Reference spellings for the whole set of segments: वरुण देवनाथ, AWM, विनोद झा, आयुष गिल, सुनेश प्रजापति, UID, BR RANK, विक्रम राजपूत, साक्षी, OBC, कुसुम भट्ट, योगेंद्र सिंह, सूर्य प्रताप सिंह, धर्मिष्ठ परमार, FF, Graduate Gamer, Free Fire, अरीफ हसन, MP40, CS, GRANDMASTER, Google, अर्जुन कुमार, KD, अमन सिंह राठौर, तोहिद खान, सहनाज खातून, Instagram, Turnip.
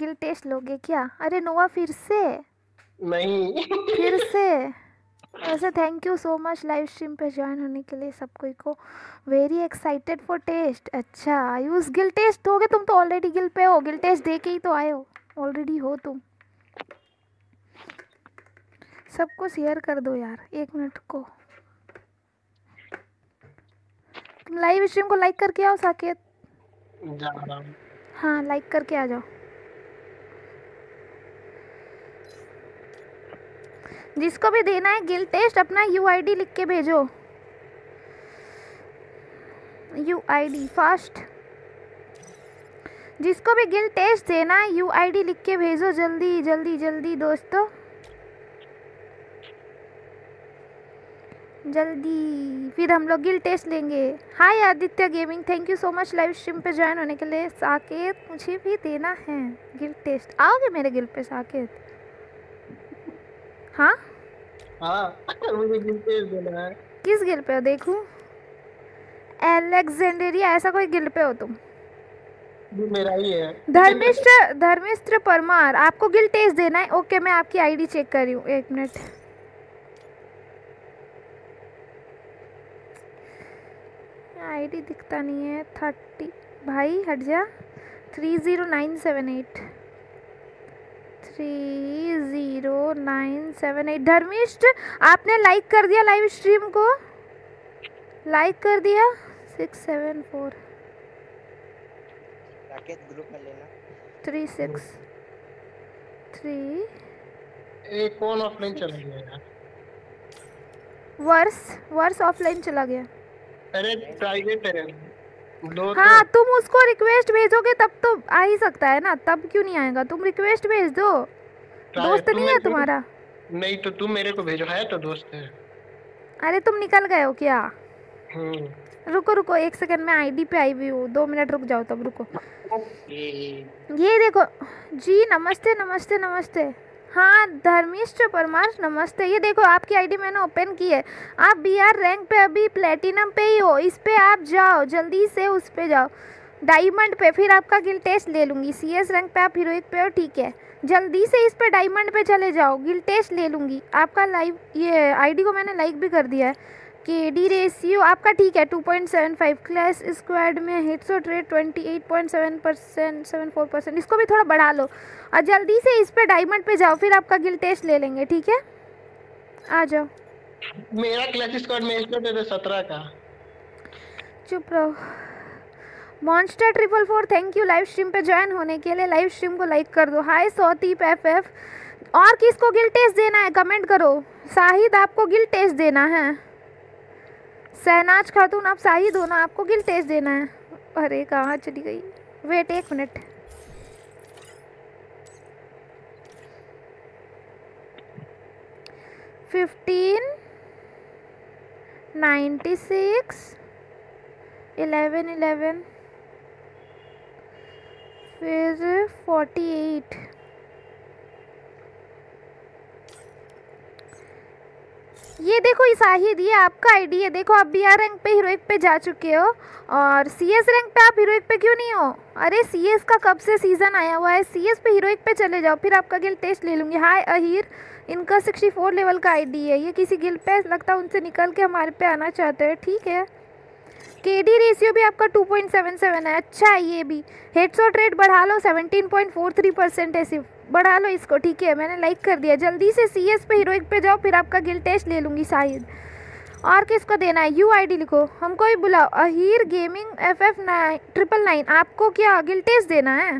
Skill test लोगे क्या? अरे नोवा फिर से नहीं फिर से वैसे thank you so much live stream पे ज्वाइन होने के लिए सब कोई को। Very excited for test. अच्छा आयुष गिल टेस्ट हो गए? तुम तो ऑलरेडी गिल पे हो, गिल टेस्ट दे के ही तो आए हो, ऑलरेडी हो तुम। सबको शेयर कर दो यार, एक मिनट को तुम लाइव स्ट्रीम को लाइक करके आओ साकेत। हाँ लाइक करके आ जाओ। जिसको भी देना है गिल टेस्ट अपना यूआईडी लिख के भेजो, यूआईडी फास्ट। जिसको भी गिल टेस्ट देना है यूआईडी लिख के भेजो जल्दी जल्दी जल्दी दोस्तों, जल्दी फिर हम लोग गिल टेस्ट लेंगे। Hi Aditya gaming, thank you so much live stream पे ज्वाइन होने के लिए। साकेत मुझे भी देना है गिल टेस्ट, आओगे मेरे गिल पे साकेत? हाँ मुझे गिल पे देना है। किस गिल पे हो देखूं? एलेक्जेंडरिया ऐसा कोई गिल पे हो तुम? मेरा ही है। धर्मिष्ठ परमार आपको गिल टेस्ट देना है। ओके मैं आपकी आईडी चेक कर रही हूँ, एक मिनट। आईडी दिखता नहीं है। 30 भाई हट जा। 30978 30978। धर्मिष्ठ आपने लाइक कर दिया, लाइव स्ट्रीम को लाइक कर दिया। 674 ग्रुप में लेना। 363 एक कौन ऑफलाइन चला गया? वर्ष ऑफलाइन चला गया। अरे प्राइवेट है दो। हाँ तुम उसको रिक्वेस्ट भेजोगे तब तो आ ही सकता है ना, तब क्यों नहीं आएगा? तुम रिक्वेस्ट भेज दो। दोस्त नहीं है तुम्हारा? नहीं तो तुम मेरे को भेजो, है तो दोस्त है। अरे तुम निकल गए हो क्या? रुको रुको एक सेकंड में आईडी पे आई हुई हूँ, 2 मिनट रुक जाओ तब। रुको ये देखो जी। नमस्ते नमस्ते नमस्ते। हाँ धर्मिष्ठ परमार नमस्ते। ये देखो आपकी आईडी मैंने ओपन की है, आप बीआर रैंक पे अभी प्लेटिनम पे ही हो। इस पे आप जाओ जल्दी से, उस पे जाओ डायमंड पे, फिर आपका गिल टेस्ट ले लूँगी। सीएस रैंक पे आप हीरोइक पे हो, ठीक है जल्दी से इस पे डायमंड पे चले जाओ, गिल टेस्ट ले लूँगी। आपका लाइव ये आईडी को मैंने लाइक भी कर दिया है। के डी रेशियो आपका ठीक है 2.75। क्लास स्क्वाड में हिट्स और रेट 28.74%। इसको भी थोड़ा बढ़ा लो और जल्दी से इस पे डायमंड पे जाओ, फिर आपका गिल टेस्ट ले लेंगे, ठीक है? आ जाओ। मेरा क्लास स्क्वाड में इसको दे दो 17 का। चुप रहो। Monster 444 thank you live stream पे ज्वाइन होने के लिए, लाइव स्ट्रीम को लाइक कर दो। Hi सौतीप FF। और किसको गिल टेस्ट देना है कमेंट करो। शाहिद आपको गिल टेस्ट देना है। सहनाज खातून आप शाहिद हो ना, आपको गिल टेस्ट देना है। अरे कहाँ चली गई? वेट एक मिनट। फिफ्टीन 96 11 11 फिर 48 ये देखो ये शाहिद, ये आपका आईडी है। देखो आप बीआर रैंक पे हीरोइक पे जा चुके हो और सीएस रैंक पे आप हीरोइक पे क्यों नहीं हो? अरे सीएस का कब से सीज़न आया हुआ है, सीएस पे हीरोइक पे चले जाओ, फिर आपका गिल टेस्ट ले लूँगी। हाय अहिर, इनका 64 लेवल का आईडी है। ये किसी गिल पे लगता है, उनसे निकल के हमारे पे आना चाहते हैं, ठीक है। के डी रेशियो भी आपका 2.77 है, अच्छा है। ये भी हेडशॉट रेट बढ़ा लो, 17.43% है सिर्फ, बढ़ा लो इसको, ठीक है। मैंने लाइक कर दिया, जल्दी से सीएस पे हीरोइक पे जाओ, फिर आपका गिल टेस्ट ले लूँगी शाहिद। और किसको देना है यूआईडी लिखो, हमको भी बुलाओ। अहिर गेमिंग FF 999 आपको क्या गिल टेस्ट देना है?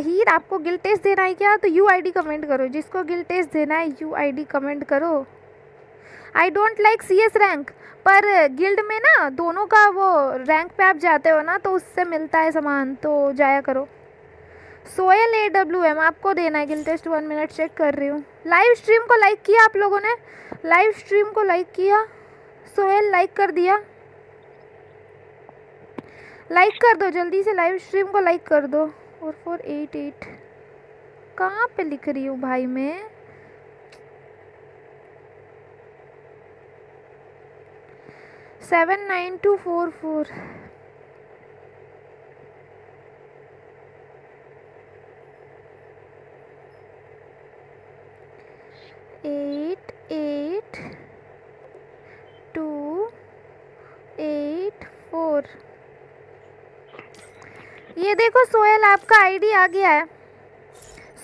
अहिर आपको गिल टेस्ट देना है क्या? तो यूआईडी कमेंट करो, जिसको गिल टेस्ट देना है यूआईडी कमेंट करो। I don't like CS rank, पर गिल्ड में ना दोनों का वो रैंक पे आप जाते हो ना तो उससे मिलता है सामान, तो जाया करो। सोयल AWM आपको देना है गिल टेस्ट, 1 मिनट चेक कर रही हूँ। लाइव स्ट्रीम को लाइक किया आप लोगों ने? लाइव स्ट्रीम को लाइक किया? सोयल लाइक कर दिया? लाइक कर दो जल्दी से, लाइव स्ट्रीम को लाइक कर दो। 4488 कहाँ पे लिख रही हूँ भाई मैं? सेवन 9244 ये देखो सोहेल आपका आईडी आ गया है,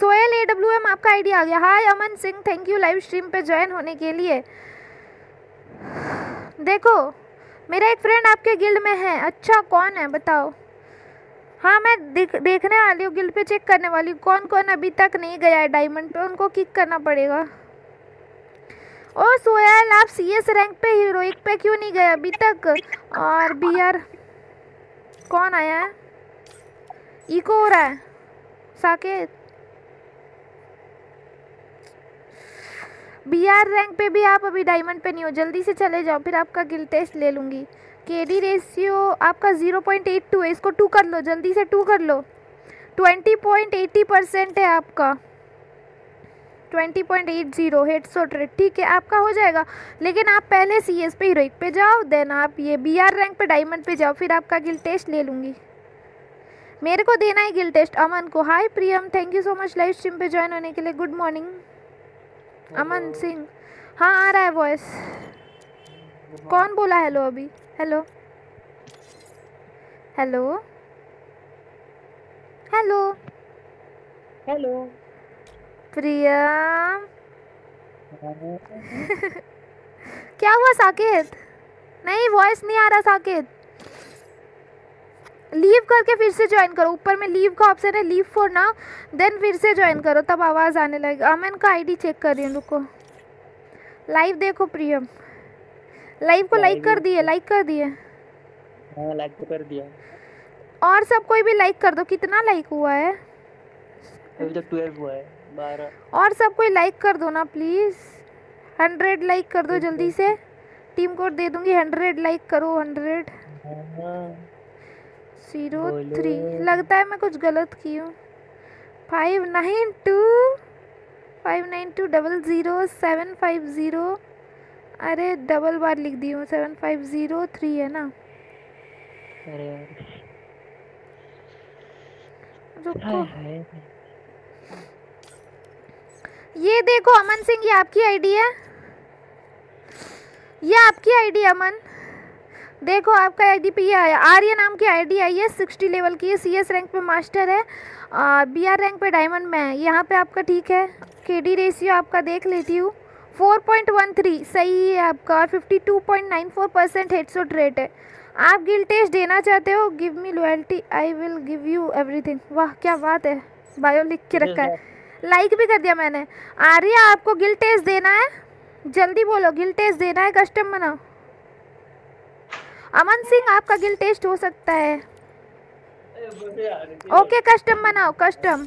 सोहेल AWM आपका आईडी आ गया। Hi Aman Singh, thank you live stream पे ज्वाइन होने के लिए। देखो मेरा एक फ्रेंड आपके गिल्ड में है। अच्छा कौन है बताओ। हाँ मैं देखने वाली हूँ, गिल्ड पे चेक करने वाली हूँ कौन कौन अभी तक नहीं गया है डायमंड पे, उनको किक करना पड़ेगा। ओ सोहेल आप CS रैंक पे हीरोइक पे क्यों नहीं गए अभी तक। और BR कौन आया है, इको हो रहा है साकेत। BR रैंक पे भी आप अभी डायमंड पे नहीं हो, जल्दी से चले जाओ फिर आपका गिल्ड टेस्ट ले लूँगी। KD रेशियो आपका 0.82 है, इसको 2 कर लो, जल्दी से 2 कर लो। 20.80% है आपका, 20.80 हेडशॉट रेट, ठीक है आपका हो जाएगा। लेकिन आप पहले CS पे हीरोइक पे जाओ, देन आप ये BR रैंक पे डायमंड पे जाओ, फिर आपका गिल्ड टेस्ट ले लूँगी। मेरे को देना है गिल्ड टेस्ट अमन को। Hi Priyam, thank you so much live stream पे ज्वाइन होने के लिए। Good morning Aman Singh. हाँ आ रहा है वॉइस, कौन बोला हेलो अभी। Hello hello hello hello Priyam. क्या हुआ साकेत, नहीं वॉइस नहीं आ रहा। साकेत लीव करके फिर से ज्वाइन करो, ऊपर में लीव का ऑप्शन है, लीव फॉर नाउ, देन फिर से ज्वाइन करो तब आवाज़ आने लगेगी। अमन का आईडी चेक कर रही हूँ, रुको। लाइव देखो प्रियम, लाइव को लाइक कर दिए, लाइक कर दिए। हाँ लाइक तो कर दिया। और सब कोई भी लाइक कर दो। कितना लाइक हुआ है अभी तक? 12 हुआ है, 12। और सब कोई लाइक कर दो ना प्लीज, 100 लाइक कर दो जल्दी से। टीम कोड दे दूंगी, 100 लाइक करो। 100 03 लगता है मैं कुछ गलत की हूँ। 59259200750, अरे डबल बार लिख दी हूँ। 7503 है ना। अरे ये देखो अमन सिंह, ये आपकी आईडी है, ये आपकी आईडी अमन। देखो आपका आईडी पे आया, आर्य नाम की आईडी आई है, 60 लेवल की है, CS रैंक पे मास्टर है और BR रैंक पे डायमंड में है। यहाँ पे आपका ठीक है। KD रेशियो आपका देख लेती हूँ, 4.13 सही है आपका। 52.94% हेडशॉट रेट है। आप गिल्ड टेस्ट देना चाहते हो, give me loyalty I will give you everything. वाह क्या बात है, बायो लिख के रखा है, लाइक भी कर दिया मैंने। आर्या आपको गिल्ड टेस्ट देना है, जल्दी बोलो गिल्ड टेस्ट देना है, कस्टम बनाओ। अमन सिंह आपका गिल्ड टेस्ट हो सकता है। ओके कस्टम बनाओ, कस्टम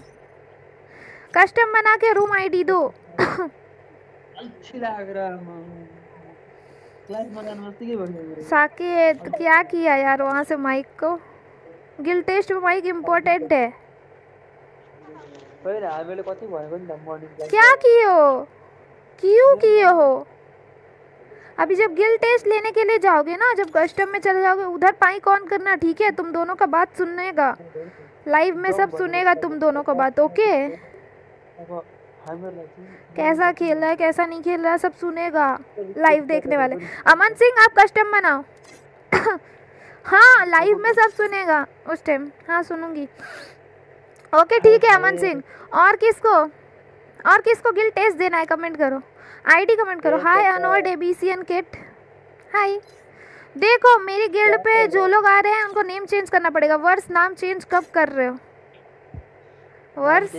कस्टम बना के रूम ID दो। साकेत क्या किया यार वहाँ से माइक को। गिल्ड टेस्ट में माइक इम्पोर्टेंट है। क्या किए हो, क्यों किए हो। अभी जब गिल्ड टेस्ट लेने के लिए जाओगे ना, जब कस्टम में चले जाओगे उधर माइक ऑन करना, ठीक है। तुम दोनों का बात सुनेगा, लाइव में सब सुनेगा तुम दोनों का बात। ओके कैसा खेल रहा है कैसा नहीं खेल रहा सब सुनेगा लाइव देखने वाले। अमन सिंह आप कस्टम बनाओ। हाँ लाइव में सब सुनेगा उस टाइम। हाँ सुनूंगी। ओके ठीक है अमन सिंह। और किसको गिल्ड टेस्ट देना है, कमेंट करो, आईडी कमेंट करो। हाय अनोड ABCN किट, हाय। देखो मेरी गिल्ड पे जो लोग आ रहे हैं उनको नेम चेंज करना पड़ेगा। वर्ष नाम चेंज कब कर रहे हो, वर्ष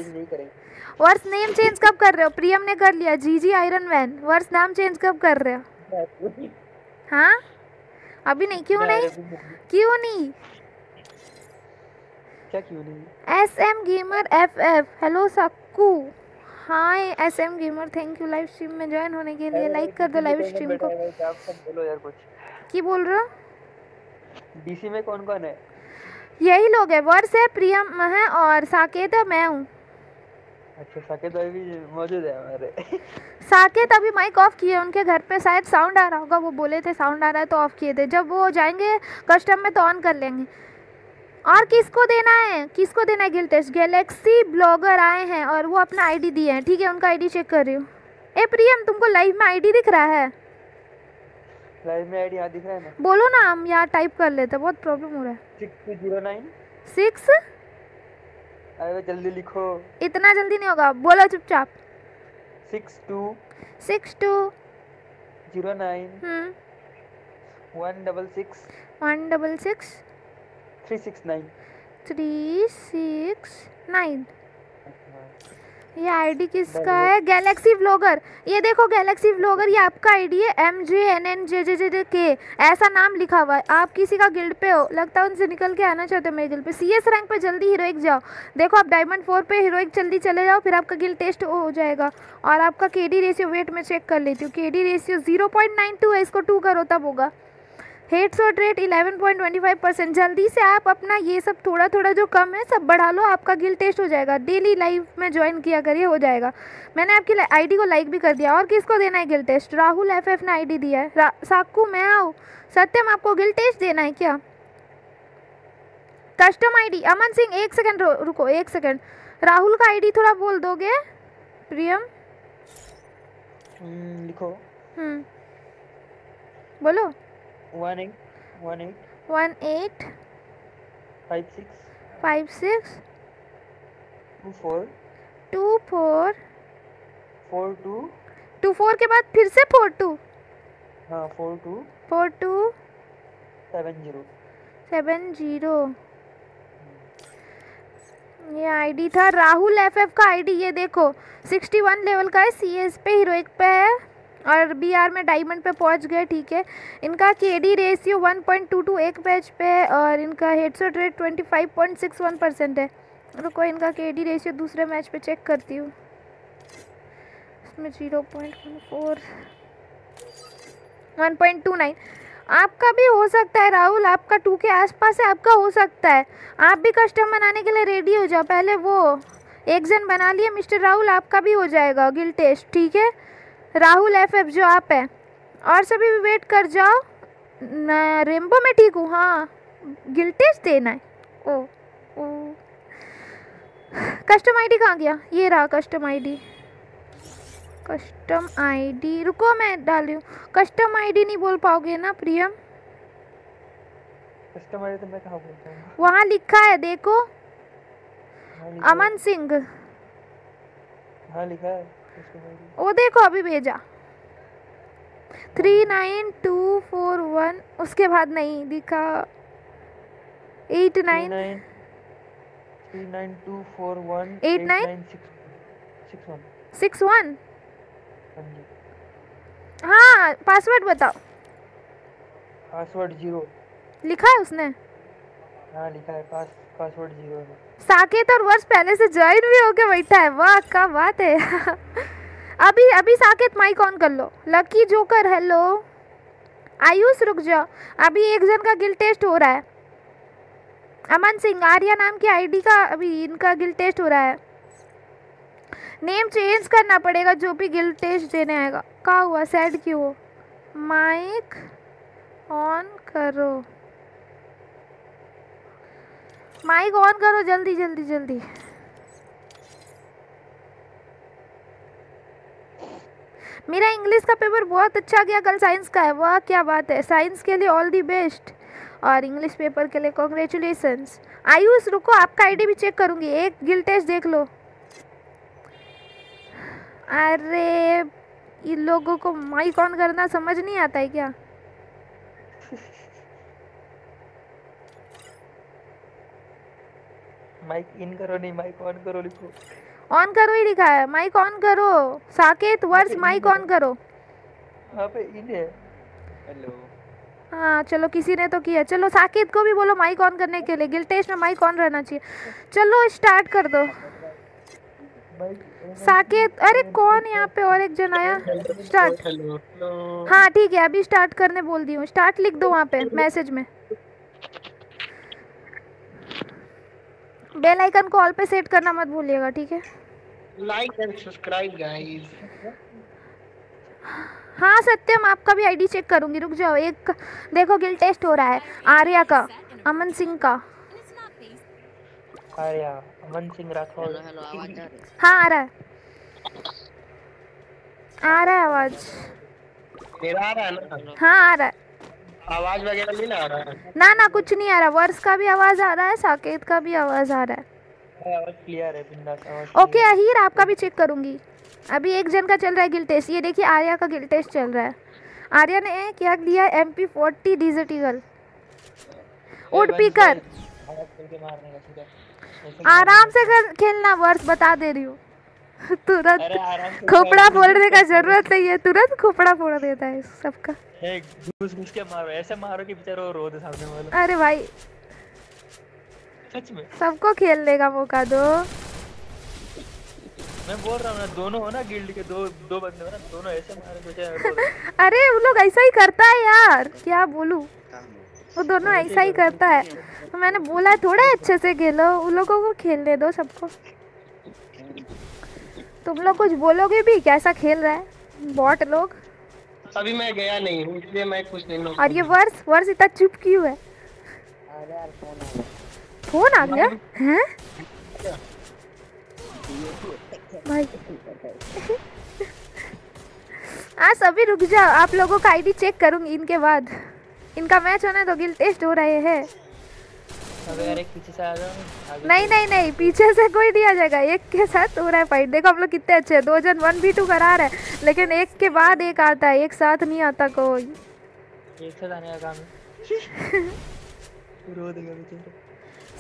नेम चेंज कब कर रहे हो। प्रियम ने कर लिया, जीजी आयरन मैन। वर्ष नाम चेंज कब कर रहे हो। हाँ अभी नहीं, क्यों नहीं, क्यों नहीं, क्या क्यों नहीं। SM Gamer FF, hello Sakku, hi SM Gamer, thank you live stream में ज्वाइन होने के लिए। लाइक कर दो लाइव स्ट्रीम को। क्या बोल रहे हो, डीसी में कौन कौन है। यही लोग है, वर्ष है, प्रियम है और साकेत है, मैं हूँ। अच्छा साकेत अभी मौजूद है हमारे। साकेत अभी माइक ऑफ किए, उनके घर पे शायद साउंड आ रहा होगा, वो बोले थे साउंड आ रहा है तो ऑफ किए थे। जब वो जाएंगे कस्टम में तो ऑन कर लेंगे। और किसको देना है, किसको देना है गिल्ड टेस्ट। गैलेक्सी ब्लॉगर आए हैं और वो अपना ID दिए हैं, ठीक है उनका ID चेक कर रही हूँ। ए प्रियम तुमको लाइव में ID दिख रहा है, लाइव में ID दिख रहा है ना, बोलो ना हम यहाँ टाइप कर लेते, बहुत प्रॉब्लम हो रहा है। 6 अरे जल्दी लिखो। इतना जल्दी नहीं होगा, बोलो चुपचाप। 62 09 166 369 369। ये आईडी किसका है? Galaxy vlogger. ये देखो गैलेक्सी व्लॉगर, ये आपका आईडी है। MJNNJJJK ऐसा नाम लिखा हुआ है। आप किसी का गिल्ड पे हो, लगता है उनसे निकल के आना चाहते हो मेरे गिल्ड पे। CS रैंक पे जल्दी हीरोइक जाओ। देखो आप डायमंड 4 पे हीरोइक जल्दी चले जाओ, फिर आपका गिल्ड टेस्ट हो जाएगा। और आपका KD रेशियो वेट में चेक कर लेती हूँ। KD रेशियो 0.92 है, इसको 2 करो तब होगा। Headshot rate 11.25%। जल्दी से आप अपना ये सब थोड़ा थोड़ा जो कम है सब बढ़ा लो, आपका गिल्ड टेस्ट हो जाएगा। डेली लाइव में ज्वाइन किया करिए, हो जाएगा। मैंने आपकी आईडी को लाइक भी कर दिया। और किसको देना है गिल्ड टेस्ट? राहुल FF ने आईडी दिया है। साकू मैं आओ सत्यम, आपको गिल्ड टेस्ट देना है क्या? Custom ID Aman Singh, 1 second रुको 1 सेकेंड। राहुल का आईडी थोड़ा बोल दोगे प्रियम? लिखो बोलो। 18 18 56 56 24 24 42 24 के बाद फिर से 42। हाँ 42 70 70। ये आईडी था राहुल FF का आईडी। ये देखो 61 लेवल का है, CS पे हीरोइक पे है और BR में डायमंड पे पहुंच गए। ठीक है, इनका KD रेशियो 1.22 एक बैच पे है और इनका हेडशॉट रेट 25.61% है। रुको इनका KD रेशियो दूसरे मैच पे चेक करती हूँ। इसमें 0.14 1.29। आपका भी हो सकता है राहुल, आपका 2 के आसपास है, आपका हो सकता है। आप भी कस्टम बनाने के लिए रेडी हो जाओ। पहले वो एक जन बना लिए मिस्टर राहुल, आपका भी हो जाएगा गिल्ड टेस्ट। ठीक है राहुल FF जो आप है, और सभी भी वेट कर जाओ। रेम्बो में ठीक हूँ। हाँ गिल्ड टेस्ट देना है। ओ कस्टम आईडी कहाँ गया? ये रहा कस्टम आईडी। कस्टम आईडी रुको मैं डाल रही हूँ। कस्टम आईडी नहीं बोल पाओगे ना प्रियम? कस्टम आईडी तो मैं कहाँ बोलता हूँ? वहाँ लिखा है देखो, अमन सिंह। हाँ लिखा है वो देखो, अभी भेजा 39241। उसके बाद नहीं दिखा 89 39241 89 61 61। हाँ पासवर्ड बताओ। पासवर्ड 0 लिखा है उसने। हाँ लिखा है पासवर्ड 0 है। साकेत और वर्ष पहले से ज्वाइन भी होके बैठा है, वाह क्या बात है। अभी अभी साकेत माइक ऑन कर लो। Lucky joker hello. आयुष रुक जाओ, अभी एक जन का गिल्ड टेस्ट हो रहा है। अमन सिंह आर्या नाम की आईडी का अभी इनका गिल्ड टेस्ट हो रहा है। नेम चेंज करना पड़ेगा जो भी गिल्ड टेस्ट देने आएगा। क्या हुआ सैड क्यों हो? माइक ऑन करो, माइक ऑन करो जल्दी जल्दी जल्दी। मेरा इंग्लिश का पेपर बहुत अच्छा गया कल, साइंस का है, वाह क्या बात है। साइंस के लिए ऑल दी बेस्ट और इंग्लिश पेपर के लिए कॉन्ग्रेचुलेशंस। आयुष रुको आपका आईडी भी चेक करूंगी, एक गिल्ड टेस्ट देख लो। अरे इन लोगों को माइक ऑन करना समझ नहीं आता है क्या? माइक इन करो, नहीं माइक ऑन करो लिखो। ऑन करो ही लिखा है, माइक ऑन करो। साकेत वर्ष माइक ऑन करो। वहाँ पे इन है। हेलो हाँ चलो किसी ने तो किया। चलो साकेत को भी बोलो माइक ऑन करने के लिए, गिल्ड टेस्ट में माइक ऑन रहना चाहिए। चलो स्टार्ट कर दो साकेत। अरे कौन यहाँ पे और एक जन आया। स्टार्ट। हाँ ठीक है अभी स्टार्ट करने बोल दी हूँ, स्टार्ट लिख दो वहाँ पे मैसेज में। बेल आइकन को ऑल पे सेट करना मत भूलिएगा ठीक है। Like and subscribe guys. हाँ सत्यम आपका भी आईडी चेक करूंगी रुक जाओ। एक देखो गिल्ड टेस्ट हो रहा है आर्या का, अमन सिंह का। आर्या अमन सिंह राठौर। हाँ आ रहा है, आ रहा है आवाज मेरा, आ रहा है ना? हाँ आ रहा है। आवाज वगैरह नहीं आ रहा है ना? ना कुछ नहीं आ रहा। वर्ष का भी आवाज आ रहा है, साकेत का भी आवाज आ रहा है। आवाज क्लियर है बिंदास आवाज। ओके अहीर आपका भी चेक करूंगी। अभी एक जन का चल रहा है गिल टेस्ट, ये देखिए आर्या का गिल टेस्ट चल रहा है। आर्या ने क्या लिया है MP40 डिजिटल वुड पिकर। आराम से खेलना वर्ष बता दे रही हूँ। तुरंत खोपड़ा फोड़ने का जरूरत नहीं है, तुरंत खोपड़ा फोड़ देता है सबका। एक घुस के मारो, ऐसे मारो कि बेचारा रो दे सामने वाला। अरे भाई सच में सबको खेलने का मौका दो। मैं बोल रहा हूं ना दोनों हो ना गिल्ड के, दो बंदे हो ना दोनों ऐसे मारो। अरे वो लोग ऐसा ही करता है यार, क्या बोलूं वो दोनों ऐसा ही करता है। तो मैंने बोला थोड़े अच्छे से खेलो, उन लोगों को खेलने दो सबको। तुम लोग कुछ बोलोगे भी, कैसा खेल रहा है बॉट लोग। अभी मैं गया नहीं हूं इसलिए मैं कुछ नहीं बोलूंगा। और ये वर्ष इतना चुप क्यों है? अरे यार फोन आ गया हैं भाई। आज अभी रुक जाओ, आप लोगों का आईडी चेक करूंगी इनके बाद। इनका मैच होना तो गिल टेस्ट हो रहे हैं। पीछे से आ जाओ। नहीं पीछे से कोई नहीं आ जाएगा, एक के साथ हो रहा है फाइट। देखो हम लोग कितने अच्छे हैं, 2 जन 1v2 करा रहे हैं, लेकिन एक के बाद एक आता है, एक साथ नहीं आता कोई। एक साथ आने का काम है। रो देगा बेचारा।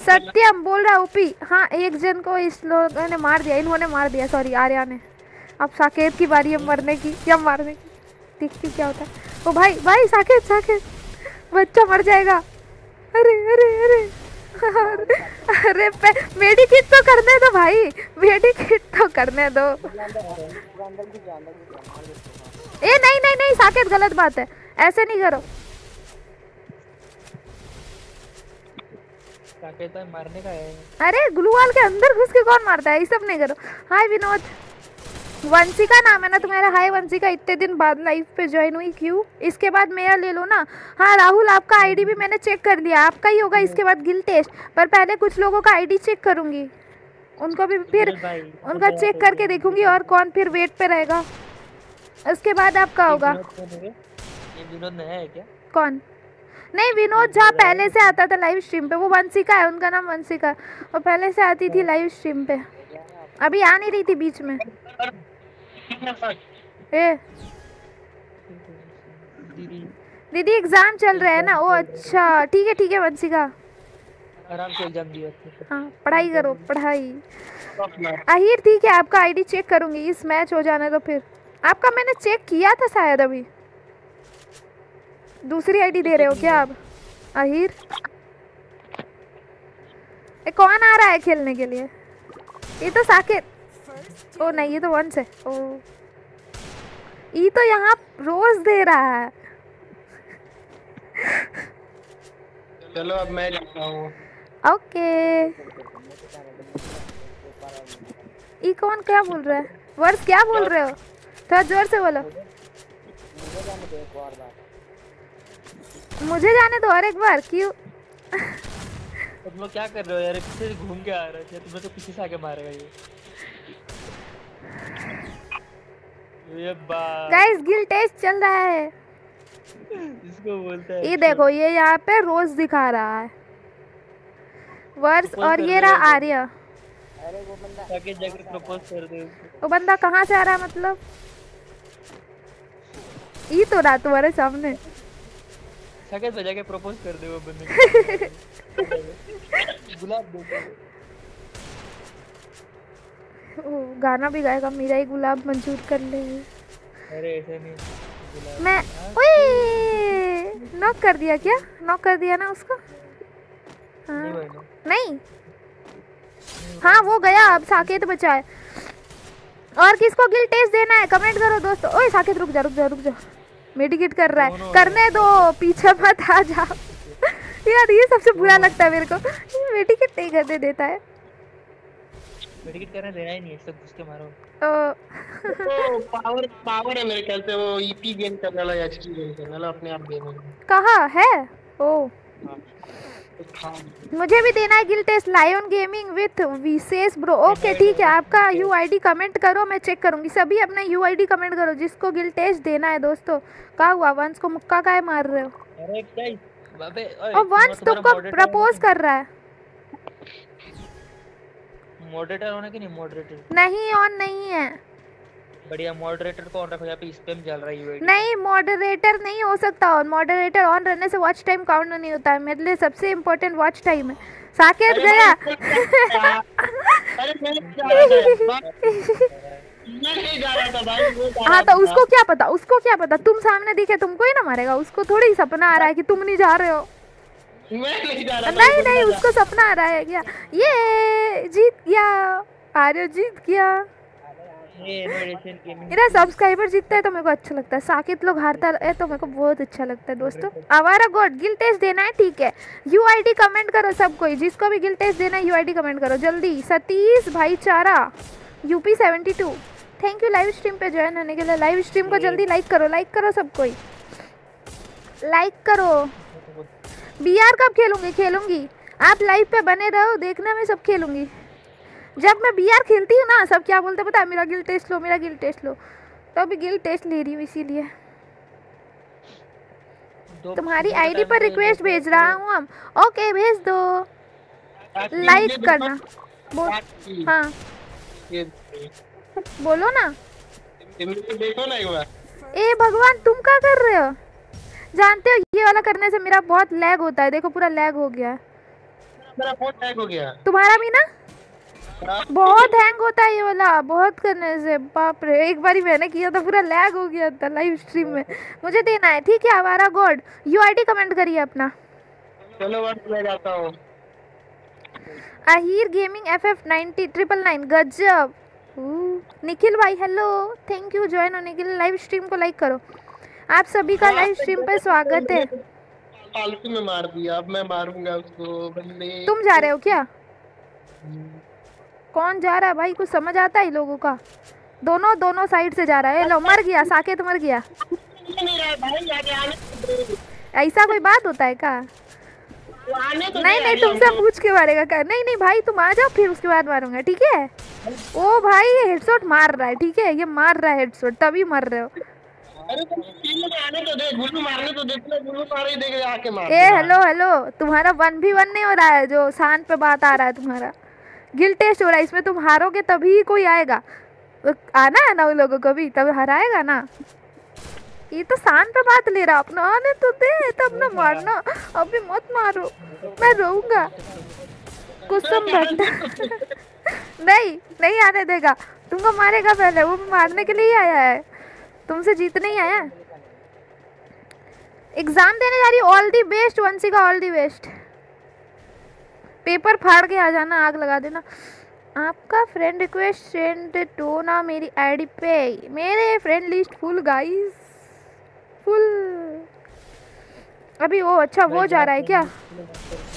सत्यम बोल रहा ओपी। हाँ एक जन को इस लोगों ने मार दिया, इन्होंने मार दिया सॉरी आर्या ने। अब साकेत की बारी है मरने की या मारने की, देखती क्या होता है। ओ भाई भाई साकेत साकेत बच्चा मर जाएगा। अरे अरे अरे अरे मेडिकेट तो करने दो भाई, मेडिकेट तो करने दो। ए नहीं साकेत गलत बात है, ऐसे नहीं करो। साकेत भाई मारने का है। अरे ग्लूवाल के अंदर घुस के कौन मारता है, ये सब नहीं करो। हाय विनोद, वंशी का नाम है ना तुम्हारा? हाय वंशी का, इतने दिन बाद लाइव पे ज्वाइन हुई क्यों? इसके बाद मेरा ले लो ना। हाँ राहुल आपका आईडी भी मैंने चेक कर लिया, आपका ही होगा इसके बाद गिल टेस्ट। पर पहले कुछ लोगों का आईडी चेक करूँगी, उनको भी फिर उनका चेक करके देखूंगी और कौन फिर वेट पे रहेगा, उसके बाद आपका होगा। कौन नहीं, विनोद झा पहले से आता था लाइव स्ट्रीम पे, वो वंशी का है, उनका नाम वंशी का, वो पहले से आती थी लाइव स्ट्रीम पे, अभी आ नहीं रही थी बीच में। ए दीदी एग्जाम चल रहा है ना? ओ अच्छा ठीक है वंशी का आराम से एग्जाम दिया। हाँ पढ़ाई करो पढ़ाई। आहिर ठीक है आपका आईडी चेक करूंगी, इस मैच हो जाने तो फिर आपका मैंने चेक किया था शायद। अभी दूसरी आईडी दे रहे हो क्या आप आहिर? कौन आ रहा है खेलने के लिए? ये तो साकेत। ओ नहीं ये तो वंश है। ओ ये तो यहाँ रोज दे रहा है। चलो अब मैं जाता हूँ। ओके ये कौन क्या बोल रहा है? वर्ष क्या बोल रहे हो? थोड़ा जोर से बोलो। मुझे जाने दो और एक बार क्यों? तुम लोग क्या कर रहे हो यार, पीछे से घूम के आ रहे थे, तुम्हें तो पीछे से आके मारेगा ये बात। गाइस गिल टेस्ट चल रहा है, इसको बोलता है। ये देखो ये यहाँ पे रोज दिखा रहा है वर्ष, और ये रहा आर्या। अरे वो बंदा ताकि जाकर प्रपोज कर दे। वो बंदा कहाँ से आ रहा है मतलब? ये तो रहा तुम्हारे सामने। साकेत बजा के प्रपोज कर दे वो बंदे। गुलाब दे। ओ गाना भी गाएगा, मेरा ही गुलाब मंजूर कर ले। अरे ऐसे नहीं मैं ओए नॉक कर दिया क्या? नॉक कर दिया ना उसको? हाँ। नहीं हाँ वो गया, अब साकेत बचा है। और किसको गिल टेस्ट देना है कमेंट करो दोस्तों। ओए साकेत रुक जा मेडिकेट कर रहा है, करने दो, पीछे मत आ जाओ। यार ये सबसे बुरा लगता है मेरे को, ये मेडिकेट नहीं करने देता है। मेडिकेट करने देना ही नहीं है, सब घुस के मारो। ओ पावर है मेरे ख्याल से, वो ईपी गेम करने वाला या एचपी गेम करने वाला अपने आप गेम कहां है। ओ मुझे भी देना है guild test lion gaming with Vishesh bro. Okay ठीक है आपका यूआईडी कमेंट करो, मैं चेक करूंगी। सभी अपना यूआईडी कमेंट करो जिसको गिल टेस्ट देना है दोस्तों। क्या हुआ वंश को मुक्का काहे मार रहे हो? अरे गाइस और वंश तुमको प्रपोज कर रहा है। मॉडरेटर होना कि नहीं? मॉडरेटर नहीं, ऑन नहीं है। बढ़िया, मॉडरेटर को ऑन रखो। यहाँ पे स्पैम चल रही है। नहीं, मॉडरेटर नहीं हो सकता ऑन। मॉडरेटर ऑन रहने से वॉच टाइम काउंट नहीं होता है। मेरे लिए सबसे इम्पोर्टेंट वॉच टाइम है। साकेत गया। हाँ तो उसको क्या पता, उसको क्या पता। तुम सामने दिखे तुमको ही ना मारेगा। उसको थोड़ी सपना आ रहा है कि तुम नहीं जा रहे हो। नहीं नहीं, उसको सपना आ रहा है क्या? ये जीत गया, आर्य जीत गया। मेरा सब्सक्राइबर जीतता है तो मेरे को अच्छा लगता है। साकित लोग हारता है तो मेरे को बहुत अच्छा लगता है। दोस्तों आवारा गोड गिल टेस्ट देना है, ठीक है। यूआईडी कमेंट करो सब कोई, जिसको भी गिल टेस्ट देना है यूआईडी कमेंट करो जल्दी। सतीश भाईचारा UP 72, thank you live stream पे ज्वाइन होने के लिए। लाइव स्ट्रीम को जल्दी लाइक करो, लाइक करो सब कोई, लाइक करो। बीआर कब खेलूंगी? खेलूंगी, आप लाइव पे बने रहो, देखना मैं सब खेलूंगी। जब मैं बीआर खेलती हूँ ना, सब क्या बोलते पता है, मेरा गिल टेस्ट लो, मेरा गिल टेस्ट लो। तो अभी गिल टेस्ट ले रही हूँ इसीलिए। तुम्हारी आईडी पर रिक्वेस्ट भेज रहा हूँ हम। ओके भेज दो, लाइक करना। हाँ बोलो ना। देखो ना एक बार। ए भगवान, तुम क्या कर रहे हो? जानते हो ये वाला करने से मेरा बहुत लैग होता है। देखो पूरा लैग हो गया, मेरा फोन लैग हो गया। तुम्हारा भी ना बहुत हैंग होता है ये वाला बहुत करने से। बाप रे, एक बार ही मैंने किया था, पूरा लैग हो गया था लाइव स्ट्रीम में। मुझे देना है, ठीक है। आवारा गॉड यूआईडी कमेंट करिए अपना। चलो मैं जाता हूं। आहिर गेमिंग FF 90 999 गजब। निखिल भाई हेलो, थैंक यू ज्वाइन होने के लिए। लाइव स्ट्रीम को लाइक करो। आप सभी का लाइव स्ट्रीम पे स्वागत है। फालतू में मार दिया, अब मैं मारूंगा उसको। बंदे तुम जा रहे हो क्या? कौन जा रहा है भाई? कुछ समझ आता है लोगों का। दोनों दोनों साइड से जा रहा है। लो मर गया साकेत, मर गया। ऐसा कोई बात होता है क्या? नहीं नहीं, तुमसे पूछ के मारेगा क्या? नहीं नहीं भाई, तुम आ जाओ फिर उसके बाद मारूंगा, ठीक है। ओ भाई ये हेडशॉट मार रहा है, ठीक है, ये मार रहा है हेडशॉट, तभी मर रहे हो। अरे तुम टीम में आने तो दे, गुल्लू मारने तो दे, गुल्लू मार ही देगा आके मार। ए हेलो हेलो, तुम्हारा 1v1 नहीं हो रहा है जो शान पे बात आ रहा है। तुम्हारा गिल टेस्ट हो रहा है, इसमें तुम हारोगे तभी कोई आएगा। आना है ना उन लोगों को भी, तब हराएगा ना। ये तो शान पे बात ले रहा। अपना आने तो दे, तब ना मारना। अभी मत मारो, मैं रोऊंगा। कुछ तो नहीं नहीं आने देगा, तुमको मारेगा पहले। वो मारने के लिए ही आया है, तुमसे जीतने ही आया है। एग्जाम देने जा रही हूँ, ऑल दी बेस्ट वंशी का, ऑल दी बेस्ट। पेपर फाड़ के आ जाना, आग लगा देना। आपका फ्रेंड रिक्वेस्ट सेंड टू ना मेरी आईडी पे। मेरे friend list full guys, full. अभी वो अच्छा वो जा रहा है क्या?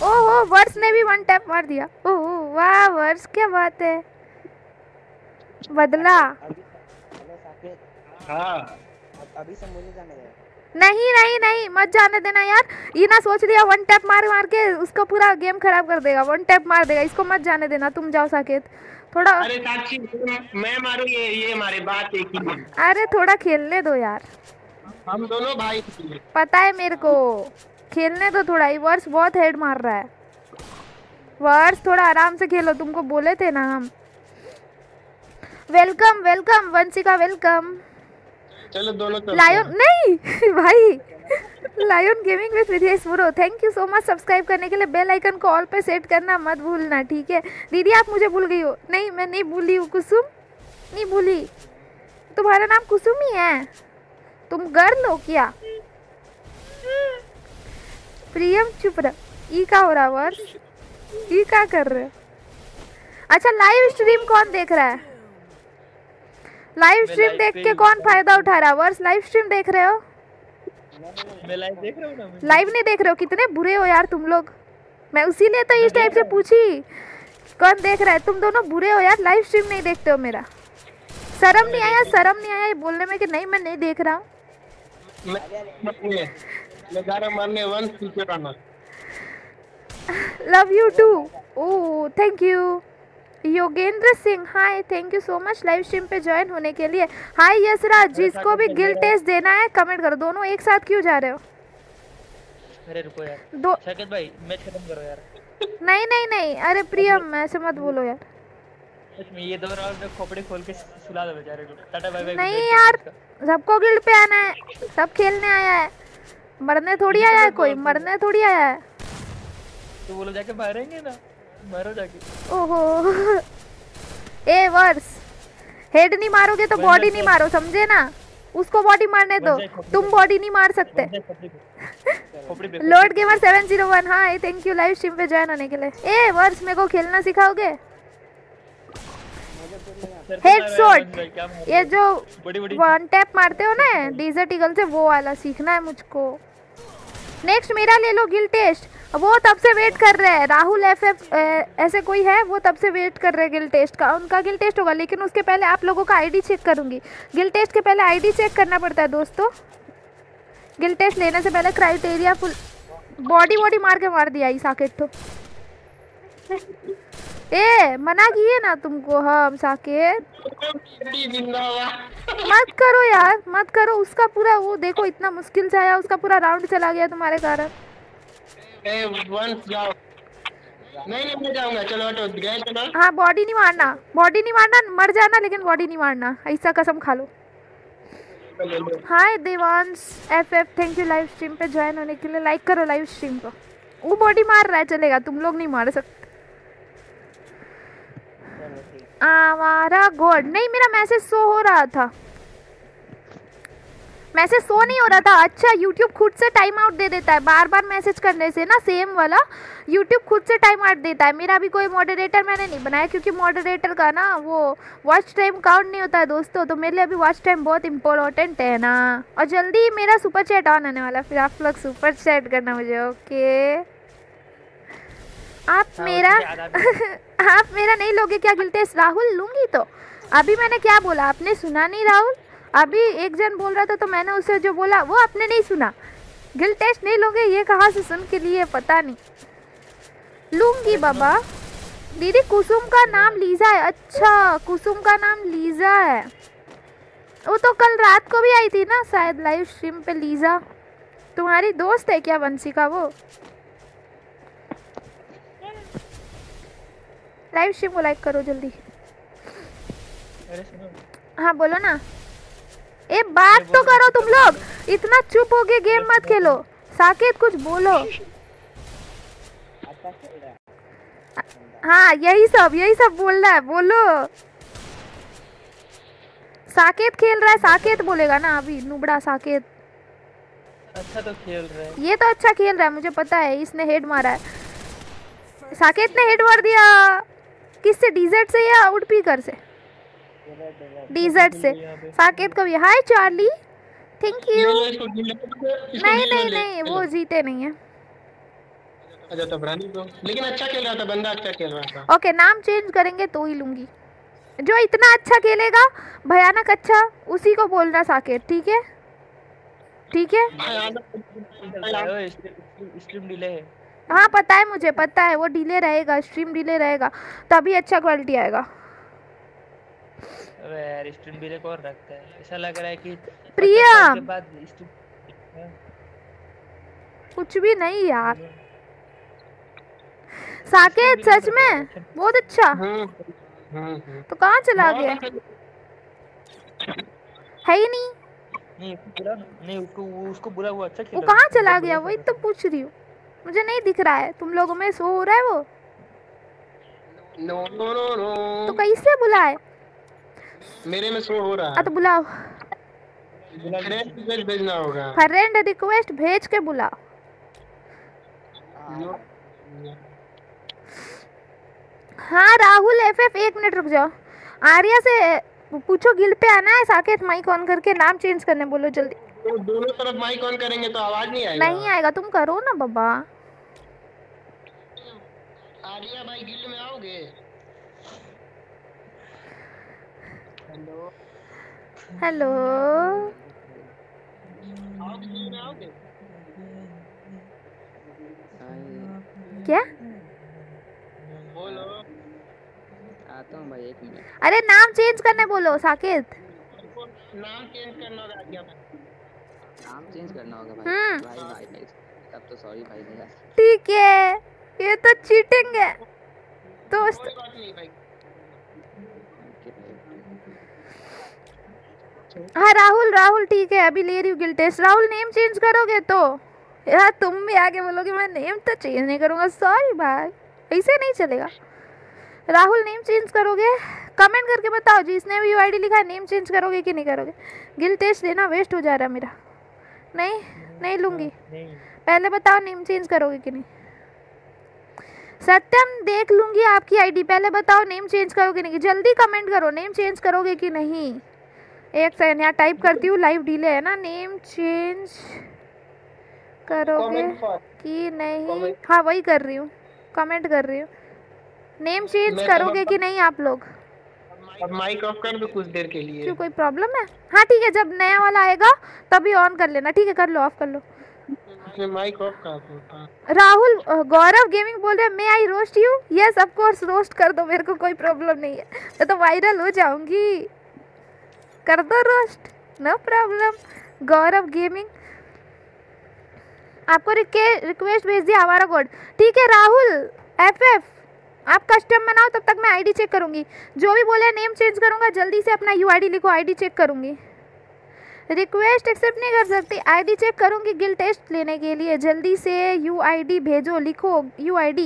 ओह वर्स ने भी 1 टैप मार दिया। ओह वाह वर्स, क्या बात है, बदला। अभी सब मुझे जाने दो। नहीं नहीं नहीं, मत जाने देना यार। ये ना सोच लिया 1 टैप मार के उसका पूरा गेम खराब कर देगा। 1 टैप मार देगा, इसको मत जाने देना। तुम जाओ साकेत थोड़ा। अरे साक्षी मैं मारूं? ये हमारी बात एक ही है। अरे थोड़ा खेलने दो यार, हम दोनों भाई। पता है मेरे को, खेलने दो थोड़ा। ये वर्ष बहुत हेड मार रहा है। वर्ष थोड़ा आराम से खेलो, तुमको बोले थे ना हम। Welcome welcome Vanshika, welcome. चलो दोनों लायन नहीं भाई, lion gaming with Videsh bro, thank you so much subscribe करने के लिए। बेल आइकन को ऑल पे सेट करना मत भूलना, ठीक है। दीदी आप मुझे भूल गई हो? नहीं मैं नहीं भूली हूँ, कुसुम नहीं भूली। तुम्हारा नाम कुसुम ही है, तुम गर्ल हो क्या? प्रियम चुप रह। ई का हो रहा वर्ष, ई का कर रहे? अच्छा लाइव स्ट्रीम कौन देख रहा है? लाइव स्ट्रीम देख के कौन फायदा उठा रहा है? वर्ष लाइव स्ट्रीम देख रहे हो? मैं लाइव देख रहा हूं ना। लाइव नहीं देख रहे हो? कितने बुरे हो यार तुम लोग। मैं उसीलिए तो इस टाइप से पूछी कौन देख रहा है। तुम दोनों बुरे हो यार, लाइव स्ट्रीम नहीं देखते हो। मेरा शर्म नहीं आया? शर्म नहीं आया बोलने में कि नहीं मैं नहीं देख रहा हूँ? Love you too. Oh thank you. योगेंद्र सिंह hi, thank you so much live stream पे ज्वाइन होने के लिए। हाय यशराज, जिसको भी गिल टेस्ट देना है कमेंट करो। दोनों एक साथ क्यों जा रहे हो? अरे रुको यार, दो साकेत भाई मैच खत्म करो यार। नहीं नहीं नहीं, अरे प्रियम ऐसे मत बोलो यार। इसमें ये दो राउंड खोपड़ी खोल के सुला दो बेचारे को। Tata bye bye. नहीं यार, सबको गिल्ड पे आना है, सब खेलने आया है, मरने थोड़ी आया है कोई, मरने थोड़ी आया है। तो वो लोग जाके मारेंगे ना, मारो जाके। ओहो ए वर्स, हेड नहीं मारोगे तो बॉडी नहीं मारो, समझे ना? उसको बॉडी मारने दो, तुम बॉडी नहीं मार सकते। Lord gamer 701 hi, thank you live stream पे ज्वाइन होने के लिए। ए वर्स, मेरे को खेलना सिखाओगे? हेडशॉट, ये जो वन टैप मारते हो ना डेजर्ट ईगल से, वो वाला सीखना है मुझको। नेक्स्ट मेरा ले लो गिल टेस्ट, वो तब से वेट कर रहे हैं। राहुल एफएफ ऐसे कोई है, वो तब से वेट कर रहे हैं गिल टेस्ट का। उनका गिल टेस्ट होगा, लेकिन उसके पहले आप लोगों का आईडी चेक करूंगी। गिल टेस्ट के पहले आईडी चेक करना पड़ता है दोस्तों, गिल टेस्ट लेने से पहले क्राइटेरिया फुल। बॉडी बॉडी मार के मार दिया साकेत तो। ए मना किए ना तुमको हम, साकेत मत करो यार, मत करो। उसका पूरा वो देखो, इतना मुश्किल से आया, उसका पूरा राउंड चला गया तुम्हारे कारण। ए वंस जाओ, नहीं मैं जाऊंगा, चलो हटो गए, चलो। हां बॉडी नहीं मारना, बॉडी नहीं मारना, मर जाना लेकिन बॉडी नहीं मारना, ऐसा कसम खा लो। Hi Devansh FF, thank you live stream पे ज्वाइन होने के लिए। लाइक करो लाइव स्ट्रीम को। वो बॉडी मार रहा है, चलेगा, तुम लोग नहीं मार सकते। आवारा गॉड, नहीं मेरा मैसेज शो हो रहा था, मैसेज शो नहीं हो रहा था। अच्छा, यूट्यूब खुद से टाइम आउट दे देता है बार बार मैसेज करने से ना, सेम वाला यूट्यूब खुद से टाइम आउट देता है। मेरा भी कोई मॉडरेटर मैंने नहीं बनाया, क्योंकि मॉडरेटर का ना वो वॉच टाइम काउंट नहीं होता है दोस्तों, तो मेरे लिए अभी वॉच टाइम बहुत इंपॉर्टेंट है ना। और जल्दी मेरा सुपर चैट ऑन आने वाला, फिर आप लोग सुपर चैट करना मुझे, ओके? आप मेरा नहीं लोगे क्या गिल टेस्ट? राहुल लूँगी तो। अभी मैंने क्या बोला आपने सुना नहीं राहुल? अभी एक जन बोल रहा था तो मैंने उसे जो बोला वो आपने नहीं सुना। गिल टेस्ट नहीं लोगे ये कहाँ से सुन के लिए? पता नहीं, लूँगी बाबा। दीदी कुसुम का नाम लीजा है। अच्छा, कुसुम का नाम लीजा है, वो तो कल रात को भी आई थी ना शायद लाइव स्ट्रीम पे। लीजा तुम्हारी दोस्त है क्या वंशी का? वो लाइव स्ट्रीम को लाइक करो जल्दी। हाँ बोलो ना, ए बात तो करो तुम लोग, इतना चुप हो गए, गेम मत खेलो। साकेत कुछ बोलो। हाँ यही सब बोलना है, बोलो। साकेत खेल रहा है, साकेत बोलेगा ना अभी, नुबड़ा साकेत। अच्छा तो खेल रहा है ये, तो अच्छा खेल रहा है, मुझे पता है। इसने हेड मारा है, साकेत ने हेड मार दिया। किससे? डिजर्ट से या आउटपीकर से? डिजर्ट से। साकेत को भी हाय चार्ली, थैंक यू। नहीं, वो जीते नहीं है। लेकिन अच्छा खेल रहा था बंदा, अच्छा खेल रहा था। ओके, नाम चेंज करेंगे तो ही लूंगी। जो इतना अच्छा खेलेगा, भयानक अच्छा, उसी को बोलना साकेत, ठीक है? ठीक है। हाँ पता है, मुझे पता है, वो डिले रहेगा, स्ट्रीम डिले रहेगा, तभी अच्छा क्वालिटी आएगा। अबे यार स्ट्रीम डिले कौन रखता है? ऐसा लग रहा है कि प्रिया के बाद कुछ भी नहीं यार। साकेत सच में बहुत अच्छा। तो कहाँ चला गया? है ही नहीं, उसको बुरा हुआ। अच्छा वो कहाँ चला गया? वही तो पूछ रही हूँ, मुझे नहीं दिख रहा है। तुम लोगों में शो हो रहा है वो? नो। तो कैसे बुलाए? मेरे में शो हो रहा है तो बुलाओ। फ्रेंड रिक्वेस्ट भेजना होगा, फ्रेंड रिक्वेस्ट भेज के बुलाओ। हाँ राहुल एफएफ, एक मिनट रुक जाओ। आर्या से पूछो गिल्ड पे आना है। साकेत माइक ऑन करके नाम चेंज करने बोलो जल्दी। तो दोनों तरफ माइक ऑन करेंगे तो आवाज नहीं आएगा। नहीं आएगा, तुम करो ना बाबा। आर्या भाई गिल्ड में आओगे? हेलो हेलो, क्या बोलो? आता हूँ भाई, एक मिनट। अरे नाम चेंज करने बोलो साकेत। नाम चेंज करना होगा, नाम चेंज करना होगा भाई। भाई तब तो सॉरी भाई, नहीं ठीक है, ये तो चीटिंग है दोस्त। हाँ राहुल, राहुल ठीक है, अभी ले रही हूँ guild test. Rahul name change करोगे तो यार तुम भी आगे बोलोगे मैं नेम तो चेंज नहीं करूँगा, सॉरी भाई ऐसे नहीं चलेगा। राहुल नेम चेंज करोगे? कमेंट करके बताओ जिसने भी यूआईडी लिखा नेम चेंज करोगे कि नहीं करोगे। गिल टेस्ट देना वेस्ट हो जा रहा मेरा, नहीं नहीं लूँगी, पहले बताओ नेम चेंज करोगे कि नहीं। सत्यम देख लूँगी आपकी आईडी, पहले बताओ नेम चेंज करोगे नहीं, जल्दी कमेंट करो नेम चेंज करोगे कि नहीं। एक सेकेंड यहाँ टाइप करती हूँ, लाइव डिले है ना। नेम चेंज करोगे कि नहीं? हाँ वही कर रही हूँ, कमेंट कर रही हूँ। नेम चेंज करोगे कि नहीं आप लोग? माइक ऑफ कर दो कुछ देर के लिए, क्यों कोई प्रॉब्लम है? हाँ ठीक है, जब नया वाला आएगा तभी ऑन कर लेना, ठीक है कर लो, ऑफ कर लो। माइक ऑफ कर दो। राहुल गौरव गेमिंग बोल रहे हैं मैं I roast you, yes of course roast कर दो, मेरे को कोई प्रॉब्लम नहीं है, मैं तो वायरल हो जाऊंगी, कर दो roast no problem. Gaurav gaming आपको रिक्वेस्ट भेज दिया हमारा कोड, ठीक है। राहुल एफएफ आप कस्टम बनाओ, तब तक मैं आईडी चेक करूंगी। जो भी बोले नेम चेंज करूंगा जल्दी से अपना यूआईडी लिखो, आईडी चेक करूंगी। रिक्वेस्ट एक्सेप्ट नहीं कर सकती, आईडी चेक करूंगी गिल टेस्ट लेने के लिए, जल्दी से यूआईडी भेजो, लिखो यूआईडी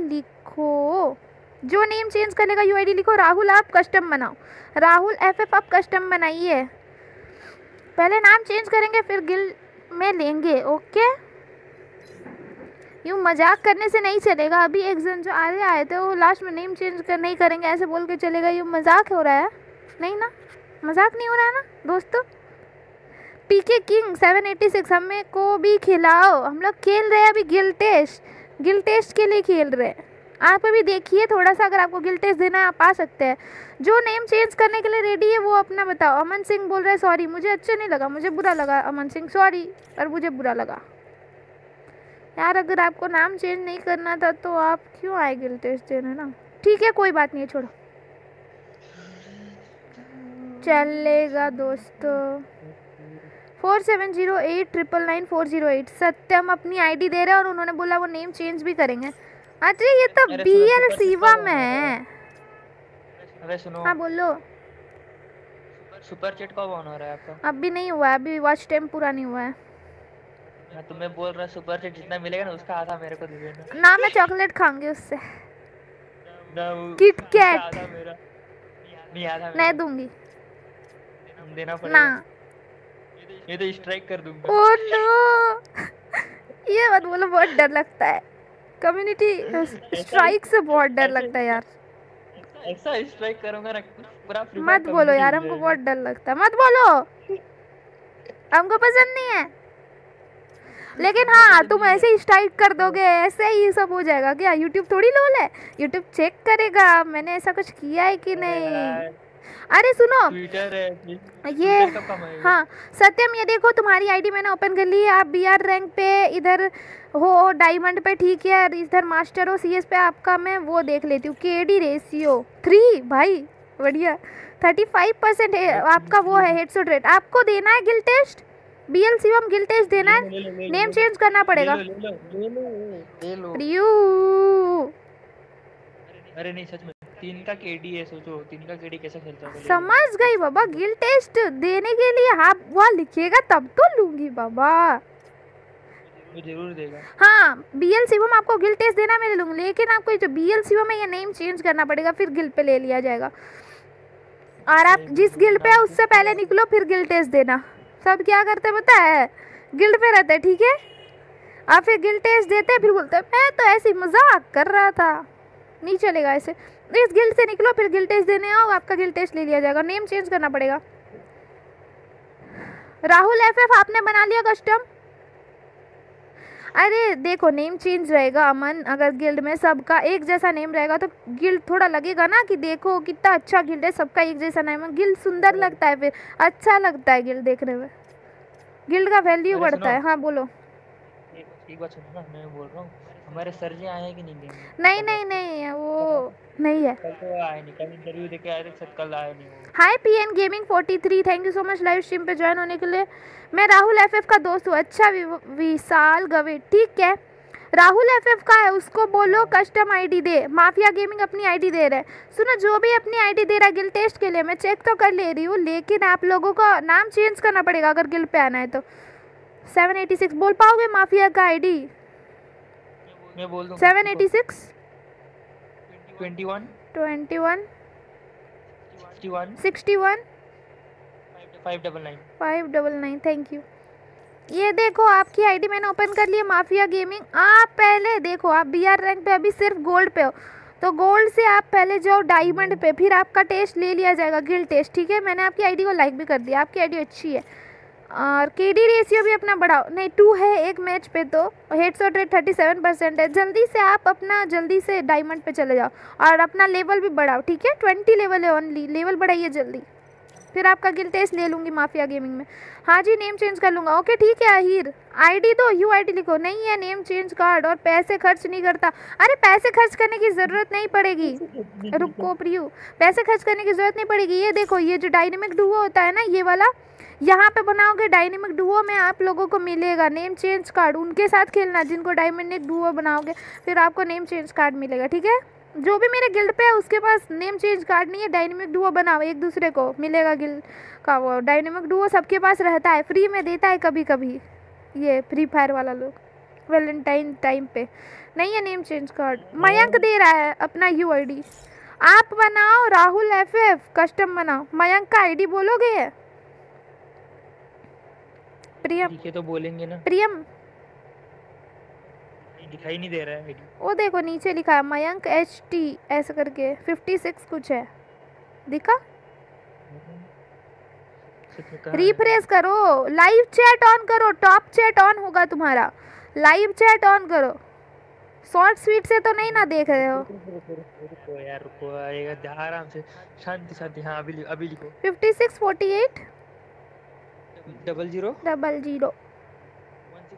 लिखो, जो नेम चेंज कर लेगा यूआईडी लिखो। राहुल आप कस्टम बनाओ, राहुल एफएफ आप कस्टम बनाइए, पहले नाम चेंज करेंगे फिर गिल में लेंगे, ओके। यूँ मजाक करने से नहीं चलेगा, अभी एक जन जो आधे आए थे वो लास्ट में नेम चेंज नहीं करेंगे ऐसे बोल के चलेगा, यूँ मजाक हो रहा है नहीं ना, मजाक नहीं हो रहा है ना दोस्तों। पीके किंग 786 हमें को भी खिलाओ, हम लोग खेल रहे हैं अभी गिल टेस्ट के लिए खेल रहे हैं, आप अभी देखिए थोड़ा सा, अगर आपको गिल टेस्ट देना है आप आ सकते हैं। जो नेम चेंज करने के लिए रेडी है वो अपना बताओ। अमन सिंह बोल रहे हैं सॉरी मुझे अच्छा नहीं लगा, मुझे बुरा लगा अमन सिंह, सॉरी पर मुझे बुरा लगा। यार अगर आपको नाम चेंज नहीं करना था तो आप क्यों आए गिल टेस्ट देने ना, ठीक है कोई बात नहीं, छोड़ो चलेगा दोस्तों। 4708999408 सत्यम अपनी आईडी दे रहे हैं और उन्होंने बोला वो नेम चेंज भी करेंगे। अरे ये तो बीएल सीवा में है। हाँ बोलो। सुपर चैट कब ऑन हो रहा है आपका? अभी नहीं हुआ है, अभी वॉच टाइम पूरा नहीं हुआ है। मैं तुम्हें बोल रहा सुपर चैट जितना मिलेगा ना उसका आधा मेरे को दे देना। ना मैं चॉकलेट खाऊंगी उससे, किटकैट नहीं दूंगी, देना पड़ेगा ना, ये तो स्ट्राइक कर दूंगा। ओह नो ये मत बोलो, बहुत डर लगता है कम्युनिटी स्ट्राइक से, बहुत डर लगता है यार। ऐसा स्ट्राइक करूंगा पूरा फ्री। मत बोलो यार हमको बहुत डर लगता है, मत बोलो हमको पसंद नहीं है। लेकिन हाँ तुम ऐसे ही स्ट्राइक कर दोगे ऐसे ही सब हो जाएगा क्या? यूट्यूब थोड़ी लोल है, यूट्यूब चेक करेगा मैंने ऐसा कुछ किया है कि नहीं। अरे सुनो ये, हाँ सत्यम ये देखो तुम्हारी आईडी मैंने ओपन कर ली है, आप बीआर रैंक पे इधर हो, डायमंड पे ठीक है, इधर मास्टर हो, सीएस पे आपका मैं वो देख लेती हूँ। केडी रेशियो 3 भाई बढ़िया, 35% आपका वो है हेडशॉट रेट। आपको देना है guild test, BL Shivam guild test देना है, नेम चेंज करना पड़ेगा। अरे नहीं सच में 3 का केडी है, सोचो 3 का केडी कैसा खेलता है। समझ गई बाबा, गिल टेस्ट देने के लिए आप वहाँ लिखिएगा तब तो लूंगी बाबा, वो जरूर देगा। हाँ बीएल शिवम आपको गिल टेस्ट देना, मैं ले लूंगी, लेकिन आपको जो बीएल शिवम है ये नेम चेंज करना पड़ेगा फिर गिल पे ले लिया जाएगा। और आप जिस गिल पे है उससे पहले निकलो फिर गिल टेस्ट देना। सब क्या करते पता है, गिल्ड पे रहते हैं ठीक है, आप फिर गिल टेस्ट देते हैं फिर बोलते हैं मैं तो ऐसे मजाक कर रहा था, नहीं चलेगा ऐसे। इस गिल्ड से निकलो फिर गिल टेस्ट देने आओ, आपका गिल टेस्ट ले लिया जाएगा, नेम चेंज करना पड़ेगा। राहुल एफएफ आपने बना लिया कस्टम? अरे देखो नेम चेंज रहेगा अमन, अगर गिल्ड में सबका एक जैसा नेम रहेगा तो गिल्ड थोड़ा लगेगा ना कि देखो कितना अच्छा गिल्ड है, सबका एक जैसा नेम है, गिल्ड सुंदर लगता है, फिर अच्छा लगता है गिल्ड देखने में, गिल्ड का वैल्यू बढ़ता है। हाँ बोलो। एक बात सुनो ना, मैं बोल रहा हूँ हमारे सर जी आए हैं कि नहीं? नहीं नहीं नहीं वो नहीं है, कल तो आए नहीं, कल इंटरव्यू देके आए थे, कल आए नहीं। Hi PN gaming 43 thank you so much live stream पे ज्वाइन होने के लिए। मैं राहुल एफएफ का दोस्त हूँ। अच्छा विशाल गवे ठीक है। राहुल एफएफ का है, उसको बोलो कस्टम आईडी दे। माफिया गेमिंग अपनी आईडी दे रहा है। सुनो, जो भी अपनी आईडी दे रहा है गिल्ड टेस्ट के लिए, मैं चेक तो कर ले रही हूँ, लेकिन आप लोगों को नाम चेंज करना पड़ेगा अगर गिल्ड पे आना है तो। 786 बोल पाओगे माफिया का आईडी? मैं बोल दूं। 786 21 21 61 61 599। Thank you. ये देखो आपकी आईडी मैंने ओपन कर ली है माफिया गेमिंग। आप पहले देखो, आप बीआर रैंक पे अभी सिर्फ गोल्ड पे हो, तो गोल्ड से आप पहले जाओ डायमंड पे, फिर आपका टेस्ट ले लिया जाएगा गिल्ड टेस्ट। ठीक है, मैंने आपकी आईडी को लाइक भी कर दिया, आपकी आईडी अच्छी है। और केडी रेशियो भी अपना बढ़ाओ, नहीं 2 है एक मैच पे, तो हेडशॉट रेट 37% है। जल्दी से आप अपना जल्दी से डायमंड पे चले जाओ और अपना लेवल भी बढ़ाओ। ठीक है, 20 लेवल है ओनली, लेवल बढ़ाइए जल्दी, फिर आपका गिल्ड टेस्ट ले लूँगी माफिया गेमिंग में। हाँ जी, नेम चेंज कर लूँगा। ओके ठीक है आहिर, आईडी दो, यू आईडी लिखो। नहीं है नेम चेंज कार्ड और पैसे खर्च नहीं करता। अरे पैसे खर्च करने की ज़रूरत नहीं पड़ेगी, रुको प्रियू, पैसे खर्च करने की ज़रूरत नहीं पड़ेगी। ये देखो, ये जो डायनेमिक डुओ होता है ना, ये वाला यहाँ पे बनाओगे डायनेमिक डुओ में आप लोगों को मिलेगा नेम चेंज कार्ड। उनके साथ खेलना जिनको डायनेमिक डुओ बनाओगे, फिर आपको नेम चेंज कार्ड मिलेगा। ठीक है, जो भी मेरे गिल्ड पे है उसके पास नेम चेंज कार्ड नहीं है। डायनेमिक डुओ बनाओ, एक दूसरे को मिलेगा गिल्ड का वो डायनेमिक डुओ। सबके पास रहता है, फ्री में देता है कभी कभी ये फ्री फायर वाला लोग, वैलेंटाइन टाइम पे। नहीं है नेम चेंज कार्ड, मयंक दे रहा है अपना यू आई डी। आप बनाओ राहुल एफ एफ कस्टम बनाओ। मयंक का आई डी बोलोगे? प्रियम तो बोलेंगे ना, प्रियम दिखाई नहीं दे रहा है। वो देखो नीचे लिखा है मयंक HT ऐसे करके 56 कुछ है, दिखा? रिफ्रेश करो, लाइव चैट ऑन करो, टॉप चैट ऑन होगा तुम्हारा, लाइव चैट ऑन करो। शॉर्ट स्वीट से तो नहीं ना देख रहे हो? रुको यार, रुको, आएगा आराम से, शांति शांति। हाँ अभी लिखो 5648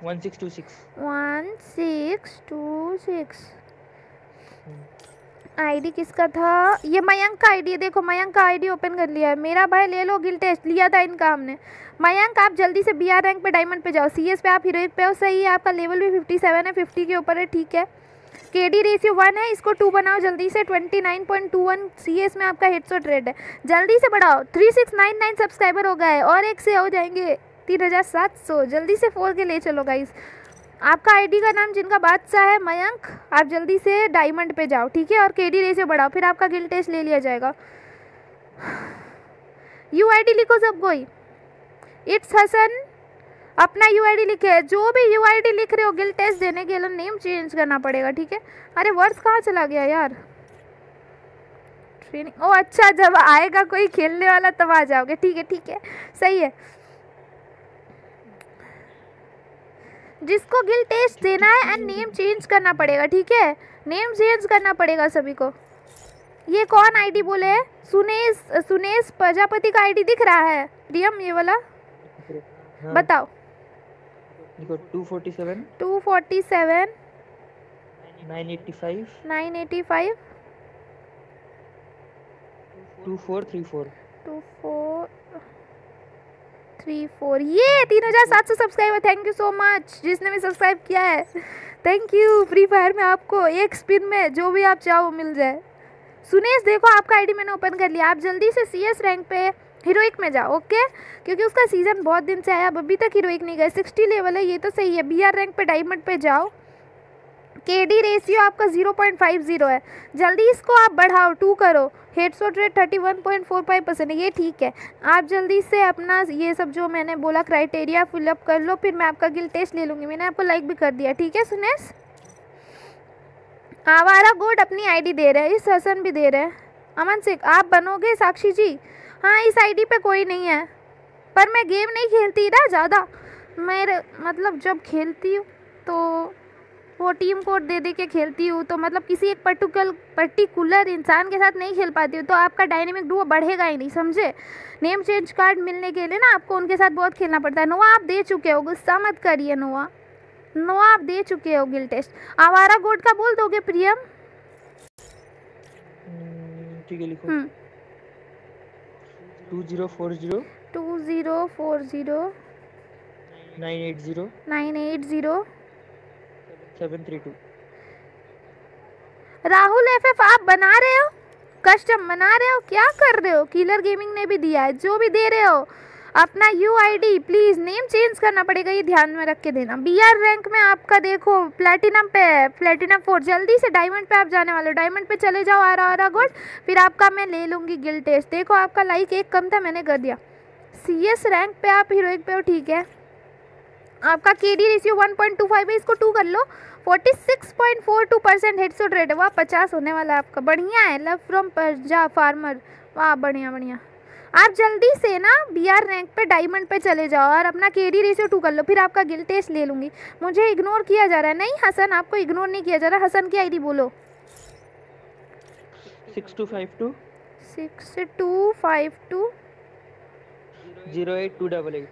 00 1626। आईडी किसका था? ये मयंक का आईडी है। देखो मयंक का आईडी ओपन कर लिया है। मेरा भाई ले लो, गिल टेस्ट लिया था इनका हमने। मयंक आप जल्दी से बीआर रैंक पे डायमंड पे जाओ। सीएस पे आप हीरोइक पे हो, सही है। आपका लेवल भी 57 है, 50 के ऊपर है। ठीक है, केडी रेशियो 1 है, इसको 2 बनाओ जल्दी से। 29.21 सीएस में आपका हेडशॉट रेट है, जल्दी से बढ़ाओ। 3699 सब्सक्राइबर हो गए और एक से हो जाएंगे 3700। जल्दी से 4 के ले चलो गाइस। आपका आईडी का नाम जिनका बादशाह है मयंक, आप जल्दी से डायमंड पे जाओ। ठीक है, और केडी रेशियो बढ़ाओ, फिर आपका गिल्ड टेस्ट ले लिया जाएगा। यूआईडी लिखो सब कोई। इट्स हसन अपना यूआईडी लिखे। जो भी यूआईडी लिख रहे हो गिल्ड टेस्ट देने के लिए नेम चेंज करना पड़ेगा। ठीक है, अरे वर्ड्स कहाँ चला गया यार? ट्रेनिंग, ओ अच्छा, जब आएगा कोई खेलने वाला तब आ जाओगे। ठीक है ठीक है, सही है। जिसको गिल्ड टेस्ट देना है एंड नेम चेंज करना पड़ेगा। ठीक है, नेम चेंज करना पड़ेगा सभी को। ये कौन आईडी बोले है? सुनेश प्रजापति का आईडी दिख रहा है प्रियम, ये वाला? हाँ। बताओ। 247 985 2434। ये 3700 subscriber, thank you so much जिसने भी सब्सक्राइब किया है, थैंक यू। फ्री फायर में आपको एक स्पिन में जो भी आप चाहो मिल जाए। सुनेश देखो, आपका आईडी मैंने ओपन कर लिया। आप जल्दी से सीएस रैंक पे हीरोइक में जाओ। ओके, क्योंकि उसका सीज़न बहुत दिन से आया, अब अभी तक हीरोइक नहीं गए। 60 लेवल है, ये तो सही है। बीआर रैंक पे डायमंड पे जाओ। केडी रेशियो आपका 0.50 है, जल्दी इसको आप बढ़ाओ, 2 करो। हेडशॉट रेट 31.45% है, ये ठीक है। आप जल्दी से अपना ये सब जो मैंने बोला क्राइटेरिया फिलअप कर लो, फिर मैं आपका गिल्ड टेस्ट ले लूँगी। मैंने आपको लाइक भी कर दिया। ठीक है सुनेश। आवारा गोड अपनी आईडी दे रहे हैं, इस हसन भी दे रहे हैं। अमन सिंह आप बनोगे साक्षी जी? हाँ, इस आईडी पे कोई नहीं है, पर मैं गेम नहीं खेलती ना ज़्यादा, मेरे मतलब जब खेलती हूँ तो वो टीम कोड दे के खेलती हूँ, तो मतलब किसी एक पर्टिकुलर इंसान के साथ नहीं खेल पाती हूँ, तो आपका डायनेमिक डुओ बढ़ेगा ही नहीं, समझे? नेम चेंज कार्ड मिलने के लिए ना आपको उनके साथ बहुत खेलना पड़ता है। नोआ आप दे चुके हो, गुस्सा मत करिए नोआ। नोआ आप दे चुके हो गिल्ड टेस्ट। आवारा गोड का बोल दोगे प्रियम? ठीक है, लिखो 2040 980 732। राहुल एफएफ आप बना रहे हो, कस्टम बना रहे हो, क्या कर रहे हो? किलर गेमिंग ने भी दिया है, जो भी दे रहे हो अपना यूआईडी प्लीज़ नेम चेंज करना पड़ेगा, ये ध्यान में रख के देना। बीआर रैंक में आपका देखो प्लेटिनम पे है, प्लेटिनम 4, जल्दी से डायमंड पे आप जाने वाले हो, डायमंड पे चले जाओ, आ रहा गोल्ड, फिर आपका मैं ले लूँगी गिल टेस्ट। देखो आपका लाइक एक कम था, मैंने कर दिया। सीएस रैंक पे आप हीरोइक पे हो, ठीक है। आपका केडी रेशियो 1.25 है, इसको 2 कर लो। 46.42% हेडशॉट रेट है, वहाँ 50 होने वाला है आपका, बढ़िया है। लव फ्रॉम पंजाब फार्मर, वाह बढ़िया बढ़िया। आप जल्दी से ना बीआर रैंक पे डायमंड पे चले जाओ और अपना केडी रेशियो 2 कर लो, फिर आपका गिल टेस्ट ले लूँगी। मुझे इग्नोर किया जा रहा है, नहीं हसन आपको इग्नोर नहीं किया जा रहा। हसन की आईडी बोलो, 6252 08288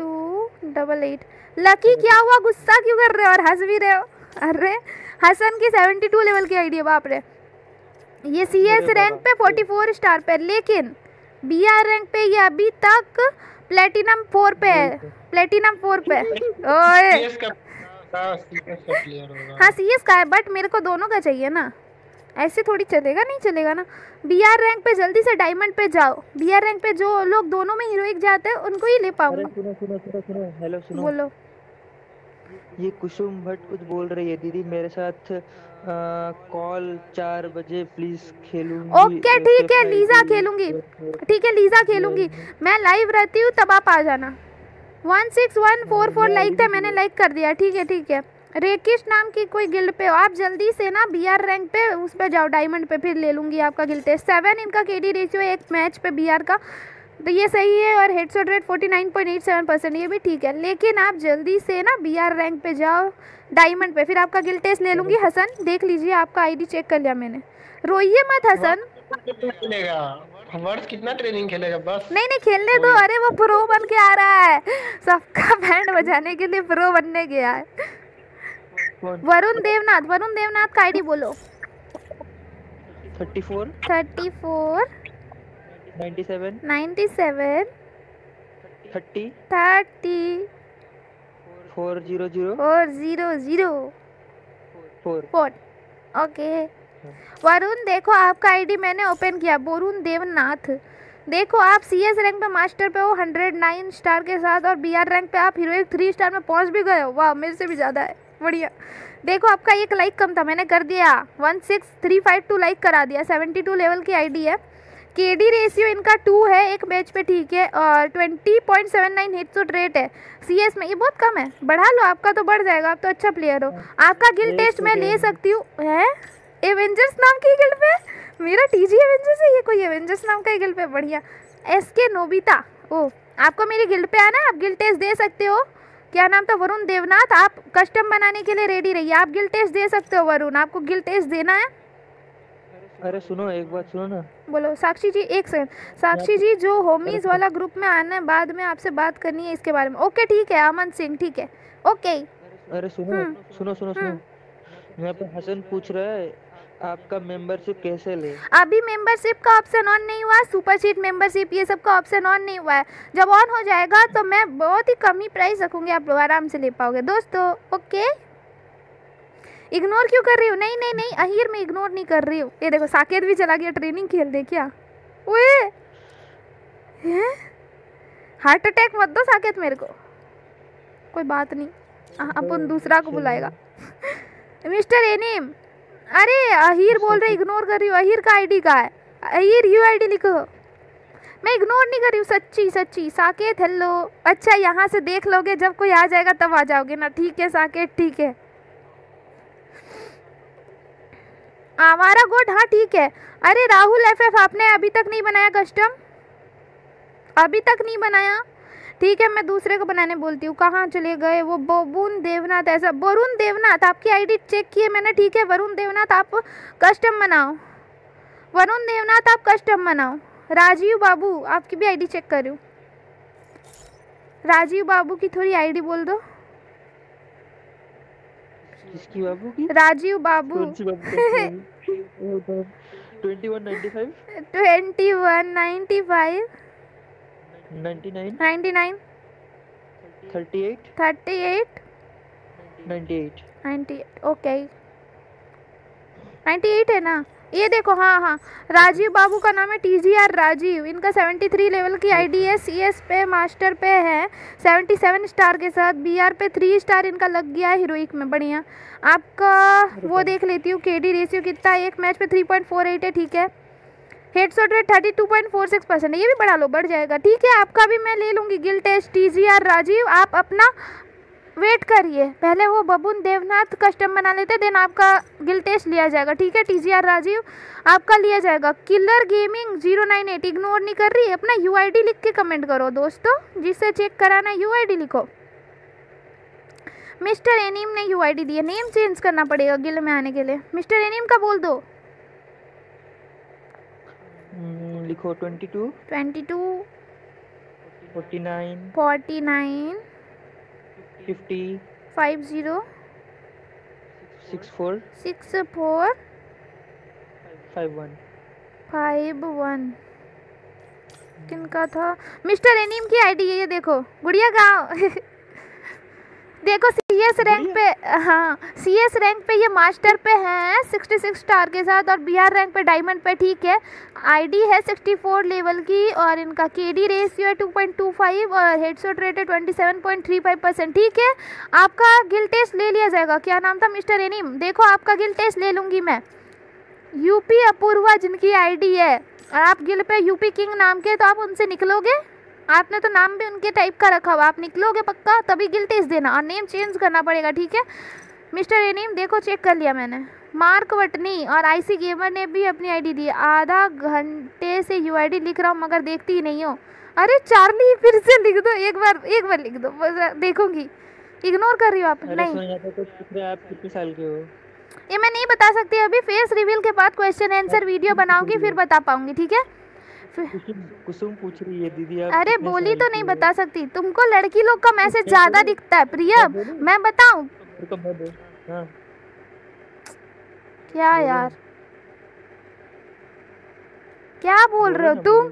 08288। लकी क्या हुआ, गुस्सा क्यों कर रहे हो और हंस भी रहे हो? अरे हसन की 72 लेवल की आईडी है, बाप रे। ये सीएस रैंक पे 44 स्टार पे, लेकिन बीआर रैंक पे ये अभी तक प्लेटिनम 4 पे है, प्लेटिनम 4 पे। हाँ सीएस का है, बट मेरे को दोनों का चाहिए ना, ऐसे थोड़ी चलेगा, नहीं चलेगा ना। बीआर रैंक पे जल्दी से डायमंड पे जाओ, बीआर रैंक पे जो लोग दोनों में हीरोइक जाते हैं उनको ही ले पाऊंगा। हेलो सुनो, बोलो। ये कुसुम भट्ट कुछ बोल रही है, दीदी मेरे साथ कॉल 4 बजे प्लीज खेलूंगी। ओके ठीक है लीजा, खेलूंगी ठीक है लीजा, खेलूंगी मैं, लाइव रहती हूँ तब आप आ जाना। 16144 लाइक था, मैंने लाइक कर दिया, ठीक है ठीक है। रेकिश नाम की कोई गिल्ड पे हो, आप जल्दी से ना बीआर रैंक पे उस पे जाओ डायमंड पे, फिर ले लूँगी आपका गिल्ड टेस्ट। 7 इनका केडी रेशियो एक मैच पे बीआर का, तो ये सही है। और हेडशॉट रेट 49.87%, ये भी ठीक है। लेकिन आप जल्दी से ना बीआर रैंक पे जाओ डायमंड पे, फिर आपका गिल्ड टेस्ट ले लूँगी। हसन देख लीजिए आपका आईडी चेक कर लिया मैंने, रोइए मत हसन। वर्ष कितना ट्रेनिंग खेलेगा बस, नहीं नहीं खेलने दो। अरे वो प्रो बन के आ रहा है, सबका बैंड बजाने के लिए प्रो बनने गया है। वरुण देवनाथ, वरुण देवनाथ का आईडी बोलो, 34 37 97 30 400 400 4। ओके वरुण, देखो आपका आईडी मैंने ओपन किया, वरुण देवनाथ। देखो आप सीएस रैंक पे मास्टर पे हो 109 स्टार के साथ, और बीआर रैंक पे आप हीरोइक 3 स्टार में पहुंच भी गए हो, वाह मेरे से भी ज़्यादा है, बढ़िया। देखो आपका एक लाइक कम था, मैंने कर दिया। 16352 लाइक करा दिया, 72 लेवल की आईडी है। केडी रेशियो इनका 2 है एक मैच पे, ठीक है। और 20.79 हेडशॉट रेट है सीएस में, ये बहुत कम है, बढ़ा लो, आपका तो बढ़ जाएगा, आप तो अच्छा प्लेयर हो। आपका गिल्ड टेस्ट मैं ले सकती हूँ, है एवेंजर्स नाम की गिल्ड पे, मेरा टीजी एवेंजर्स है, ये कोई एवेंजर्स नाम का गिल्ड पे, बढ़िया। एसके नोबिता, ओ आपको मेरी गिल्ड पे आना, आप गिल्ड टेस्ट दे सकते हो। क्या नाम था, वरुण देवनाथ, आप कस्टम बनाने के लिए रेडी रहिए, आप गिल्ड टेस्ट दे सकते हो। वरुण आपको गिल्ड टेस्ट देना है। अरे सुनो एक बात सुनो ना, बोलो साक्षी जी, एक सेकंड साक्षी जी, जो होमीज वाला ग्रुप में आना है, बाद में आपसे बात करनी है इसके बारे में। ओके ठीक है अमन सिंह, ठीक है ओके। अरे सुनो सुनो सुनो सुनो, यहाँ पे हसन पूछ रहा है आपका मेंबरशिप कैसे ले। अभी मेंबरशिप का ऑप्शन ऑन नहीं हुआ, सुपर चीट मेंबरशिप ये सब का ऑप्शन ऑन नहीं हुआ है, जब ऑन हो जाएगा तो मैं बहुत ही कम ही प्राइस रखूंगी, आप लोग आराम से ले पाओगे दोस्तों। ओके इग्नोर क्यों कर रही हो? नहीं नहीं नहीं अहिर, मैं इग्नोर नहीं कर रही हूँ। ये देखो साकेत भी चला गया ट्रेनिंग खेल दे, क्या हार्ट अटैक मत दो साकेत मेरे को, कोई बात नहीं अपन दूसरा को बुलाएगा। मिस्टर एनिम, अरे अहिर बोल रहे इग्नोर कर रही हो, अहिर का आईडी का है, अहिर यूआईडी लिखो, मैं इग्नोर नहीं कर रही हूँ सच्ची सच्ची। साकेत हेलो, अच्छा यहाँ से देख लोगे, जब कोई आ जाएगा तब आ जाओगे ना, ठीक है साकेत ठीक है। आवारा गोड, हाँ ठीक है। अरे राहुल एफएफ आपने अभी तक नहीं बनाया कस्टम, अभी तक नहीं बनाया, ठीक है मैं दूसरे को बनाने बोलती हूँ। कहाँ चले गए वो वरुण देवनाथ, ऐसा वरुण देवनाथ आपकी आईडी चेक की है मैंने, ठीक है। वरुण देवनाथ आप कस्टम बनाओ, वरुण देवनाथ आप कस्टम बनाओ। राजीव बाबू आपकी भी आईडी चेक कर रही हूँ, राजीव बाबू की थोड़ी आईडी बोल दो। किसकी बाबू की? राजीव बाबू 2195 99 39 38 38 98 98 ओके 98 है ना। ये देखो हाँ हाँ राजीव बाबू का नाम है TGR राजीव। इनका 73 लेवल की आईडी है। CS पे मास्टर पे है 77 स्टार के साथ। BR पे 3 स्टार इनका लग गया है हीरोइक में। बढ़िया आपका वो देख लेती हूँ। KD रेशियो कितना है एक मैच पे 3.48 है। ठीक है हेडशॉट रेट 32.46% है। ये भी बढ़ा लो बढ़ जाएगा। ठीक है आपका भी मैं ले लूँगी। गिल टेस्ट TGR राजीव आप अपना वेट करिए। पहले वो बबुन देवनाथ कस्टम बना लेते देन आपका गिल टेस्ट लिया जाएगा। ठीक है TGR राजीव आपका लिया जाएगा। किलर गेमिंग 098 इग्नोर नहीं कर रही। अपना UID लिख के कमेंट करो दोस्तों जिससे चेक कराना है UID लिखो। मिस्टर एनीम ने UID दिया। नेम चेंज करना पड़ेगा गिल में आने के लिए। मिस्टर एनीम का बोल दो लिखो 22 22 49 49 50 50 64 64 51 51 किनका था? मिस्टर एनीम की आईडी है। ये देखो गुड़िया गाँव देखो CS रैंक पे। हाँ CS रैंक पे ये मास्टर पे है 66 स्टार के साथ और BR रैंक पे डायमंड पे। ठीक है आईडी है 64 लेवल की और इनका KD रेशियो है 2.25 और हेडशॉट रेट है 27.35%। ठीक है आपका गिल टेस्ट ले लिया जाएगा। क्या नाम था मिस्टर एनीम? देखो आपका गिल टेस्ट ले लूँगी मैं। यूपी अपूर्वा जिनकी आईडी है और आप गिल पे यूपी किंग नाम के तो आप उनसे निकलोगे। आपने तो नाम भी उनके टाइप का रखा हुआ। आप निकलोगे पक्का तभी गिल टेस्ट देना और नेम चेंज करना पड़ेगा। ठीक है मिस्टर एनीम देखो चेक कर लिया मैंने। मार्क वटनी और IC गेमर ने भी अपनी आईडी दी। आधा घंटे से UID लिख रहा हूँ मगर देखती ही नहीं हो। अरे चार्ली फिर से लिख दो एक बार लिख दो देखूंगी। इग्नोर कर रही हो आप? नहीं आप कितने साल के हो ये मैं नहीं बता सकती अभी। फेस रिवील के बाद क्वेश्चन आंसर वीडियो बनाऊंगी फिर बता पाऊंगी। ठीक है कुसुम पूछ रही है दीदी आप। अरे बोली तो नहीं बता सकती। तुमको लड़की लोग का मैसेज ज्यादा दिखता है प्रिया। मैं बताऊं क्या यार क्या बोल रहे हो तुम?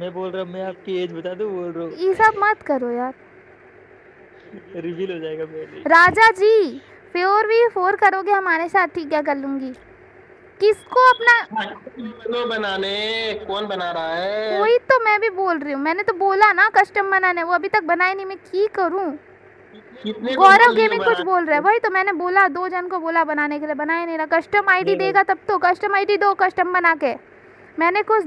मैं बोल रहा हूँ मैं आपकी एज बता दूं बोल रहा हूँ। ये सब मत करो यार रिवील हो जाएगा। राजा जी प्योर भी 4 करोगे हमारे साथ? ठीक है कर लूंगी। किसको अपना बनाने कौन बना रहा है? वही तो मैं भी बोल रही हूँ। मैंने तो बोला ना कस्टम बनाने वो अभी तक बनाए नहीं। मैं की करूँ? गौरव गेमिंग कुछ बोल रहा है वही तो मैंने बोला 2 जन को बोला बनाने के लिए बनाए नहीं ना। कस्टम आईडी देगा तब तो। कस्टम आईडी दो कस्टम बना के। मैंने कुछ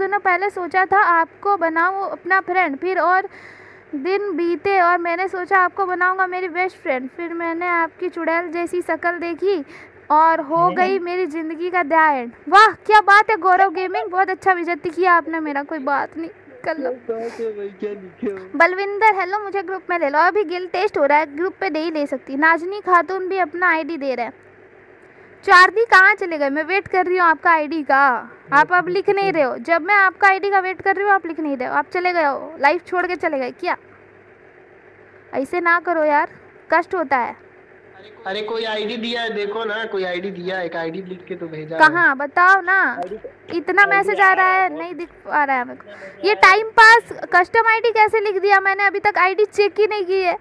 दिनों पहले सोचा था आपको बनाऊँ अपना फ्रेंड फिर और दिन बीते और मैंने सोचा आपको बनाऊंगा मेरी बेस्ट फ्रेंड। फिर मैंने आपकी चुड़ैल जैसी शक्ल देखी और हो गई मेरी ज़िंदगी का ध्यान। वाह क्या बात है गौरव गेमिंग बहुत अच्छा बेइज्जती किया आपने मेरा। कोई बात नहीं कर लो। बलविंदर हेलो मुझे ग्रुप में ले लो। अभी गिल टेस्ट हो रहा है ग्रुप पे नहीं ले सकती। नाजनी खातून भी अपना ID दे रहे हैं। चार्दी कहाँ चले गए? मैं वेट कर रही हूँ आपका ID का। आप अब लिख नहीं रहे हो। जब मैं आपका ID का वेट कर रही हूँ आप लिख नहीं रहे हो। आप चले गए हो लाइफ छोड़ के चले गए क्या? ऐसे ना करो यार कष्ट होता है। अरे कोई ID दिया है देखो ना। कोई ID दिया है एक ID लिख के तो भेजा। कहाँ बताओ ना। इतना मैसेज आ रहा है नहीं दिख पा रहा है मेरे को। ये टाइम पास कस्टम ID कैसे लिख दिया? मैंने अभी तक ID चेक ही नहीं की है।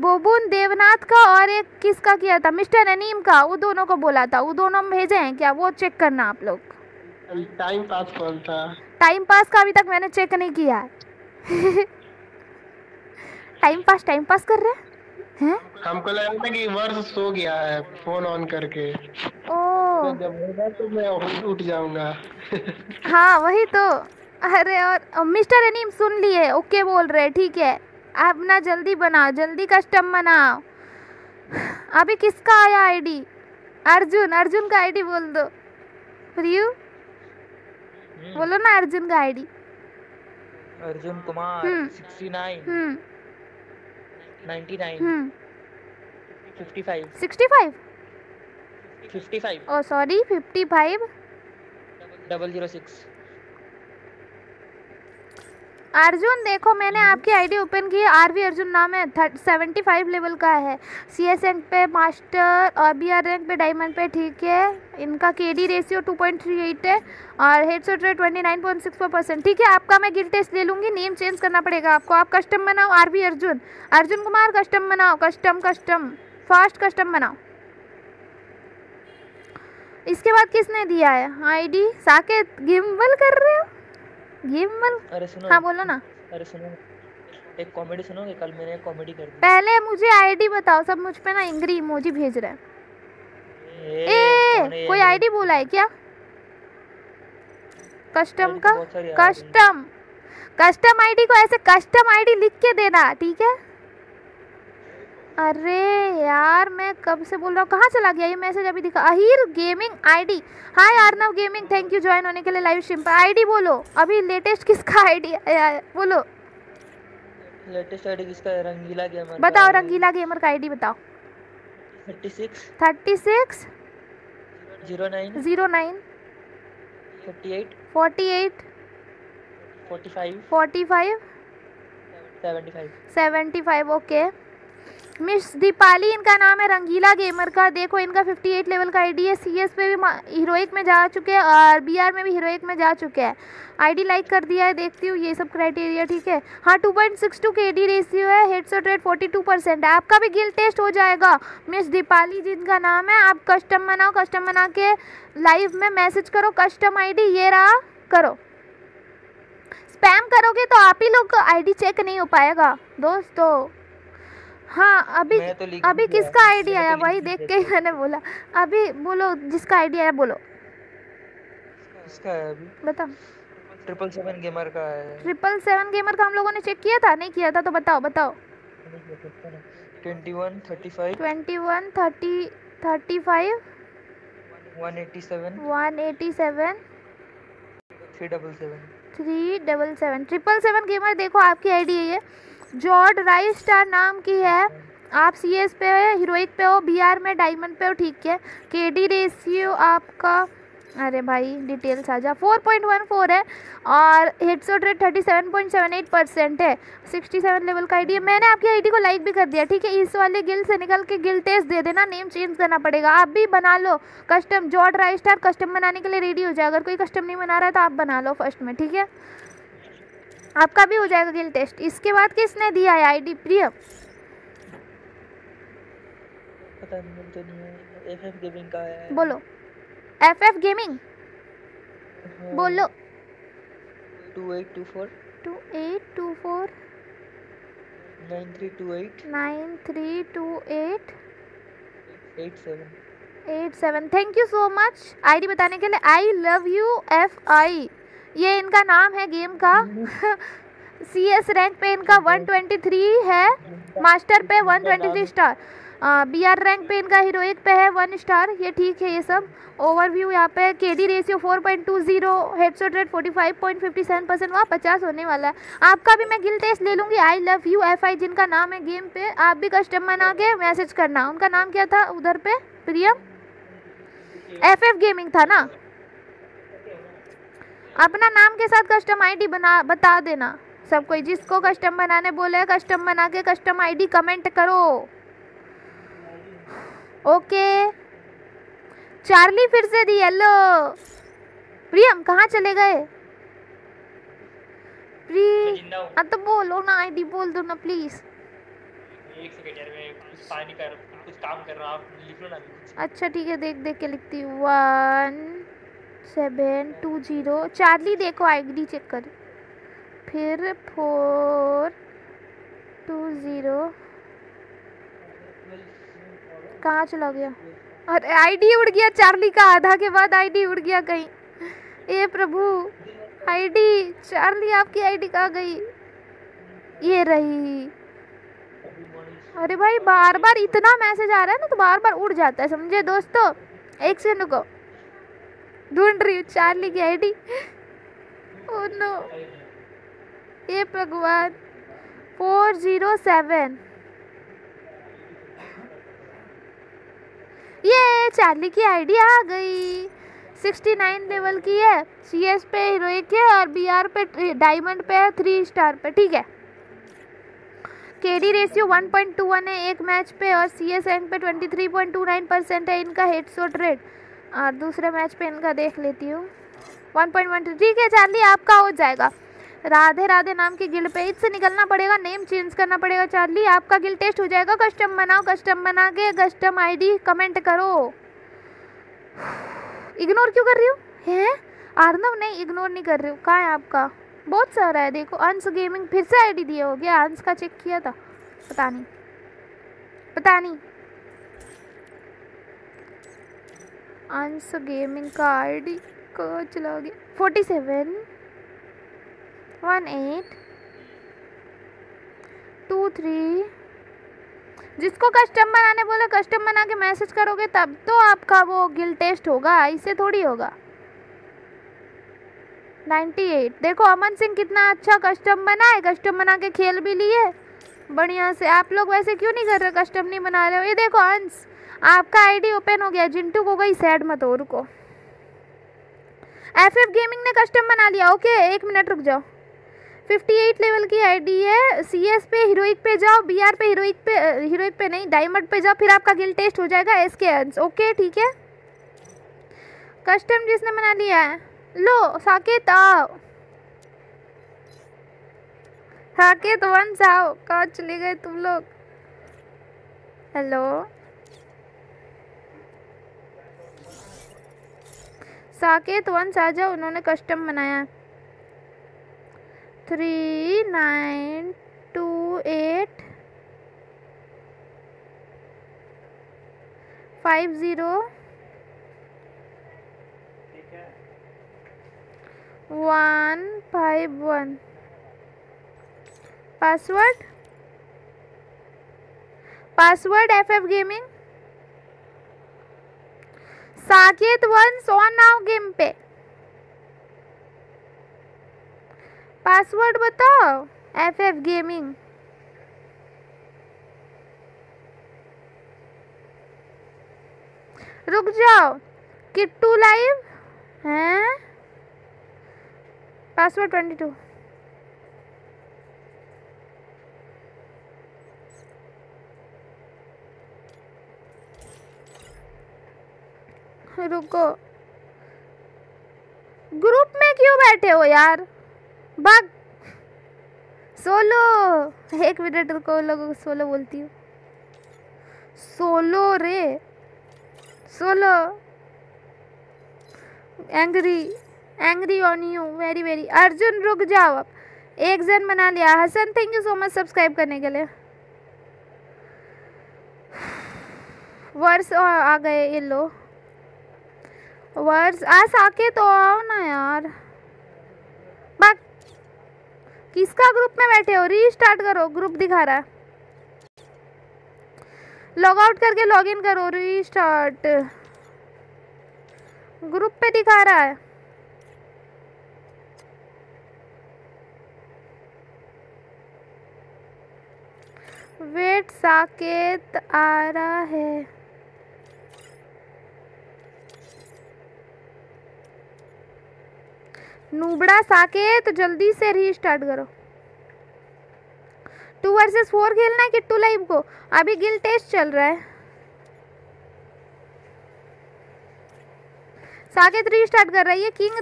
बोबुन देवनाथ का और एक किसका किया था? मिस्टर एनीम का। वो दोनों को बोला था। वो दोनों भेजे हैं क्या? वो चेक करना आप लोग। टाइम पास कौन था? टाइम पास का अभी तक मैंने चेक नहीं किया है। टाइम पास कर रहे हैं? हमको लगा था कि वर्ष सो गया है फोन ऑन करके। ओह जब होगा तो मैं उठ जाऊंगा। हाँ वही तो। अरे और मिस्टर एनीम सुन लिए ओके बोल रहे। ठीक है आप ना जल्दी बनाओ जल्दी कस्टम बनाओ। अभी किसका आया आईडी? अर्जुन का आईडी बोल दो। प्रियू बोलो ना अर्जुन का ID. अर्जुन कुमार 69 99 55 oh sorry 55 006 Arjun देखो मैंने आपकी आईडी ओपन की, आरवी अर्जुन नाम है, 75 लेवल का है, CS रैंक पे मास्टर और BR रैंक पे डायमंड पे, ठीक है। इनका KD रेशियो 2.38 है और हेडशॉट रेट 29.64%, ठीक है। आपका मैं गिल टेस्ट ले लूँगी, नेम चेंज करना पड़ेगा आपको। आप कस्टम बनाओ आरवी अर्जुन, अर्जुन कुमार कस्टम बनाओ, कस्टम फास्ट कस्टम बनाओ। इसके बाद किसने दिया है आईडी? साकेत गिम्बल कर रहे हो, गिम्बल? अरे सुनो, हाँ बोलो ना। अरे सुनो एक कॉमेडी सुनोगे? कल मैंने एक कॉमेडी कर दी। पहले मुझे आईडी बताओ, सब मुझ पे ना इंग्री इमोजी भेज रहे हैं। ए कोई आईडी बोला है क्या कस्टम का? कस्टम कस्टम आईडी को ऐसे कस्टम आईडी लिख के देना, ठीक है। अरे यार मैं कब से बोल रहा हूँ, कहाँ चला गया ये मैसेज? अभी दिखा, Ahir gaming ID. Hi Arnav gaming, thank you join होने के लिए लाइव स्ट्रीम पर। आईडी बोलो अभी, लेटेस्ट किसका आईडी है बोलो? लेटेस्ट आईडी किसका है? रंगीला गेमर बताओ, रंगीला गेमर का आईडी बताओ। 36 09 48 45 75 ओके। मिस दीपाली इनका नाम है, रंगीला गेमर का। देखो इनका 58 लेवल का आईडी है, CS पे भी हीरोइक में जा चुके हैं और BR में भी हीरोइक में जा चुके हैं। आईडी लाइक कर दिया है, देखती हूँ ये सब क्राइटेरिया, ठीक है। हाँ 2.62 KD रेशियो है, हेडशॉट रेट 42%। आपका भी गिल टेस्ट हो जाएगा मिस दीपाली जिनका नाम है। आप कस्टम बनाओ, कस्टम बना के लाइव में मैसेज करो, कस्टम आईडी ये रहा करो। स्पैम करोगे तो आप ही लोग आईडी चेक नहीं हो पाएगा दोस्तों। हाँ अभी तो अभी किसका आईडी आया? वही देख के ही मैंने बोला, अभी बोलो जिसका आईडी आया बोलो। किसका है अभी बताओ? 777 गेमर का है। 777 गेमर का हम लोगों ने चेक किया था, नहीं किया था तो बताओ बताओ। 21 35 187 377 777 गेमर। देखो आपकी आईडी है ये, जॉर्ड राइस स्टार नाम की है। आप CS पे हो, हीरोइक पे हो, BR में डायमंड पे हो, ठीक है। KD रेशियो आपका, अरे भाई डिटेल्स आ जा, 4.14 है और हेडशॉट रेट 37.78% है। 67 लेवल का आईडी है। मैंने आपकी आईडी को लाइक भी कर दिया, ठीक है। इस वाले गिल से निकल के गिल टेस्ट दे देना, नेम चेंज करना पड़ेगा। आप भी बना लो कस्टम, जॉर्ड राइस स्टार कस्टम बनाने के लिए रेडी हो जाए। अगर कोई कस्टम नहीं बना रहा है तो आप बना लो फर्स्ट में, ठीक है। आपका भी हो जाएगा गिल टेस्ट। इसके बाद किसने दिया है आईडी? प्रिय पता नहीं, तो नहीं FF गेमिंग का है। बोलो FF गेमिंग बोलो। 2824 9328 87 thank you so much ID बताने के लिए। आई लव यू FI ये इनका नाम है गेम का। CS रैंक पे इनका 123 है, मास्टर पे 123 स्टार, BR रैंक पे इनका हीरोइक पे है 1 स्टार, ये ठीक है। ये सब ओवरव्यू यहाँ पे। KD रेशियो 4.20, हेडशॉट रेट 45.57%, वहाँ 50 होने वाला है। आपका भी मैं गिल टेस्ट ले लूँगी। आई लव यू FI जिनका नाम है गेम पे, आप भी कस्टम बना के मैसेज करना। उनका नाम क्या था उधर पे? प्रियम FF गेमिंग था ना। अपना नाम के साथ कस्टम आईडी बना बता देना सब कोई, जिसको कस्टम बनाने बोले कस्टम बना के कस्टम आईडी कमेंट करो, ओके। चार्ली फिर से दी, हेलो प्रियम कहाँ चले गए? प्रिय तो बोलो ना, आईडी बोल दो ना प्लीज। एक सेकंड यार मैं कुछ पानी कर कुछ काम कर रहा हूँ, आप लिख लो ना कुछ। अच्छा ठीक है, देख देख के लिखती हूँ। 1720 चार्ली देखो आईडी चेक कर, फिर 420 कहाँ चला गया? अरे आईडी उड़ गया चार्ली का, आधा के बाद आईडी उड़ गया कहीं। ए प्रभु आईडी चार्ली आपकी आईडी कहाँ गई? ये रही। अरे भाई बार बार इतना मैसेज आ रहा है ना तो बार बार उड़ जाता है, समझे दोस्तों। एक सेकंड रुको, ढूंढ रही हूँ चार्ली की आईडी। ओह नो, ये भगवान। 407 ये चार्ली की आईडी आ गई। 69 लेवल की है, CS पे हीरोइक है और BR पे डायमंड पे है, 3 स्टार पे। ठीक है, KD रेशियो 1.21 है एक मैच पे और CS रैंक पे 23.29% है इनका हेडशॉट रेट। और दूसरे मैच पे इनका देख लेती हूँ 1.13। ठीक है चार्ली, आपका हो जाएगा। राधे राधे नाम की गिल्ड पे इससे निकलना पड़ेगा, नेम चेंज करना पड़ेगा चार्ली, आपका गिल्ड टेस्ट हो जाएगा। कस्टम बनाओ, कस्टम बना के कस्टम आईडी कमेंट करो। इग्नोर क्यों कर रही हूँ है आर्नव? नहीं इग्नोर नहीं कर रही हूँ। कहाँ है आपका? बहुत सारा है देखो, अंश गेमिंग फिर से आईडी दिए हो गया, अंश का चेक किया था, पता नहीं अंश गेमिंग का आईडी को चला गया। 47 18 23 जिसको कस्टम बनाने बोले कस्टम बना के मैसेज करोगे तब तो आपका वो गिल्ड टेस्ट होगा, इससे थोड़ी होगा। 98 देखो अमन सिंह कितना अच्छा कस्टम बनाए, कस्टम बना के खेल भी लिए बढ़िया से। आप लोग वैसे क्यों नहीं कर रहे, कस्टम नहीं बना रहे हो? ये देखो अंश आपका आईडी ओपन हो गया। जिंटू को गई सैड मत हो, रुको। FF गेमिंग ने कस्टम बना लिया, ओके एक मिनट रुक जाओ। 58 लेवल की आईडी है, CS पे हीरोइक पे जाओ, BR पे हीरोइक पे नहीं डायमंड पे जाओ, फिर आपका गिल्ड टेस्ट हो जाएगा। SK अंश ओके ठीक है, कस्टम जिसने बना लिया है। लो साकेत आओ, साकेत वंश आओ, कहाँ चले गए तुम लोग? हेलो साकेत वंश आ जाओ, उन्होंने कस्टम बनाया। 392850 151 पासवर्ड FF गेमिंग। साकेत वंश ऑन आओ गेम पे, पासवर्ड बताओ FF गेमिंग। रुक जाओ, किट्टू लाइव हैं, पासवर्ड 22। रुको, ग्रुप में क्यों बैठे हो यार? बग सोलो, एक मिनट रुको, लोगों को सोलो बोलती हूँ। सोलो रे, solo angry angry on you very very. Arjun रुक जाओ, अब एक जन बना लिया। Hasan thank you so much subscribe करने के लिए। वर्स आ गए ये लो, वर्स आ साके तो आओ ना यार। बक किसका ग्रुप में बैठे हो? रीस्टार्ट करो, ग्रुप दिखा रहा है, लॉग आउट करके लॉग इन करो, रीस्टार्ट। ग्रुप पे दिखा रहा है, वेट साकेत आ रहा है। नूबड़ा साकेत जल्दी से रीस्टार्ट करो। 2 वर्सेस 4 खेलना है किट्टू लाइव को, अभी गिल्ड टेस्ट चल रहा है। साकेत रीस्टार्ट कर रही है। किंग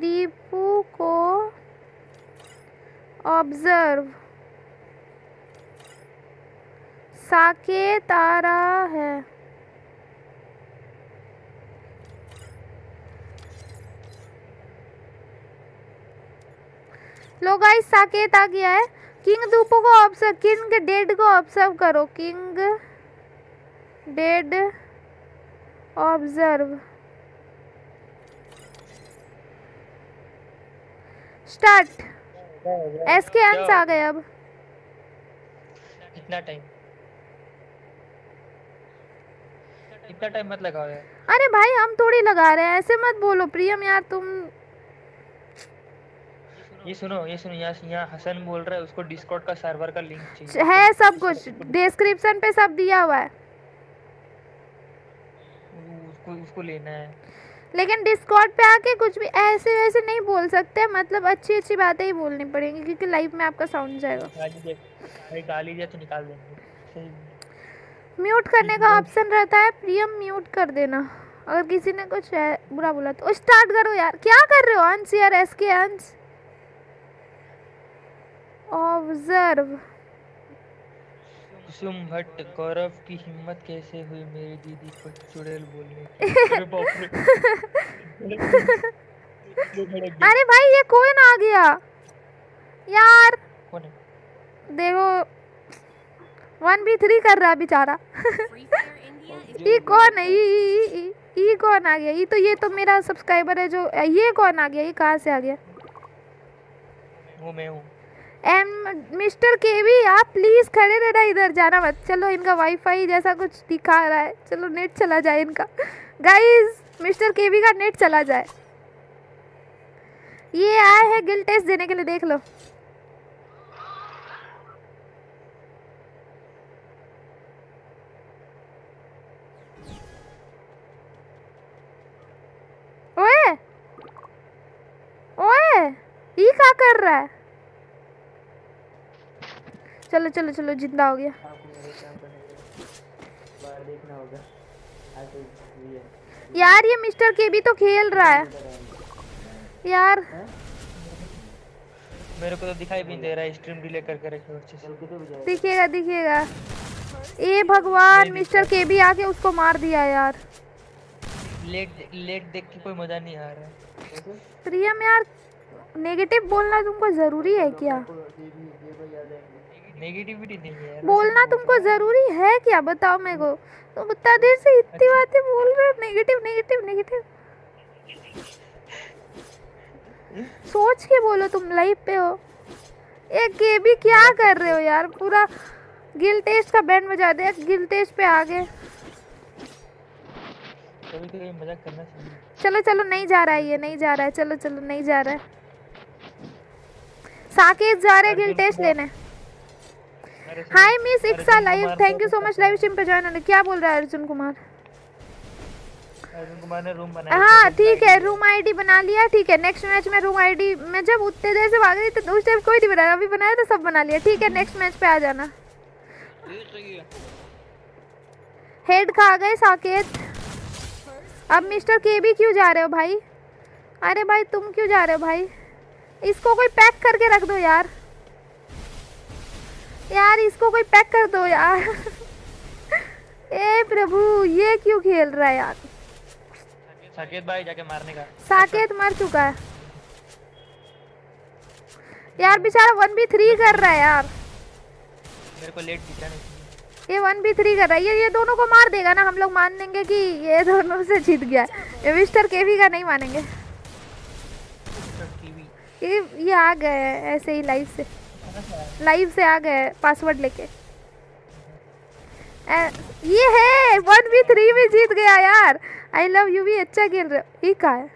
दीपू को, ऑब्जर्व। साकेत आ रहा है, लो गाइस साकेत आ गया है। किंग दीपू को ऑब्जर्व, किंग डेड को ऑब्जर्व करो, king dead observe start. SK Ansh आ गए। अब इतना टाइम मत लगाओ यार। अरे भाई हम थोड़ी लगा रहे हैं, ऐसे मत बोलो प्रियम यार तुम। ये सुनो यहाँ हसन बोल रहा है उसको डिस्कॉर्ड का सर्वर का लिंक चाहिए है, सब कुछ डिस्क्रिप्शन पे सब दिया हुआ है, उसको लेना है। लेकिन डिस्कॉर्ड पे आके कुछ भी ऐसे वैसे नहीं बोल सकते, मतलब अच्छी अच्छी बातें ही बोलनी पड़ेंगी क्योंकि लाइव में आपका साउंड जाएगा। गाली दे तो निकाल देंगे। म्यूट करने का ऑप्शन रहता है, प्रियम म्यूट कर देना अगर किसी ने कुछ बुरा बोला तो। स्टार्ट करो यार, क्या कर रहे हो? अंश यार, एस के अंश ऑब्जर्व। कुसुम भट्ट, गौरव की हिम्मत कैसे हुई मेरी दीदी को चुड़ैल बोलने की? अरे भाई ये कौन आ गया यार? कौन है? देखो 1v3 कर रहा है बेचारा। ये कौन है? ये कौन आ गया? ये तो मेरा सब्सक्राइबर है जो। ये कौन आ गया? ये कहाँ से आ गया? वो मैं हूँ। मिस्टर केवी, आप प्लीज खड़े रहना, इधर जाना मत। चलो इनका वाईफाई जैसा कुछ दिखा रहा है, चलो नेट चला जाए इनका। गाइस मिस्टर केवी का नेट चला जाए। ये आए हैं गिल्ड टेस्ट देने के लिए, देख लो। ओए ओए ये क्या कर रहा है? चलो चलो चलो, जिंदा हो गया। यार ये मिस्टर केबी तो खेल रहा है यार, मेरे को तो दिखाई भी नहीं दे रहा है, स्ट्रीम डिले करके रखे हो। दिखेगा दिखेगा। ए भगवान, मिस्टर केबी आके उसको मार दिया यार। लेट लेट देख के कोई मजा नहीं आ रहा। प्रियम यार, नेगेटिव बोलना तुमको जरूरी है क्या? नेगेटिविटी नहीं है बोलना तुमको जरूरी है क्या? बताओ मेरे को, तुम इतना देर से इतनी बातें बोल रहे हो, नेगेटिव नेगेटिव नेगेटिव। सोच के बोलो, तुम लाइव पे हो। एक केबी क्या कर रहे हो यार? पूरा गिल्ड टेस्ट का बैंड बजा दे। गिल्ड टेस्ट पे आ गए। कभी मजाक करना चाहिए। चलो चलो, नहीं जा रहा है ये, नहीं जा रहा है। चलो चलो, नहीं जा रहा है। साकेत जा रहे गिल्ड टेस्ट लेने। हाय मिस इक्सा live, thank you so much live stream पे ज्वाइन होने। क्या बोल रहा है अर्जुन कुमार? अर्जुन कुमार ने रूम बनाया। हाँ ठीक है, रूम आईडी बना लिया। ठीक है, नेक्स्ट मैच में रूम आईडी मैं जब उतने देर से भाग रही तो उस टाइम कोई नहीं बनाया, अभी बनाया तो सब बना लिया। ठीक है, नेक्स्ट मैच पे आ जाना। हेड खा गए साकेत। अब मिस्टर केबी क्यों जा रहे हो भाई? अरे भाई तुम क्यों जा रहे हो भाई? इसको कोई पैक करके रख दो यार, यार इसको कोई पैक कर दो यार। ए प्रभु, ये क्यों खेल रहा है यार? साकेत भाई जाके मारने का। साकेत मर चुका है यार बेचारा, 1v3 कर रहा है यार। मेरे को लेट दिखा नहीं। ये 1v3 कर रहा है, ये दोनों को मार देगा ना, हम लोग मान देंगे कि ये दोनों से जीत गया है। मिस्टर केवी का नहीं मानेंगे। ये आ गए ऐसे ही लाइव से, आ गए पासवर्ड लेके। ये है 1v3 में जीत गया यार। आई लव यू भी अच्छा खेल रहे हो। ये कहाँ है?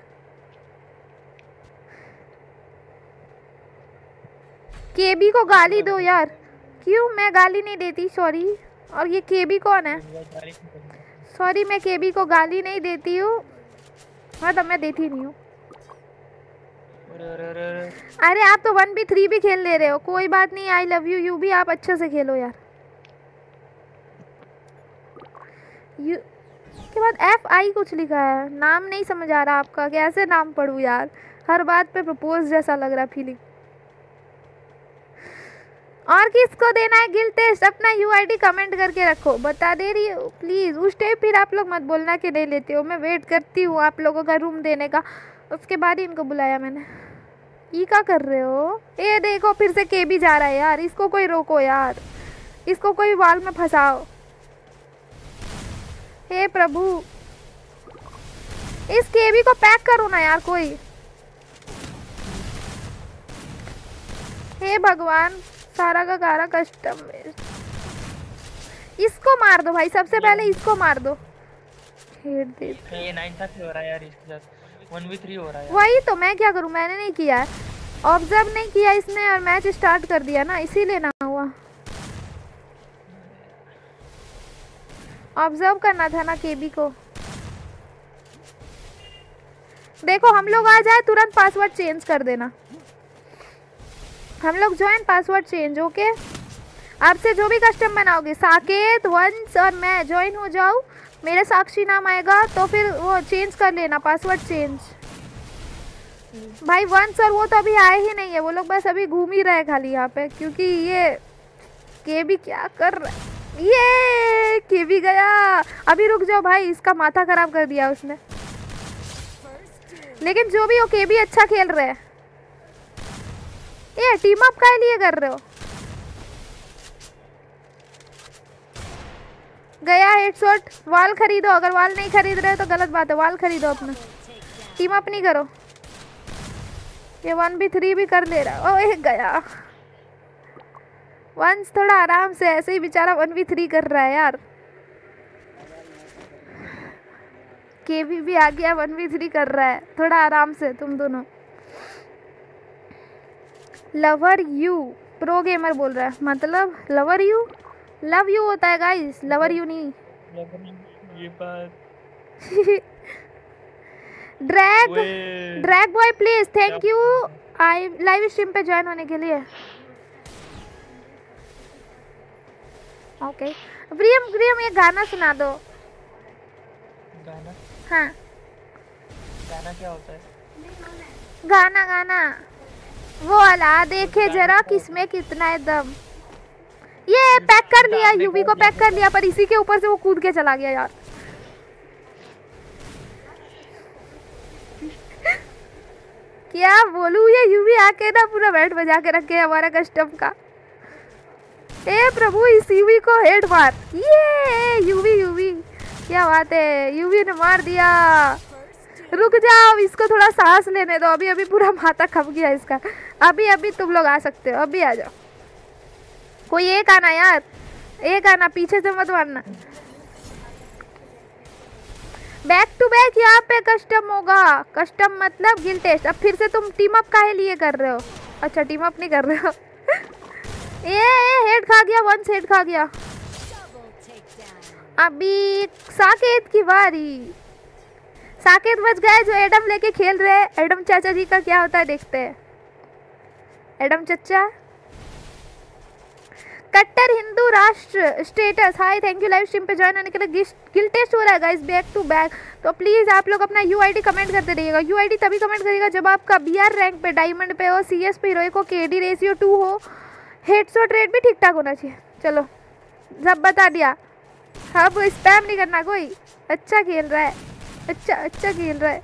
केबी को गाली दो यार। क्यों? मैं गाली नहीं देती, सॉरी। और ये केबी कौन है? सॉरी, मैं केबी को गाली नहीं देती हूँ, मतलब मैं देती नहीं हूँ। अरे आप तो 1v3 भी खेल ले रहे हो, कोई बात नहीं। आई लव यू यू भी, आप अच्छे से खेलो यार। यू के बाद FI कुछ लिखा है, नाम नहीं समझ आ रहा आपका, कैसे नाम पढ़ूं यार? हर बात पे प्रपोज जैसा लग रहा फीलिंग। और किसको देना है गिल्ड टेस्ट? अपना UID कमेंट करके रखो, बता दे रही हो प्लीज़। उस टाइम फिर आप लोग मत बोलना कि नहीं लेते हो, मैं वेट करती हूँ आप लोगों का रूम देने का, उसके बाद ही इनको बुलाया मैंने। ये क्या कर रहे हो? ये देखो फिर से केबी जा रहा है यार, इसको कोई रोको यार, इसको कोई वाल में फंसाओ। हे प्रभु, इस केबी को पैक करो ना यार कोई। हे भगवान, सारा का सारा कस्टम। इसको मार दो भाई, सबसे पहले इसको मार दो। हेड दे ये 9 था हो रहा है यार, इसके साथ 1v3 हो रहा है। वही तो, मैं क्या करूं, मैंने नहीं किया है। ऑब्जर्व नहीं किया इसने और मैच स्टार्ट कर दिया ना, इसीलिए ना हुआ। ऑब्जर्व करना था ना केबी को। देखो हम लोग आ जाए तुरंत पासवर्ड चेंज कर देना, हम लोग ज्वाइन पासवर्ड चेंज। ओके आपसे जो भी कस्टम बनाओगे साकेत वंस और मैं ज्वाइन हो जाऊँ, मेरा साक्षी नाम आएगा तो फिर वो चेंज कर लेना पासवर्ड चेंज। भाई वंस और वो तो अभी आए ही नहीं है, वो लोग बस अभी घूम ही रहे खाली यहाँ पे, क्योंकि ये केबी क्या कर रहा है। ये केबी गया, अभी रुक जाओ भाई, इसका माथा खराब कर दिया उसने। लेकिन जो भी हो केबी अच्छा खेल रहे हैं। ये टीम अप का लिए कर रहे हो। गया हेडशॉट, वाल खरीदो, अगर वाल नहीं खरीद रहे हो तो गलत बात है, वाल खरीदो अपना, टीम अप नहीं करो। ये 1v3 भी कर दे रहा। ओ एक गया वंस, थोड़ा आराम से, ऐसे ही बेचारा 1v3 कर रहा है यार। केबी भी आ गया 1v3 कर रहा है, थोड़ा आराम से तुम दोनों। लवर यू प्रो गेमर बोल रहा है, मतलब लवर यू लव यू होता है गाइस, लवर यू नहीं ये बात। Drag drag boy please thank you I live stream पे ज्वाइन होने के लिए। ओके प्रियम प्रियम ये गाना सुना दो। गाना? हाँ गाना क्या होता है? गाना गाना वो वाला, देखे जरा किसमें कितना है दम। ये पैक कर लिया, यूवी को पैक कर लिया, पर इसी के ऊपर से वो कूद के चला गया यार। क्या बोलूं, ये यूवी आके ना पूरा बैट बजा के रखे हमारा कस्टम का। ए प्रभु इस यूवी को हेड मार। ये यूवी यूवी क्या बात है, यूवी ने मार दिया। रुक जाओ इसको थोड़ा सांस लेने दो, अभी अभी पूरा माथा खप गया इसका। अभी अभी तुम लोग आ सकते हो, अभी आ जाओ। कोई एक आना यार, एक आना, पीछे से मत मारना। बैक टू बैक यहाँ पे कस्टम होगा, कस्टम मतलब गिल टेस्ट। अब फिर से तुम टीम अप काहे लिए कर रहे हो? अच्छा टीम अप नहीं कर रहे हो। ए हेड खा गया, वन हेड खा गया। अभी साकेत की बारी, साकेत बच गए जो एडम लेके खेल रहे हैं। एडम चाचा जी का क्या होता है देखते हैं। एडम चाचा कट्टर हिंदू राष्ट्र status hi thank you live stream पे ज्वाइन होने के लिए। गिल टेस्ट हो रहा है गाइस बैक टू बैक, तो प्लीज़ आप लोग अपना यूआईडी कमेंट करते रहिएगा। यूआईडी तभी कमेंट करिएगा जब आपका बीआर रैंक पे, डायमंड पे हो, सीएस पे हीरोइक हो, केडी रेशियो 2 हो, हेडशॉट रेट भी ठीक ठाक होना चाहिए। चलो सब बता दिया, अब स्पैम नहीं करना। कोई अच्छा खेल रहा है, अच्छा अच्छा खेल रहा है।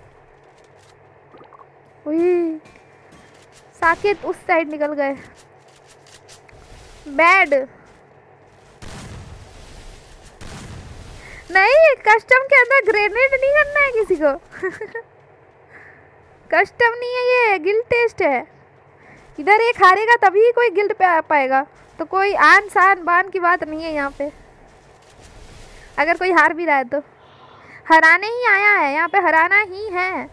वही साकेत उस साइड निकल गए, बैड नहीं। कस्टम के अंदर ग्रेनेड नहीं करना है किसी को। कस्टम नहीं है ये, गिल्ड टेस्ट है। इधर एक हारेगा तभी कोई गिल्ड पे आ पाएगा, तो कोई आन शान बान की बात नहीं है यहाँ पे। अगर कोई हार भी रहा है तो हराने ही आया है यहाँ पे, हराना ही है।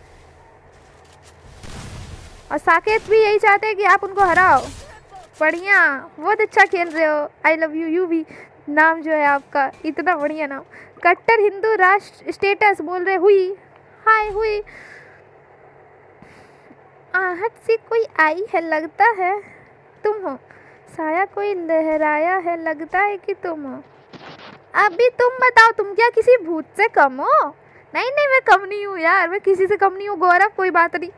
और साकेत भी यही चाहते हैं कि आप उनको हराओ। बढ़िया, बहुत अच्छा खेल रहे हो। आई लव यू यू भी नाम जो है आपका, इतना बढ़िया नाम। कट्टर हिंदू राष्ट्र स्टेटस बोल रहे हुई, हाय हुई। आहट से कोई आई है लगता है तुम हो, साया कोई लहराया है लगता है कि तुम हो। अभी तुम बताओ तुम क्या किसी भूत से कम हो? नहीं नहीं मैं कम नहीं हूँ यार, मैं किसी से कम नहीं हूँ गौरव, कोई बात नहीं।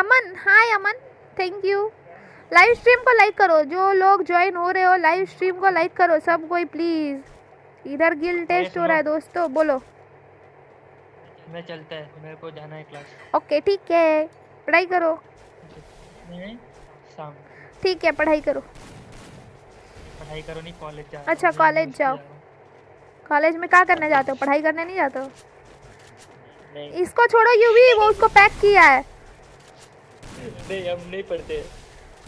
Aman hi Aman thank you. Live stream को लाइक करो, जो लोग ज्वाइन हो रहे हो लाइव स्ट्रीम को लाइक करो सब कोई प्लीज। इधर गिल्ड टेस्ट हो रहा है दोस्तों, बोलो। मैं चलता है, मेरे को जाना है क्लास। ओके ठीक है, पढ़ाई करो। ठीक है पढ़ाई करो, पढ़ाई करो नहीं कॉलेज जाओ। अच्छा कॉलेज जाओ, कॉलेज में क्या करने जाते हो? पढ़ाई करने नहीं जाते हो? इसको छोड़ो यूवी, वो उसको पैक किया है। नहीं हम नहीं पढ़ते,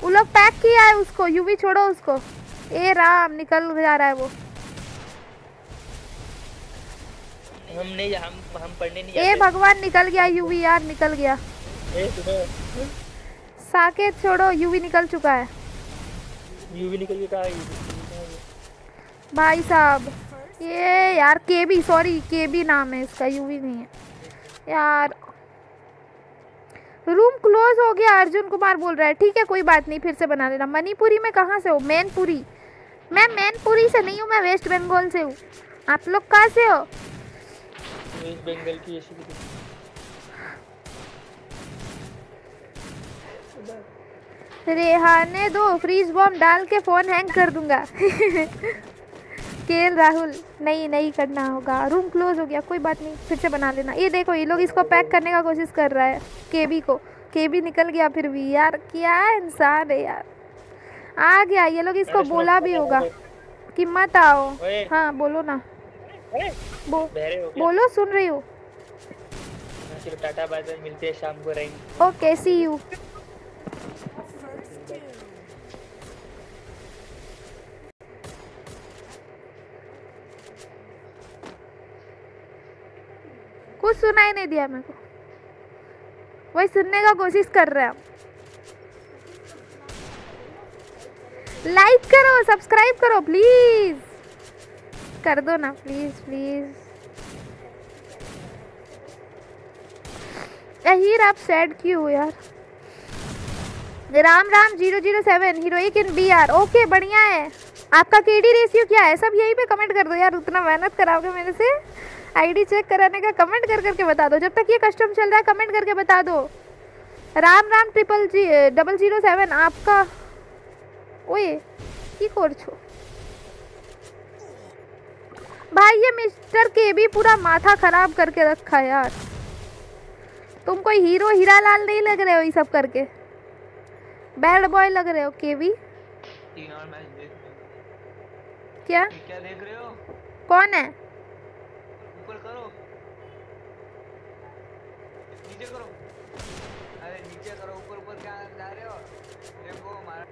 वो लोग पैक किया है उसको। यूवी छोड़ो उसको, ए राम निकल जा रहा है वो। हम नहीं, हम पढ़ने नहीं जाते। ए भगवान निकल गया यूवी यार, निकल गया। साकेत छोड़ो, यूवी निकल चुका है। यूवी निकल चुका है भाई साहब। ये यार केबी, सॉरी केबी नाम है इसका, यूवी नहीं है यार। रूम क्लोज हो गया, अर्जुन कुमार बोल रहा है। ठीक है कोई बात नहीं, फिर से बना लेना। मणिपुरी में कहाँ से हो? मैनपुरी। मैं मैनपुरी से नहीं हूँ, मैं वेस्ट बंगाल से हूँ। आप लोग कहाँ से हो? वेस्ट बंगाल की ऐसी। रेहाने दो, फ्रीज बॉम्ब डाल के फोन हैंग कर दूंगा। केएल राहुल, नहीं नहीं करना होगा। रूम क्लोज हो गया, कोई बात नहीं, फिर से बना लेना। ये देखो ये लोग इसको पैक करने का कोशिश कर रहा है केबी को। केबी निकल गया फिर भी यार, क्या इंसान है यार। आ गया, ये लोग इसको बोला भी होगा कि मत आओ। हाँ बोलो ना, बोलो सुन रही हूँ। टाटा बाय बाय, मिलते हैं शाम को रहेंगे। Okay see you. कुछ सुनाई नहीं दिया मेरे को, वही सुनने का कोशिश कर रहे हैं हम। लाइक करो, सब्सक्राइब करो प्लीज, कर दो ना प्लीज प्लीज। हीर आप सैड क्यों हो यार? Ram Ram 007 heroic in BR, okay बढ़िया है। आपका केडी रेशियो क्या है? सब यहीं पे कमेंट कर दो यार, उतना मेहनत कराओगे मेरे से आईडी चेक कराने का। कमेंट कर करके बता दो, जब तक ये कस्टम चल रहा है कमेंट करके बता दो। राम राम 007 आपका। ओए की करछो भाई, ये मिस्टर केबी पूरा माथा खराब करके रखा है यार। तुम कोई हीरो हीरा लाल नहीं लग रहे हो, ये सब करके बैड बॉय लग रहे हो केवी। तीन और मैच देख रहे हो क्या? क्या देख रहे हो? कौन है? ऊपर करो, नीचे करो, अरे नीचे करो, ऊपर ऊपर क्या जा रहे हो? देखो हमारा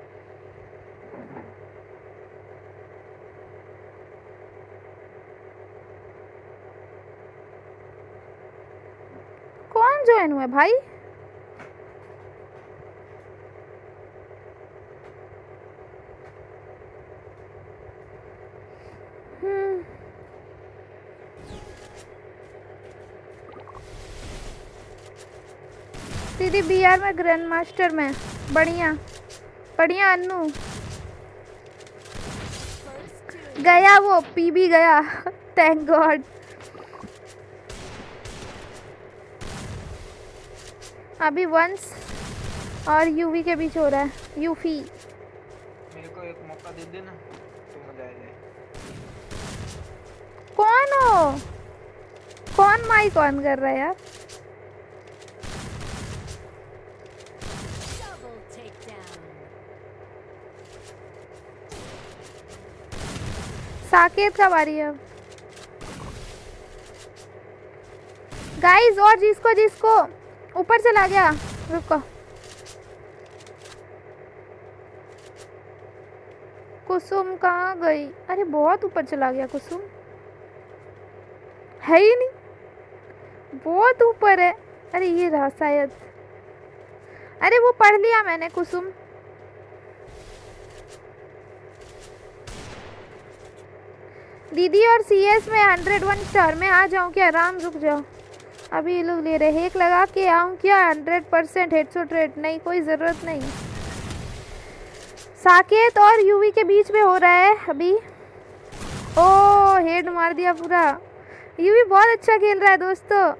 कौन ज्वाइन हुआ भाई? दीदी बीआर में ग्रैंड मास्टर में बढ़िया बढ़िया। अन्नू गया, वो पीबी गया। Thank God. अभी वंस और यूवी के बीच हो रहा है। यूफी मेरे को एक मौका दे देना, तो मजा आएगा। कौन हो? कौन माइक ऑन कर रहा है यार? साकेत का बारी है गाइस। और जिसको जिसको ऊपर चला गया, रुको कुसुम कहाँ गई? अरे बहुत ऊपर चला गया कुसुम, है ही नहीं, बहुत ऊपर है। अरे ये रहा शायद, अरे वो पढ़ लिया मैंने कुसुम। दीदी और सीएस में 101 स्टार में आ जाऊँ क्या? आराम रुक जाओ, अभी ये लोग ले रहे हैं। एक लगा के आऊँ क्या? 100% हेडशॉट रेट, नहीं कोई ज़रूरत नहीं। साकेत और यूवी के बीच में हो रहा है अभी। ओ हेड मार दिया पूरा। यूवी बहुत अच्छा खेल रहा है दोस्तों।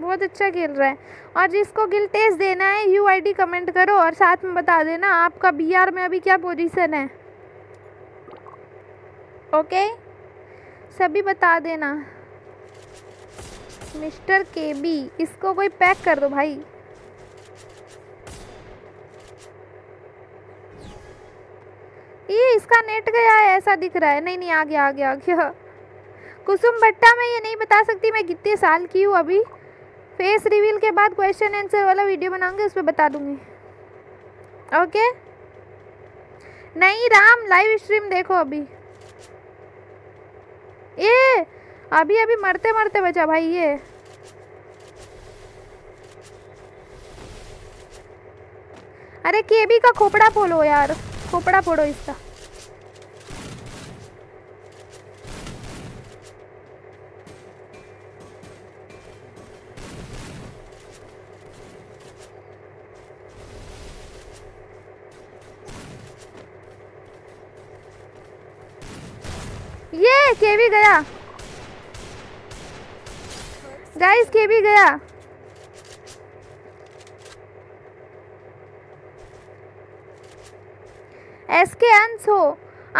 बहुत अच्छा खेल रहा है। और जिसको गिल टेस्ट देना है यूआईडी कमेंट करो और साथ में बता देना आपका बीआर में अभी क्या पोजीशन है। ओके सभी बता देना। मिस्टर केबी, इसको कोई पैक कर दो भाई। ये इसका नेट गया है ऐसा दिख रहा है। नहीं नहीं आ गया आ गया आ गया। कुसुम भट्टा मैं ये नहीं बता सकती मैं कितने साल की हूँ अभी। फेस रिवील के बाद क्वेश्चन आंसर वाला वीडियो बनाऊंगी, उस पर बता दूंगी। ओके नहीं राम, लाइव स्ट्रीम देखो अभी। ये अभी अभी मरते मरते बचा भाई ये। अरे केबी का खोपड़ा फोड़ो यार, खोपड़ा फोड़ो इसका। ये केबी गया गाइस, केबी गया। एसके अंश हो,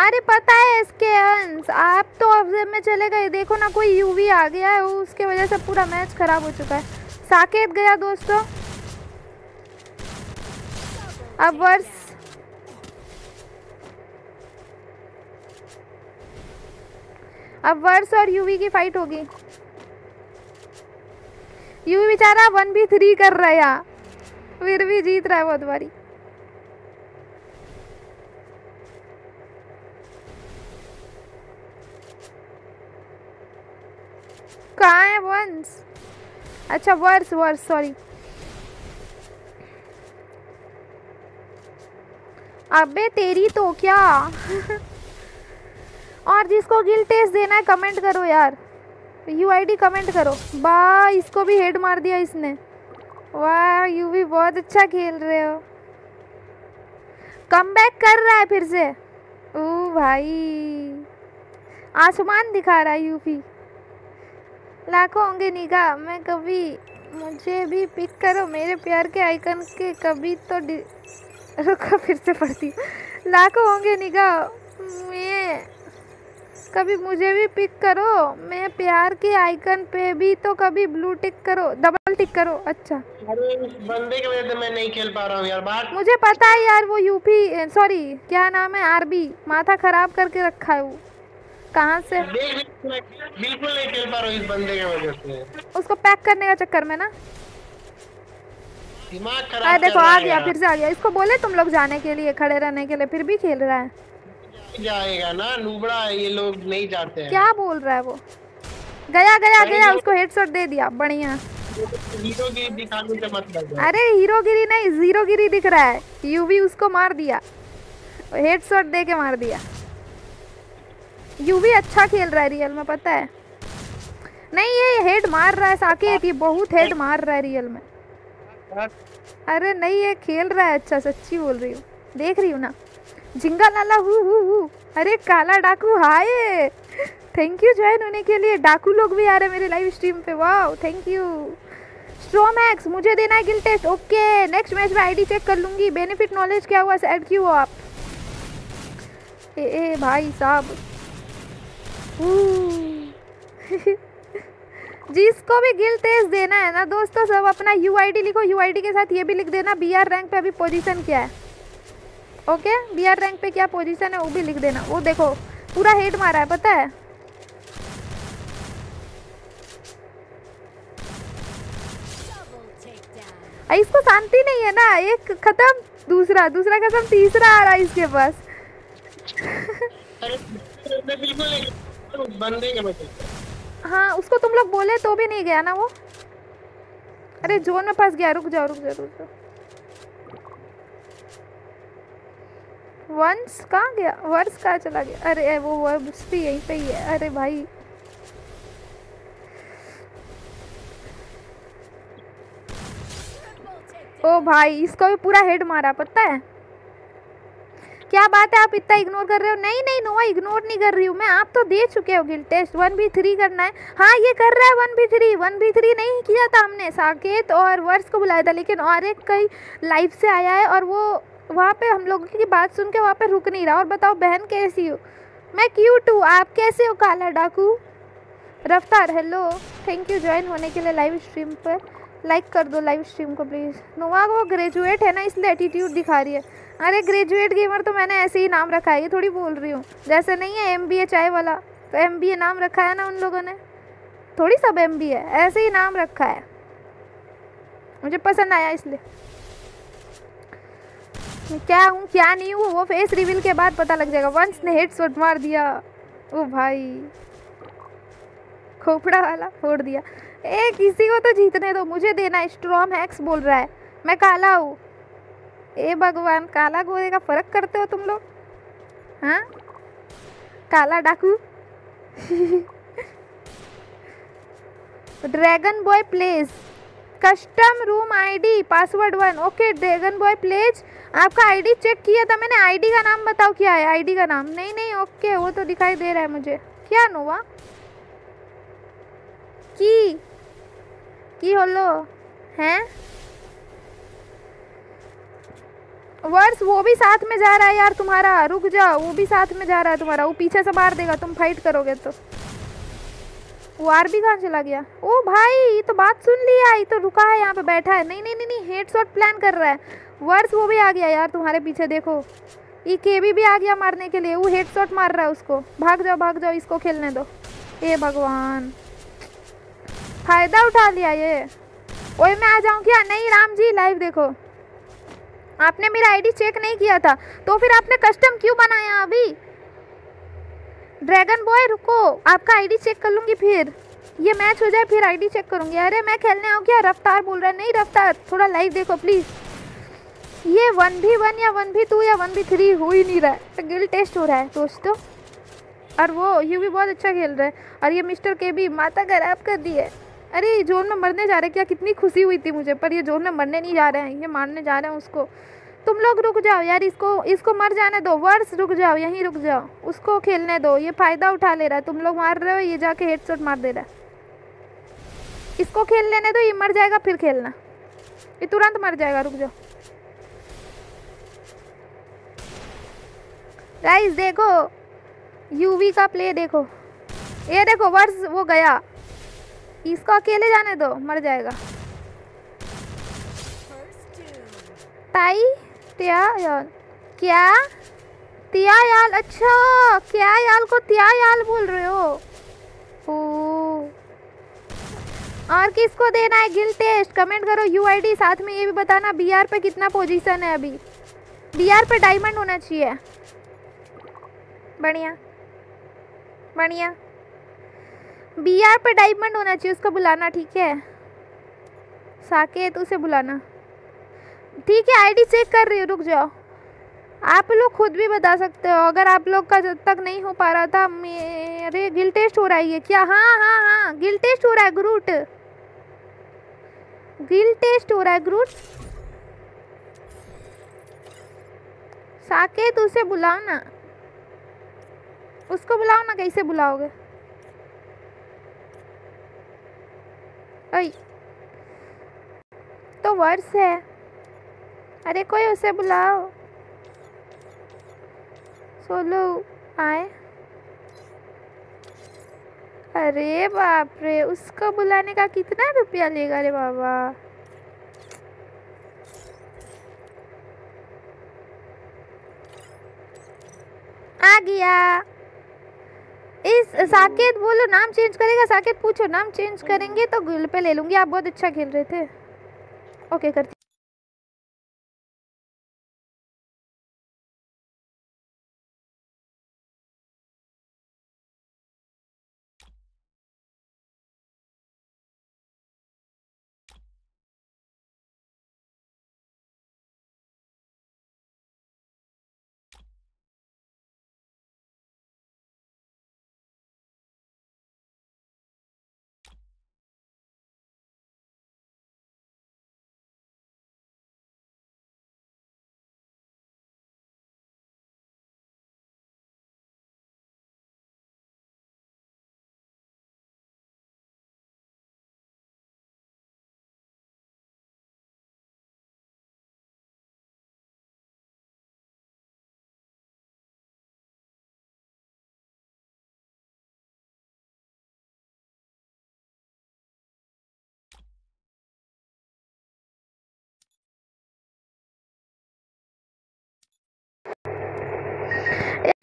अरे पता है एसके अंश आप तो ऑब्जर्व में चले गए। देखो ना कोई यूवी आ गया है, उसके वजह से पूरा मैच खराब हो चुका है। साकेत गया दोस्तों। अब वर्ष और यूवी की फाइट होगी। यूवी बेचारा 1v3 कर रहा है, फिर भी जीत रहा है बहुत बारी। कहाँ है वंस? अच्छा वर्स सॉरी। अबे तेरी तो क्या और जिसको गिल टेस्ट देना है कमेंट करो यार, यूआईडी कमेंट करो। वाह इसको भी हेड मार दिया इसने। वाह यू भी बहुत अच्छा खेल रहे हो, कमबैक कर रहा है फिर से। ओ भाई आसमान दिखा रहा है यूपी। लाखों होंगे निगाह मैं कभी, मुझे भी पिक करो मेरे प्यार के आइकन के कभी तो रुको फिर से पढ़ती। लाखों होंगे निगाह मैं कभी, मुझे भी पिक करो मैं प्यार के आइकन पे भी तो कभी ब्लू टिक करो, डबल टिक करो। अच्छा अरे बंदे की वजह से मैं नहीं खेल पा रहा हूँ यार। बात मुझे पता है यार, वो यूपी सॉरी क्या नाम है आरबी, माथा खराब करके रखा है वो। कहाँ से बिल्कुल नहीं खेल पा रहा हूँ इस बंदे के वजह से, उसको पैक करने का चक्कर में ना दिमाग खराब। अरे देखो आ गया फिर से आ गया। इसको बोले तुम लोग जाने के लिए, खड़े रहने के लिए, फिर भी खेल रहा है। जाएगा ना नूबड़ा, ये लोग नहीं जाते हैं। क्या बोल रहा है वो? गया गया गया, उसको हेडशॉट दे दिया बढ़िया। हीरोगिरी दिखाने से मतलब, अरे हीरोगिरी नहीं जीरोगिरी दिख रहा है। यूवी उसको मार दिया, हेडशॉट दे के मार दिया। यूवी अच्छा खेल रहा है रियल में, पता है नहीं ये हेड मार रहा है साकेत, ये बहुत हेड मार रहा है रियल में। अरे नहीं ये खेल रहा है अच्छा, सच्ची बोल रही हूँ, देख रही हूँ ना। झिंगा लाला हु हु हु। अरे काला डाकू हाय, थैंक यू ज्वाइन होने के लिए। डाकू लोग भी आ रहे मेरे लाइव स्ट्रीम पे, वाओ थैंक यू। स्ट्रोमैक्स मुझे देना है guild test, okay next match में आईडी चेक कर लूँगी। बेनिफिट नॉलेज क्या हुआ, ऐड क्यों आप? ए भाई साहब जिसको भी गिल टेस्ट देना है ना दोस्तों, सब अपना यूआईडी लिखो। यूआईडी के साथ ये भी लिख देना बीआर रैंक पे अभी पोजीशन क्या है। ओके बीआर रैंक पे क्या पोजीशन है वो भी लिख देना। वो देखो पूरा हेड मारा है पता है। इसको शांति नहीं है ना, एक खत्म दूसरा, दूसरा खत्म तीसरा आ रहा है इसके पास बंदे के मतलब। हाँ उसको तुम लोग बोले तो भी नहीं गया ना वो। अरे जोन में फंस गया, रुक जाओ रुक जाओ रुक जाओ। वंस कहाँ गया, वर्स कहाँ चला गया? अरे वो वर्स भी यहीं पे ही है। अरे भाई ओ भाई इसको भी पूरा हेड मारा पता है। क्या बात है आप इतना इग्नोर कर रहे हो? नहीं नहीं नोवा इग्नोर नहीं कर रही हूँ मैं, आप तो दे चुके हो गिल टेस्ट। 1v3 करना है। हाँ ये कर रहा है 1v3 नहीं किया था हमने, साकेत और वर्ष को बुलाया था, लेकिन और एक कई लाइव से आया है और वो वहाँ पे हम लोगों की बात सुन के वहाँ पे रुक नहीं रहा। और बताओ बहन कैसी हो? मैं क्यूट हूँ, आप कैसे हो? काला डाकू रफ्तार हेलो, थैंक यू ज्वाइन होने के लिए। लाइव स्ट्रीम पर लाइक कर दो लाइव स्ट्रीम को प्लीज़। नोवा वो ग्रेजुएट है ना इसलिए एटीट्यूड दिखा रही है। अरे ग्रेजुएट गेमर तो मैंने ऐसे ही नाम रखा है, ये थोड़ी बोल रही हूँ। जैसे नहीं है एमबीए चाय वाला तो एमबीए नाम रखा है ना उन लोगों ने, थोड़ी सब एमबीए ऐसे ही नाम रखा है। मुझे पसंद आया इसलिए। क्या हूँ क्या नहीं हूँ वो फेस रिवील के बाद पता लग जाएगा। वंस ने हेडशॉट मार दिया, ओ भाई खोपड़ा वाला फोड़ दिया। ए किसी को तो जीतने दो, मुझे देना। स्ट्रॉम हैक्स बोल रहा है मैं काला हूँ। ए भगवान, काला गोरे का फर्क करते हो तुम लोग? हाँ काला डाकू। Dragon boy plays custom room ID password 1। Okay dragon boy plays, आपका आईडी चेक किया था मैंने। आईडी का नाम बताओ क्या है आईडी का नाम। नहीं नहीं ओके, वो तो दिखाई दे रहा है मुझे। क्या नोवा की होलो हैं वर्स। वो भी साथ में जा रहा है यार तुम्हारा, रुक जाओ। वो भी साथ में जा रहा है तुम्हारा, वो पीछे से मार देगा तुम फाइट करोगे तो। वो आर भी कहाँ चला गया? ओ भाई ये तो बात सुन लिया, ये तो रुका है यहाँ पे बैठा है। नहीं नहीं नहीं नहीं हेडशॉट प्लान कर रहा है वर्स। वो भी आ गया यार तुम्हारे पीछे, देखो। ये केबी भी आ गया मारने के लिए, वो हेडशॉट मार रहा है उसको। भाग जाओ इसको खेलने दो। ए भगवान फ़ायदा उठा लिया ये। ओए मैं आ जाऊँ क्या? नहीं राम जी लाइव देखो। आपने मेरा आईडी चेक नहीं किया था तो फिर आपने कस्टम क्यों बनाया? अभी ड्रैगन बॉय रुको, आपका आईडी चेक कर लूँगी। फिर ये मैच हो जाए फिर आईडी चेक करूँगी। अरे मैं खेलने आऊँ क्या? रफ्तार बोल रहा है। नहीं रफ्तार, थोड़ा लाइव देखो प्लीज़। ये 1v1 या 1v2 या 1v3 हो ही नहीं रहा है, तो गिल टेस्ट हो रहा है दोस्तों। और वो यू भी बहुत अच्छा खेल रहा है। और ये मिस्टर के भी माता खराब कर दी है। अरे जोन में मरने जा रहे क्या? कितनी खुशी हुई थी मुझे, पर ये जोन में मरने नहीं जा रहे हैं, ये मारने जा रहे हैं उसको। तुम लोग रुक जाओ यार, इसको मर जाने दो। वर्स रुक जाओ, यहीं रुक जाओ, उसको खेलने दो। ये फ़ायदा उठा ले रहा है, तुम लोग मार रहे हो, ये जाके हेडशॉट मार दे रहा है। इसको खेल लेने दो, ये मर जाएगा फिर खेलना। ये तुरंत मर जाएगा, रुक जाओ। गाइस देखो यूवी का प्ले देखो। ये देखो वर्स वो गया, इसको अकेले जाने दो, मर जाएगा। ताई त्यायाल, क्या त्यायाल? अच्छा क्या याल को त्यायाल बोल रहे हो? ओ और किसको देना है गिल टेस्ट? कमेंट करो यूआईडी, साथ में ये भी बताना बीआर पे कितना पोजीशन है। अभी बीआर पे डायमंड होना चाहिए। बढ़िया बढ़िया, बीआर पे डायमंड होना चाहिए। उसको बुलाना ठीक है, साकेत उसे बुलाना ठीक है। आईडी चेक कर रही हूँ, रुक जाओ। आप लोग खुद भी बता सकते हो अगर आप लोग का जब तक नहीं हो पा रहा था। मेरे गिल टेस्ट हो रहा है ये क्या? हाँ हाँ हाँ गिल टेस्ट हो रहा है ग्रूट, गिल टेस्ट हो रहा है ग्रूट। साकेत उसे बुलाओ ना, उसको बुलाओ ना। कैसे बुलाओगे? ओए तो वर्स है, अरे कोई उसे बुलाओ। सोलो आए, अरे बाप रे उसको बुलाने का कितना रुपया लेगा रे बाबा। आ गया इस साकेत। बोलो नाम चेंज करेगा साकेत, पूछो नाम चेंज करेंगे तो गिल पे ले लूँगी। आप बहुत अच्छा खेल रहे थे। ओके करती।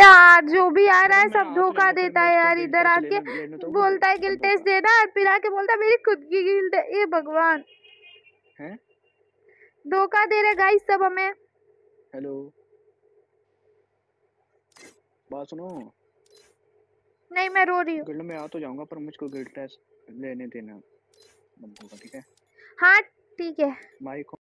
यार जो भी आ रहा है सब धोखा देता है यार। इधर आके बोलता है गिल टेस्ट देना, और फिर आके बोलता है मेरी खुद की गिल टेस्ट। ये भगवान धोखा दे रहे गाइस सब हमें। हेलो बात सुनो, नहीं मैं रो रही हूँ। गिल्ड में आ तो जाऊंगा पर मुझको गिल्ड टेस्ट लेने देना बंदों का, ठीक है? हाँ ठीक है। माइक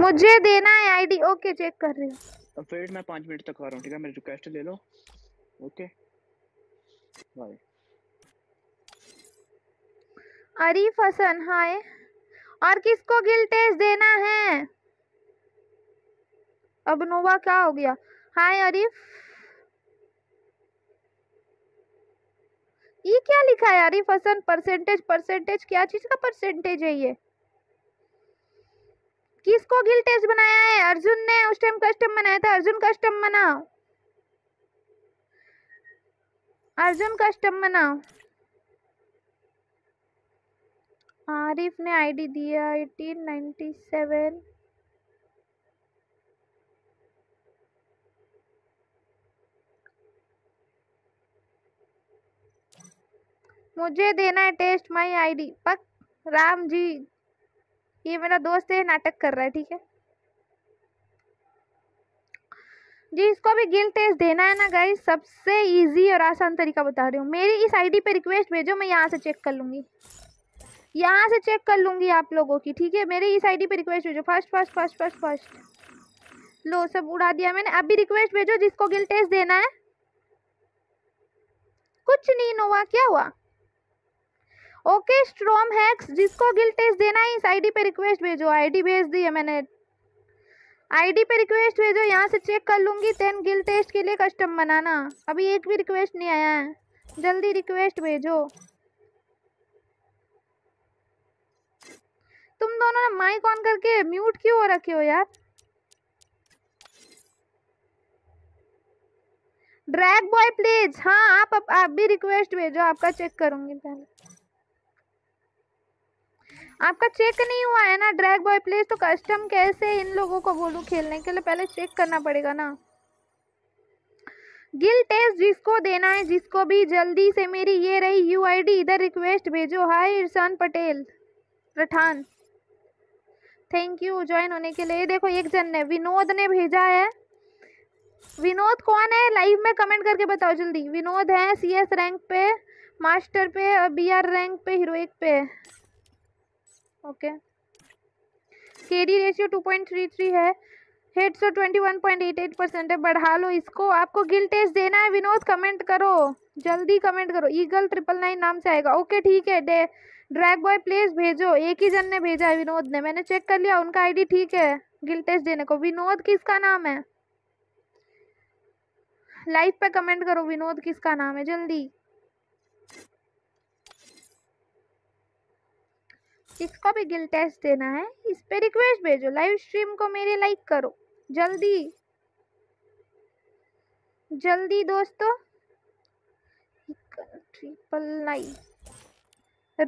मुझे देना है आईडी। ओके चेक कर रही हूँ। फिर मैं 5 मिनट तक आ रहा हूँ, ठीक है? मेरी रिक्वेस्ट ले लो। Okay bye. अरीफ हसन hi. और किसको गिल्ड टेस्ट देना है? अब नोवा क्या हो गया? हाय अरीफ। ये क्या लिखा है अरीफ हसन? परसेंटेज क्या चीज का परसेंटेज है ये? किसको गिल्ड टेस्ट बनाया है? अर्जुन ने उस टाइम कस्टम बनाया था। अर्जुन कस्टम बनाओ, अर्जुन कस्टम बनाओ। आरिफ ने आईडी दिया 1897। मुझे देना है टेस्ट माई आईडी। पक राम जी ये मेरा दोस्त है, नाटक कर रहा है, ठीक है जी? इसको भी गिल्ड टेस्ट देना है ना गाइस। सबसे इजी और आसान तरीका बता रही हूँ। मेरी इस आईडी पे रिक्वेस्ट भेजो, मैं यहाँ से चेक कर लूँगी, यहाँ से चेक कर लूँगी आप लोगों की, ठीक है? मेरी इस आईडी पे रिक्वेस्ट भेजो। फर्स्ट लो सब उड़ा दिया मैंने। अभी रिक्वेस्ट भेजो जिसको गिल्ड टेस्ट देना है। कुछ नहीं नोवा, क्या हुआ? ओके स्ट्रॉम हैक्स, जिसको गिल्ड टेस्ट देना है इस आईडी पे रिक्वेस्ट भेजो। आईडी भेज दी है मैंने, आईडी पे रिक्वेस्ट भेजो, यहाँ से चेक कर लूँगी। 10 गिल्ड टेस्ट के लिए कस्टम बनाना। अभी एक भी रिक्वेस्ट नहीं आया है, जल्दी रिक्वेस्ट भेजो। तुम दोनों ने माइक ऑन करके म्यूट क्यों हो रखे हो यार? Drag boy please. हाँ आप भी रिक्वेस्ट भेजो, आपका चेक करूँगी पहले। आपका चेक नहीं हुआ है ना ड्रैग बॉय प्लेस, तो कस्टम कैसे इन लोगों को बोलूं खेलने के लिए? पहले चेक करना पड़ेगा ना। गिल्ड टेस्ट जिसको देना है, जिसको भी जल्दी से। मेरी ये रही यूआईडी, इधर रिक्वेस्ट भेजो। Hi Irshan Patel Rathan, thank you join होने के लिए। देखो एक जन ने, विनोद ने भेजा है। विनोद कौन है? लाइव में कमेंट करके बताओ जल्दी। विनोद है CS रैंक पे, मास्टर पे और BR रैंक पे, हीरोइक पे। ओके केडी रेशियो 2.33 है, हेडशॉट 21.88% है। बढ़ा लो इसको। आपको गिल्ड टेस्ट देना है विनोद, कमेंट करो, जल्दी कमेंट करो। ईगल 999 नाम से आएगा। ओके ठीक है, ड्रैग बॉय प्लेस भेजो। एक ही जन ने भेजा है, विनोद ने। मैंने चेक कर लिया उनका आईडी, ठीक है गिल्ड टेस्ट देने को। विनोद किसका नाम है? लाइव पे कमेंट करो विनोद किसका नाम है जल्दी। इसको भी गिल्ड टेस्ट देना है, इस पे रिक्वेस्ट भेजो। लाइव स्ट्रीम को मेरे लाइक करो जल्दी जल्दी दोस्तों। ट्रिपल लाइक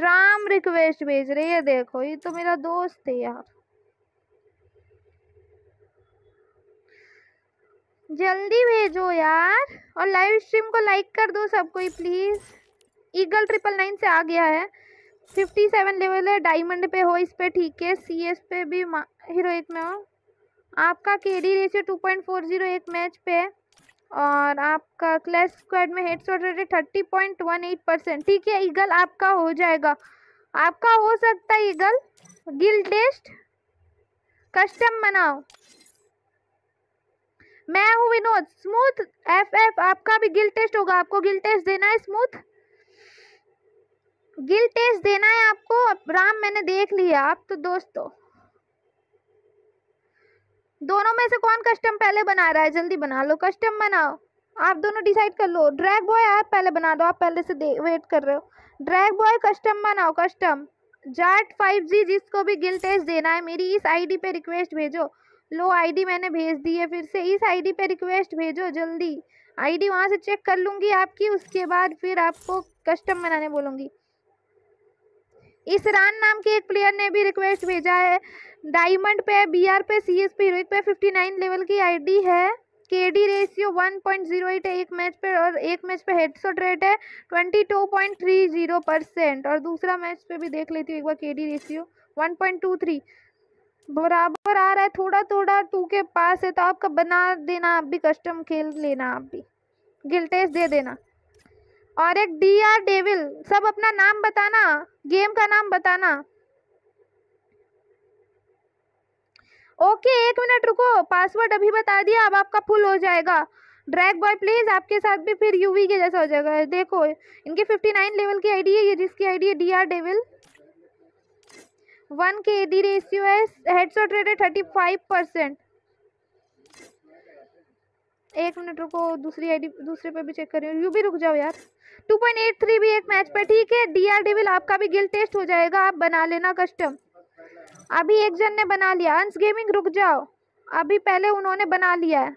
राम रिक्वेस्ट भेज रहे हैं। देखो ये तो मेरा दोस्त है यार। जल्दी भेजो यार और लाइव स्ट्रीम को लाइक कर दो सबको ही प्लीज। ईगल 999 से आ गया है, 57 लेवल है, डायमंड पे हो इस पे, ठीक है CS पे भी, हीरोइक में हो। आपका केडी रेशियो 2.40 एक मैच पे है और आपका क्लैश स्क्वाड में हेडशॉट रेट 30.18%, ठीक है ईगल आपका हो जाएगा। आपका हो सकता है ईगल। गिल्ड टेस्ट कस्टम बनाओ। मैं हूँ विनोद। स्मूथ FF आपका भी गिल्ड टेस्ट होगा। आपको गिल्ड टेस्ट देना है, स्मूथ गिल्ड टेस्ट देना है आपको। अब राम मैंने देख लिया। आप तो दोस्तों दोनों में से कौन कस्टम पहले बना रहा है? जल्दी बना लो, कस्टम बनाओ। आप दोनों डिसाइड कर लो। ड्रैग बॉय आप पहले बना दो, आप पहले से वेट कर रहे हो। ड्रैग बॉय कस्टम बनाओ, कस्टम जाट 5G जिसको भी गिल टेस्ट देना है मेरी इस आईडी पे रिक्वेस्ट भेजो। लो आईडी मैंने भेज दी है, फिर से इस आईडी पे रिक्वेस्ट भेजो जल्दी। आईडी वहाँ से चेक कर लूँगी आपकी, उसके बाद फिर आपको कस्टम बनाने बोलूँगी। इस रान नाम के एक प्लेयर ने भी रिक्वेस्ट भेजा है। डायमंड पे, बीआर पे, सीएस पे, हीरोइक पे 59 लेवल की आईडी है। केडी रेशियो 1.08 है एक मैच पे, और एक मैच पे हेडशॉट रेट है 22.30%। और दूसरा मैच पे भी देख लेती हूँ एक बार, केडी रेशियो 1.23 बराबर आ रहा है, थोड़ा थोड़ा 2 के पास है। तो आपका बना देना आप भी, कस्टम खेल लेना आप भी, गिल टेस्ट दे देना। और एक डीआर डेविल, सब अपना नाम बताना, गेम का नाम बताना। ओके एक मिनट रुको, पासवर्ड अभी बता दिया, अब आपका फुल हो जाएगा। ड्रैग बॉय प्लीज आपके साथ भी फिर यूवी के जैसा हो जाएगा। देखो इनकी 59 लेवल की आईडी है, ये जिसकी आईडी है D R devil. 1 K D ratio है, हेडशॉट रेट है 35%। एक मिनट रुको, दूसरी आईडी दूसरे पे भी चेक कर रही हूँ। यूवी रुक जाओ यार, 2.83 भी एक मैच पे। ठीक है डीआर डेविल आपका भी गिल टेस्ट हो जाएगा, आप बना लेना कस्टम। अभी एक जन ने बना लिया, अंश गेमिंग रुक जाओ, अभी पहले उन्होंने बना लिया है।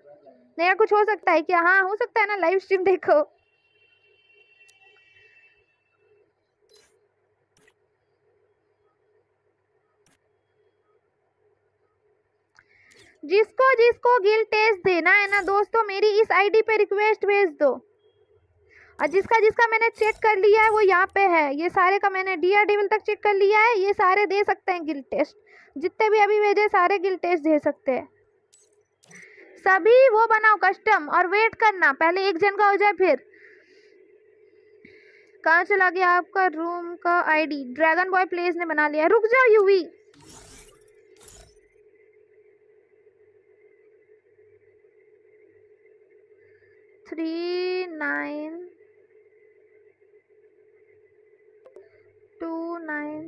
नया कुछ हो सकता है क्या? हाँ हो सकता है ना, लाइव स्ट्रीम देखो। जिसको जिसको गिल टेस्ट देना है ना दोस्तों, मेरी इस आईडी पे रिक्वेस्ट भेज दो। और जिसका जिसका मैंने चेक कर लिया है वो यहाँ पे है, ये सारे का मैंने डीआर डेविल तक चेक कर लिया है। ये सारे दे सकते हैं गिल टेस्ट, जितने भी अभी भेजे सारे गिल टेस्ट दे सकते हैं सभी। वो बनाओ कस्टम और वेट करना, पहले एक जन का हो जाए। फिर कहाँ चला गया आपका रूम का आईडी? ड्रैगन बॉय प्लेस ने बना लिया, रुक जाओ Yuvi. three nine two nine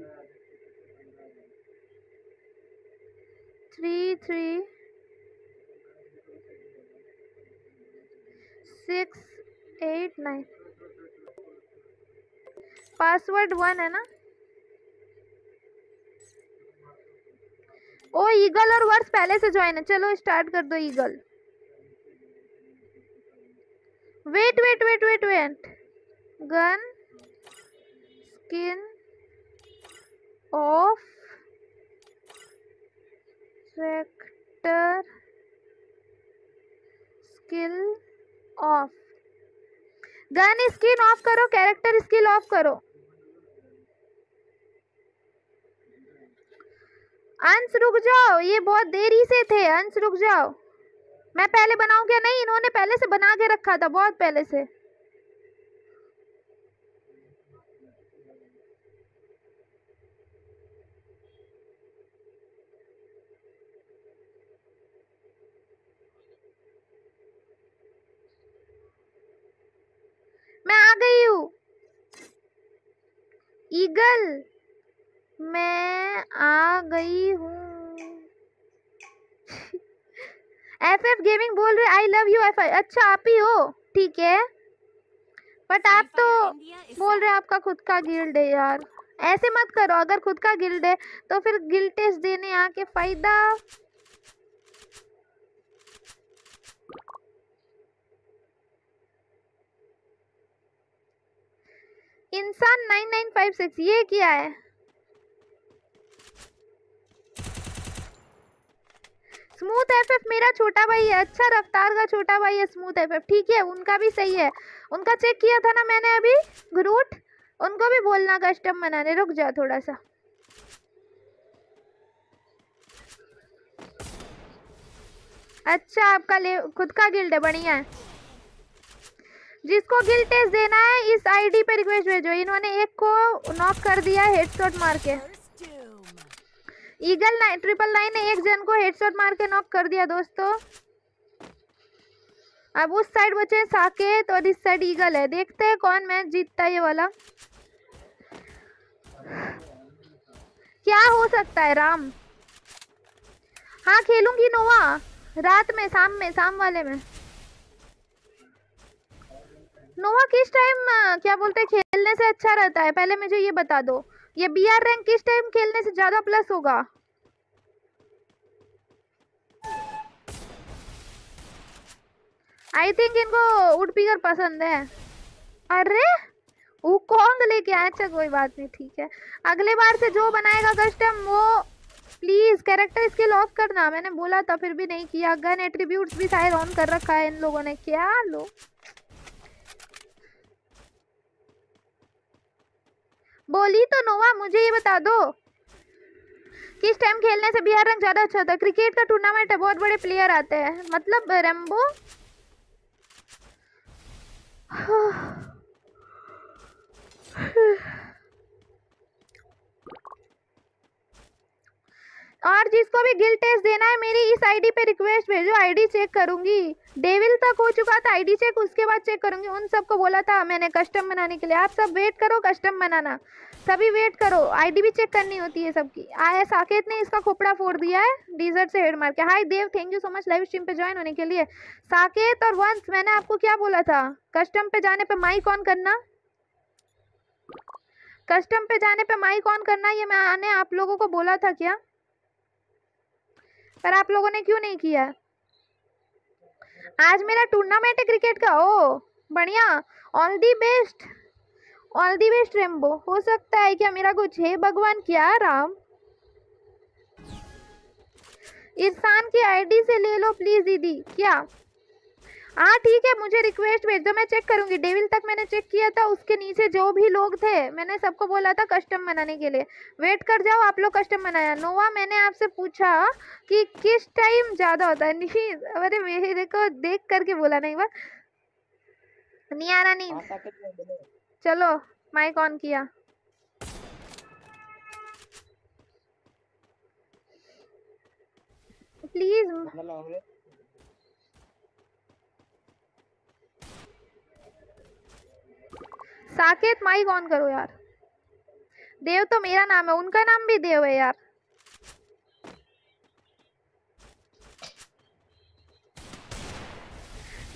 3 3 6 8 9। Password 1 है ना। ओ ईगल और वर्स पहले से ज्वाइन है, चलो स्टार्ट कर दो eagle. Wait, gun skin off character skill off, gun skin off करो, कैरेक्टर स्किल ऑफ करो। अंश रुक जाओ, ये बहुत देरी से थे, अंश रुक जाओ। मैं पहले बनाऊं क्या? नहीं, इन्होंने पहले से बना के रखा था, बहुत पहले से। मैं आ गई हूँ ईगल, मैं आ गई हूँ। एफएफ गेमिंग बोल रहे I love you F I. अच्छा आप ही हो, ठीक है, बट आप तो बोल रहे आपका खुद का गिल्ड है यार, ऐसे मत करो। अगर खुद का गिल्ड है तो फिर गिल्ड टेस्ट देने आके फायदा। इंसान 9956 ये क्या है? स्मूथ एफएफ मेरा छोटा भाई है। अच्छा रफ्तार का छोटा भाई है स्मूथ एफएफ, ठीक है उनका भी सही है, उनका चेक किया था ना मैंने अभी। घरूट उनको भी बोलना कस्टम बनाने, रुक जाओ थोड़ा सा। अच्छा आपका खुद का गिल्ड है, बढ़िया है। जिसको गिल्ड टेस्ट देना है इस आईडी पे रिक्वेस्ट भेजो। इन्होंने एक को नॉक कर दिया हेडशॉट मार के, ईगल 999 ने एक जन को हेडशॉट मार के नॉक कर दिया दोस्तों। अब उस साइड बचे हैं साकेत और इस साइड ईगल है, देखते हैं कौन मैच जीतता है। ये वाला क्या हो सकता है? राम, हाँ खेलूंगी नोवा रात में, शाम वाले में। नोवा किस टाइम क्या बोलते हैं खेलने से अच्छा रहता है? पहले मुझे ये बता दो, ये बीआर रैंक किस टाइम खेलने से ज्यादा प्लस होगा? आई थिंक इनको वुड पिकर पसंद है। अरे वो कौन लेके आया? अच्छा कोई बात नहीं, ठीक है। अगले बार से जो बनाएगा कस्टम वो प्लीज कैरेक्टर स्किल ऑफ करना, मैंने बोला था फिर भी नहीं किया। गन एट्रीब्यूट्स भी शायद ऑन कर रखा है इन लोगों ने, क्या लो। बोली तो नोवा, मुझे ये बता दो किस टाइम खेलने से बिहार रंग ज्यादा अच्छा होता है? क्रिकेट का टूर्नामेंट है, बहुत बड़े प्लेयर आते हैं, मतलब रेम्बो। और जिसको भी गिल्ड टेस्ट देना है मेरी इस आईडी पे रिक्वेस्ट भेजो, आईडी चेक करूंगी। डेविल तक हो चुका था आईडी चेक, उसके बाद चेक करूंगी। उन सबको बोला था मैंने कस्टम बनाने के लिए, आप सब वेट करो कस्टम बनाना, सभी वेट करो, आईडी भी चेक करनी होती है सबकी। आया साकेत ने इसका खोपड़ा फोड़ दिया है डीजर्ट से हेड मार के। Hi Dev, thank you so much live stream पे ज्वाइन होने के लिए। साकेत और वंश, मैंने आपको क्या बोला था? कस्टम पे जाने पे माइक ऑन करना, कस्टम पे जाने पे माइक ऑन करना, ये मैंने आप लोगों को बोला था क्या? पर आप लोगों ने क्यों नहीं किया? आज मेरा टूर्नामेंट है क्रिकेट का। ओ बढ़िया, all the best, all the best Rambo. हो सकता है क्या मेरा कुछ है? भगवान क्या राम। इंसान की आईडी से ले लो प्लीज दीदी, क्या? हाँ ठीक है, मुझे रिक्वेस्ट भेज दो, मैं चेक करूंगी। डेविल तक मैंने चेक किया था, उसके नीचे जो भी लोग थे मैंने सबको बोला था कस्टम बनाने के लिए, वेट कर जाओ आप लोग कस्टम बनाया। नोवा, मैंने आपसे पूछा कि किस टाइम ज़्यादा होता है? नहीं अरे मेरे को देख करके बोला ना एक बार, नहीं आ रहा नींद। चलो माइक ऑन किया। प्लीज साकेत माइक ऑन करो यार। देव तो मेरा नाम है, उनका नाम भी देव है यार।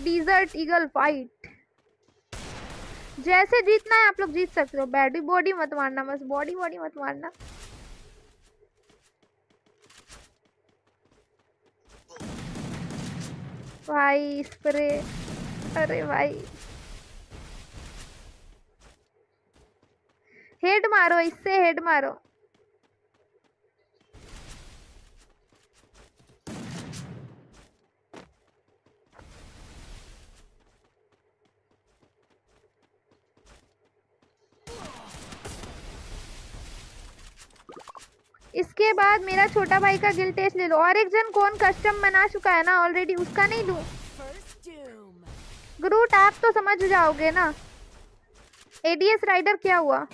डिजर्ट ईगल फाइट, जैसे जीतना है आप लोग जीत सकते हो। बॉडी बॉडी मत मारना, बस बॉडी बॉडी मत मारना। भाई स्प्रे, अरे भाई हेड मारो, इससे हेड मारो। इसके बाद मेरा छोटा भाई का गिल्ड टेस्ट ले लो। और एक जन कौन कस्टम बना चुका है ना ऑलरेडी, उसका नहीं लूं? ग्रूट आप तो समझ जाओगे ना। एडीएस राइडर क्या हुआ?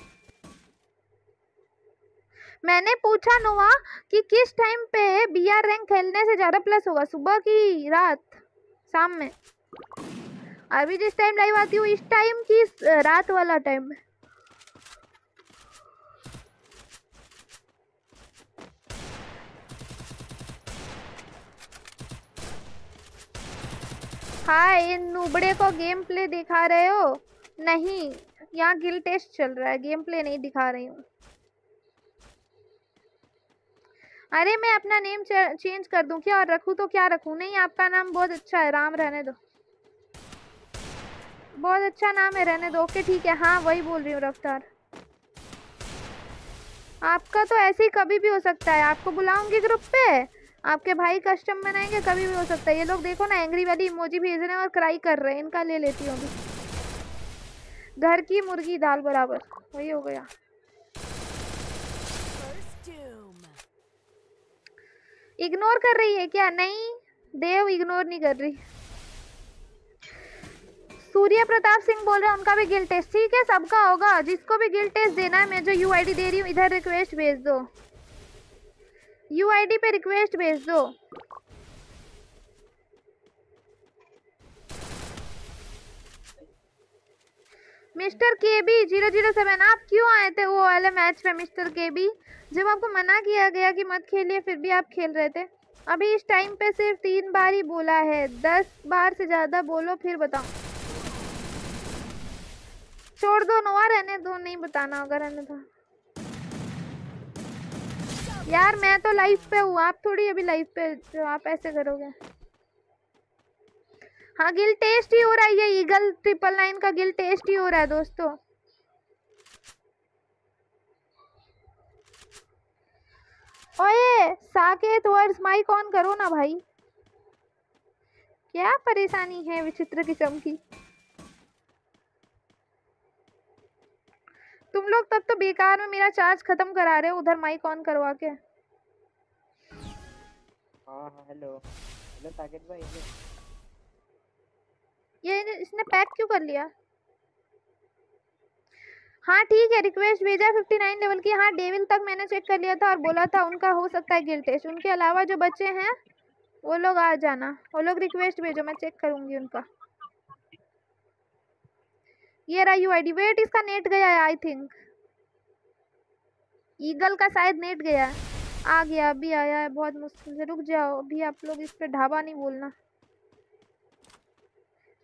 मैंने पूछा नोवा कि किस टाइम पे बीआर रैंक खेलने से ज़्यादा प्लस होगा, सुबह की, रात, शाम में? अभी जिस टाइम लाइव आती हूँ इस टाइम की, रात वाला टाइम। हाय इन नूबड़े को गेम प्ले दिखा रहे हो? नहीं, यहाँ गिल्ड टेस्ट चल रहा है, गेम प्ले नहीं दिखा रही हूँ। अरे मैं अपना नेम चेंज कर दूं क्या? और रखूं तो क्या रखूं? नहीं आपका नाम बहुत अच्छा है, राम रहने दो, बहुत अच्छा नाम है, रहने दो। ओके ठीक है, हाँ वही बोल रही हूँ रफ्तार। आपका तो ऐसे ही कभी भी हो सकता है, आपको बुलाऊंगी ग्रुप पे, आपके भाई कस्टम बनाएंगे, कभी भी हो सकता है। ये लोग देखो ना एंग्री वाली इमोजी भेज रहे हैं और क्राई कर रहे हैं, इनका ले लेती हूँ। घर की मुर्गी दाल बराबर, वही हो गया। इग्नोर कर रही है क्या? नहीं देव इग्नोर नहीं कर रही। सूर्य प्रताप सिंह बोल रहे हैं उनका भी गिल्ड टेस्ट। ठीक है सबका होगा, जिसको भी गिल्ड टेस्ट देना है मैं जो यूआईडी दे रही हूँ इधर रिक्वेस्ट भेज दो, यूआईडी पे रिक्वेस्ट भेज दो। मिस्टर केबी 007 आप क्यों आए थे वो वाले मैच पे? मिस्टर केबी जब आपको मना किया गया कि मत खेलिए फिर भी आप खेल रहे थे। अभी इस टाइम पे सिर्फ 3 बार ही बोला है, 10 बार से ज़्यादा बोलो फिर बताओ। छोड़ दो नोआ, रहने दो, नहीं बताना होगा, रहने दो यार। मैं तो लाइफ पे हूँ, आप थोड़ी अभी लाइफ पे जो आप ऐसे करोगे। हाँ गिल टेस्ट ही हो रहा है, ये ईगल 999 का गिल टेस्ट ही हो रहा है दोस्तों। ओए साकेत वर्स माइक ऑन करो ना भाई, क्या परेशानी है विचित्र किस्म की। तुम लोग तब तो बेकार में मेरा चार्ज खत्म करा रहे हो, उधर माइक ऑन करवा के। हेलो हेलो साकेत भाई, ये इसने पैक क्यों कर लिया? हाँ ठीक है, रिक्वेस्ट भेजा 59 लेवल की। हाँ डेविल तक मैंने चेक कर लिया था और बोला था उनका हो सकता है गिल्ड टेस्ट। उनके अलावा जो बच्चे हैं वो लोग आ जाना, वो लोग रिक्वेस्ट भेजो, मैं चेक करूंगी उनका। ये रहा यूआईडी। वेट इसका नेट गया है आई थिंक, ईगल का शायद नेट गया है। आ गया, अभी आया है, बहुत मुश्किल से। रुक जाओ अभी, आप लोग इस पे ढाबा नहीं बोलना।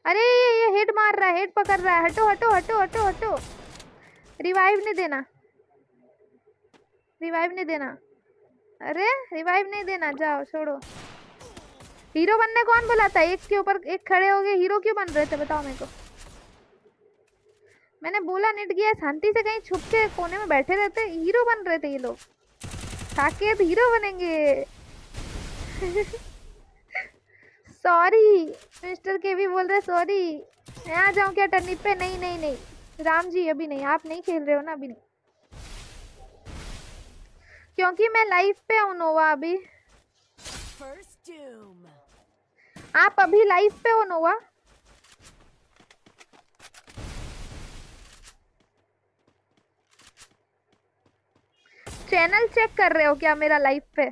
अरे ये हेड मार रहा है, हेड पकड़ रहा है। हटो हटो हटो हटो हटो, रिवाइव नहीं देना, रिवाइव नहीं देना, अरे रिवाइव नहीं देना, जाओ छोड़ो। हीरो बनने कौन बोला था? एक के ऊपर एक खड़े हो गए, हीरो क्यों बन रहे थे बताओ मेरे को। मैंने बोला नेट गया, शांति से कहीं छुप के कोने में बैठे रहते, हीरो बन रहे थे ये लोग। साकेत हीरो बनेंगे। सॉरी मिस्टर के भी बोल रहे सॉरी। मैं आ जाऊँ क्या टर्निप पे? नहीं नहीं नहीं राम जी, अभी नहीं, आप नहीं खेल रहे हो ना अभी नहीं, क्योंकि मैं लाइफ पे हूँ नोवा अभी। आप अभी लाइफ पे हो नोवा? चैनल चेक कर रहे हो क्या मेरा लाइफ पे?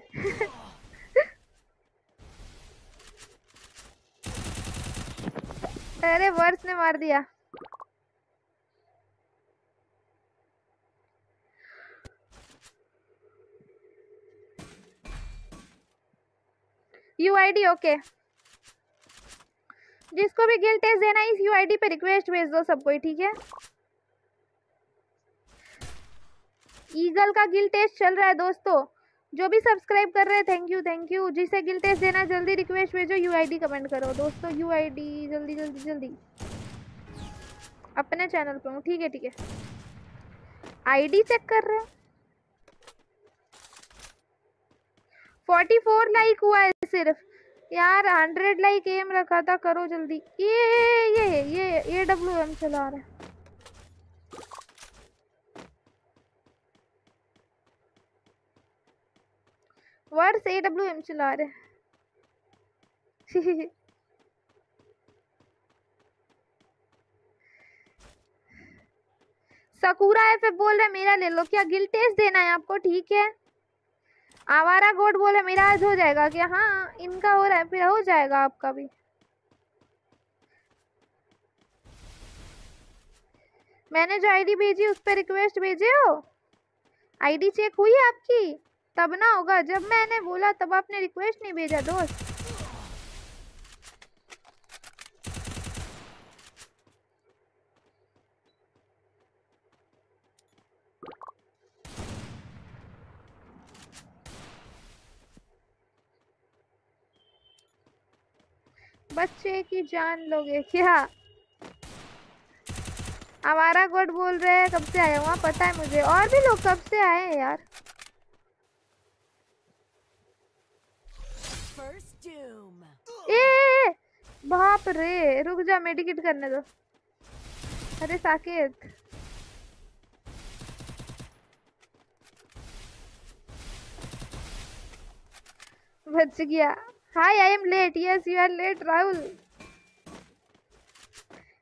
अरे वर्स ने मार दिया। यूआईडी ओके, जिसको भी गिल्ड टेस्ट देना इस यूआईडी पे रिक्वेस्ट भेज दो सबको, ठीक है? ईगल का गिल्ड टेस्ट चल रहा है दोस्तों, जो भी सब्सक्राइब कर रहे हैं थैंक यू थैंक यू। जिसे गिल्ड टेस्ट देना जल्दी रिक्वेस्ट भेजो, यूआईडी कमेंट करो दोस्तों, यूआईडी जल्दी जल्दी जल्दी। अपने चैनल पे हूँ, ठीक है ठीक है। आईडी चेक कर रहे हैं। 44 लाइक हुआ है सिर्फ यार, 100 लाइक एम रखा था, करो जल्दी। ये AWM चला रहा है। वर्स AWM चला रहे। सकूरा एफ बोल रहे मेरा ले लो क्या, गिल्ड टेस्ट देना है आपको, ठीक है। आवारा गोड बोले मेरा आज हो जाएगा क्या? हाँ इनका हो रहा है, फिर हो जाएगा आपका भी। मैंने जो आईडी भेजी उस पर रिक्वेस्ट भेजे हो? आईडी चेक हुई है आपकी? तब ना होगा, जब मैंने बोला तब आपने रिक्वेस्ट नहीं भेजा दोस्त। बच्चे की जान लोगे क्या? आवारा गोड बोल रहे हैं कब से आया हुआ, पता है मुझे। और भी लोग कब से आए हैं यार। ए बाप रे, रुक जा मेडिकेट करने दो। अरे साकेत बच गया। Hi I am late, yes you are late Rahul.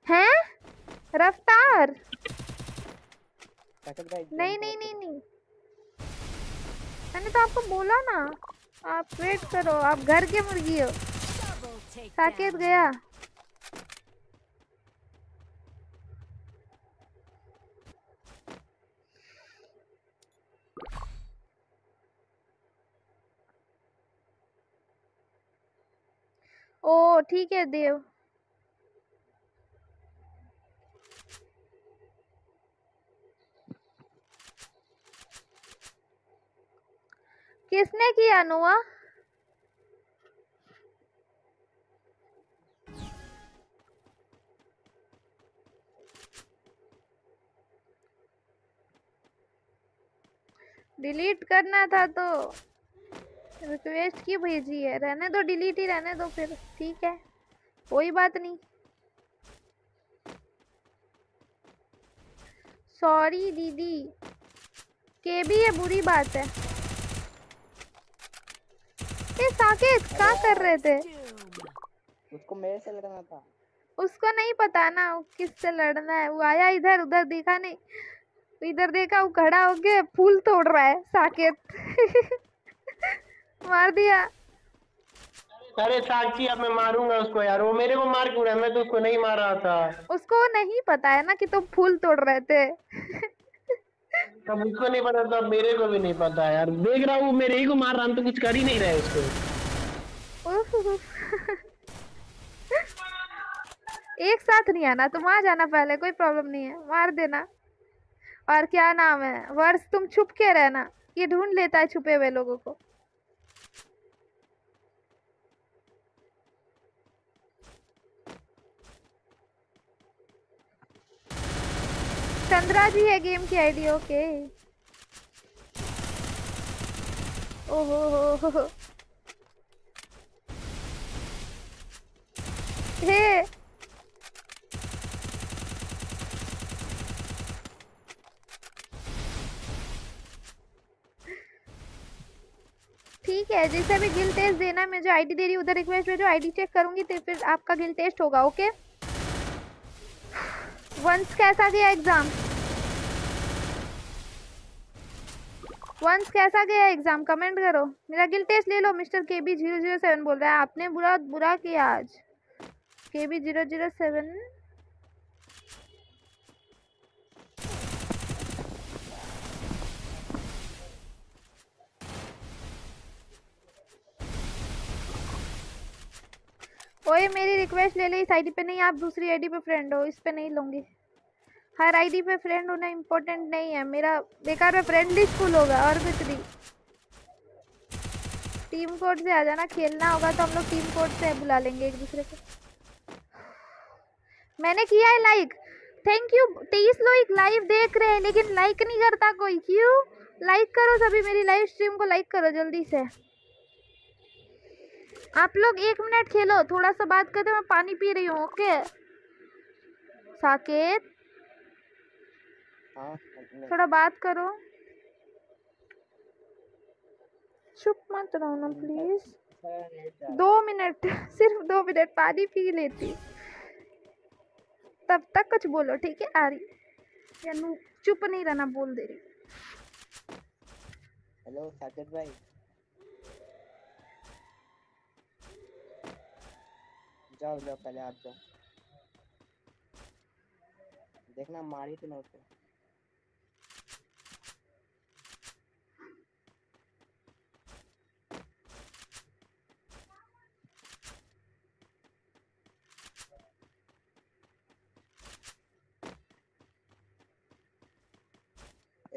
हैं रफ्तार? नहीं नहीं नहीं नहीं, मैंने तो आपको बोला ना आप वेट करो, आप घर के मुर्गी हो। साकेत गया। ओ ठीक है देव। किसने किया नुआ? डिलीट करना था तो रिक्वेस्ट की भेजी है। रहने दो, डिलीट ही रहने दो फिर, ठीक है कोई बात नहीं। सॉरी दीदी के भी ये बुरी बात है। ये साकेत क्या कर रहे थे? उसको मेरे से लड़ना था। उसको नहीं पता ना किससे लड़ना है। वो आया इधर, उधर देखा नहीं, इधर देखा वो खड़ा होके फूल तोड़ रहा है साकेत। मार दिया। अरे साक्षी अब मैं मारूंगा उसको यार, वो मेरे को मार क्यों रहा है? मैं तो उसको नहीं मार रहा था। उसको नहीं पता है ना कि तुम तो फूल तोड़ रहे थे। तब उसको नहीं पता था, मेरे को भी नहीं पता यार। देख रहा हूँ मेरे ही को मार रहा, हम तो कुछ कर ही नहीं रहे उसको। एक साथ नहीं आना, तुम आ जाना पहले, कोई प्रॉब्लम नहीं है, मार देना। और क्या नाम है वर्ष, तुम छुप के रहना, ये ढूंढ लेता है छुपे हुए लोगों को। चंद्रा जी है गेम की आईडी, ओके। ओहो हो हो, हे ठीक है, जैसे भी गिल टेस्ट देना, मैं जो आईडी दे रही हूँ उधर रिक्वेस्ट भेजो, आईडी चेक करूंगी तो फिर आपका गिल टेस्ट होगा, ओके। वंस कैसा गया एग्जाम? वंस कैसा गया एग्जाम? कमेंट करो। मेरा गिल टेस्ट ले लो। मिस्टर KB007 बोल रहा है आपने बुरा बुरा किया आज। KB007 ओए मेरी रिक्वेस्ट ले ले। इस आईडी पे नहीं, आप दूसरी आईडी पे फ्रेंड हो, इस पे नहीं लूँगी। हर आईडी पे फ्रेंड होना इम्पोर्टेंट नहीं है। मेरा बेकार में फ्रेंड लिस्ट फुल होगा और कुछ नहीं। टीम कोड से आ जाना, खेलना होगा तो हम लोग टीम कोड से बुला लेंगे एक दूसरे को। मैंने किया है लाइक, थैंक यू। 23 लोग लाइव देख रहे हैं लेकिन लाइक नहीं करता कोई, क्यों? लाइक करो सभी, मेरी लाइव स्ट्रीम को लाइक करो जल्दी से। आप लोग 1 मिनट खेलो, थोड़ा सा बात करते, मैं पानी पी रही हूँ, ओके। साकेत थोड़ा बात करो, चुप मत रहो ना प्लीज। 2 मिनट, सिर्फ 2 मिनट पानी पी लेती, तब तक कुछ बोलो, ठीक है? आ रही यानू, चुप नहीं रहना, बोल दे रही। हेलो साकेत भाई, जाओ जाओ पहले आप जाओ, देखना मारी तो ना उसे।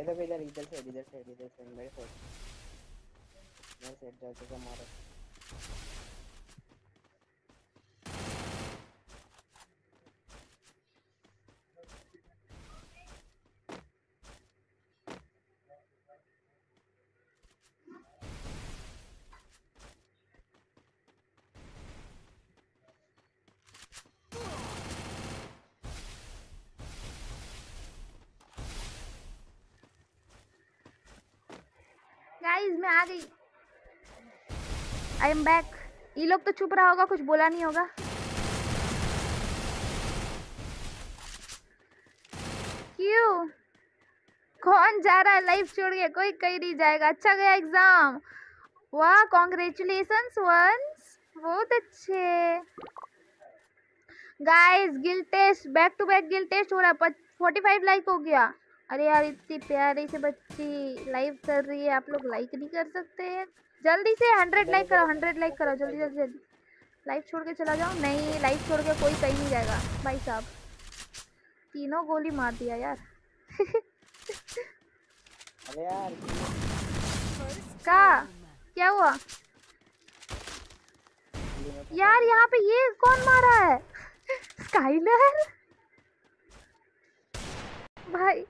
इधर इधर इधर से इधर से इधर से मेरे से जाओ, तो मारो। मैं आ गई, आई एम बैक। ये लोग तो चुप रहा होगा, कुछ बोला नहीं होगा। क्यों? कौन जा रहा है लाइफ छोड़ के? कोई कहीं नहीं जाएगा। अच्छा गया एग्जाम, वाह कॉन्ग्रेचुलेशंस वंस, बहुत अच्छे। Guys guild test back to back guild test हो रहा है। 45 लाइक हो गया। अरे यार इतनी प्यारी से बच्ची लाइव कर रही है, आप लोग लाइक नहीं कर सकते हैं? जल्दी से 100 लाइक करो, 100 लाइक करो जल्दी जल्दी जल्दी। लाइव छोड़ के चला जाओ। नहीं लाइव छोड़ के कोई कहीं नहीं जाएगा भाई साहब, तीनों गोली मार दिया यार। अरे यार का क्या हुआ यार? यहाँ पे ये कौन मारा है? स्काइलर भाई,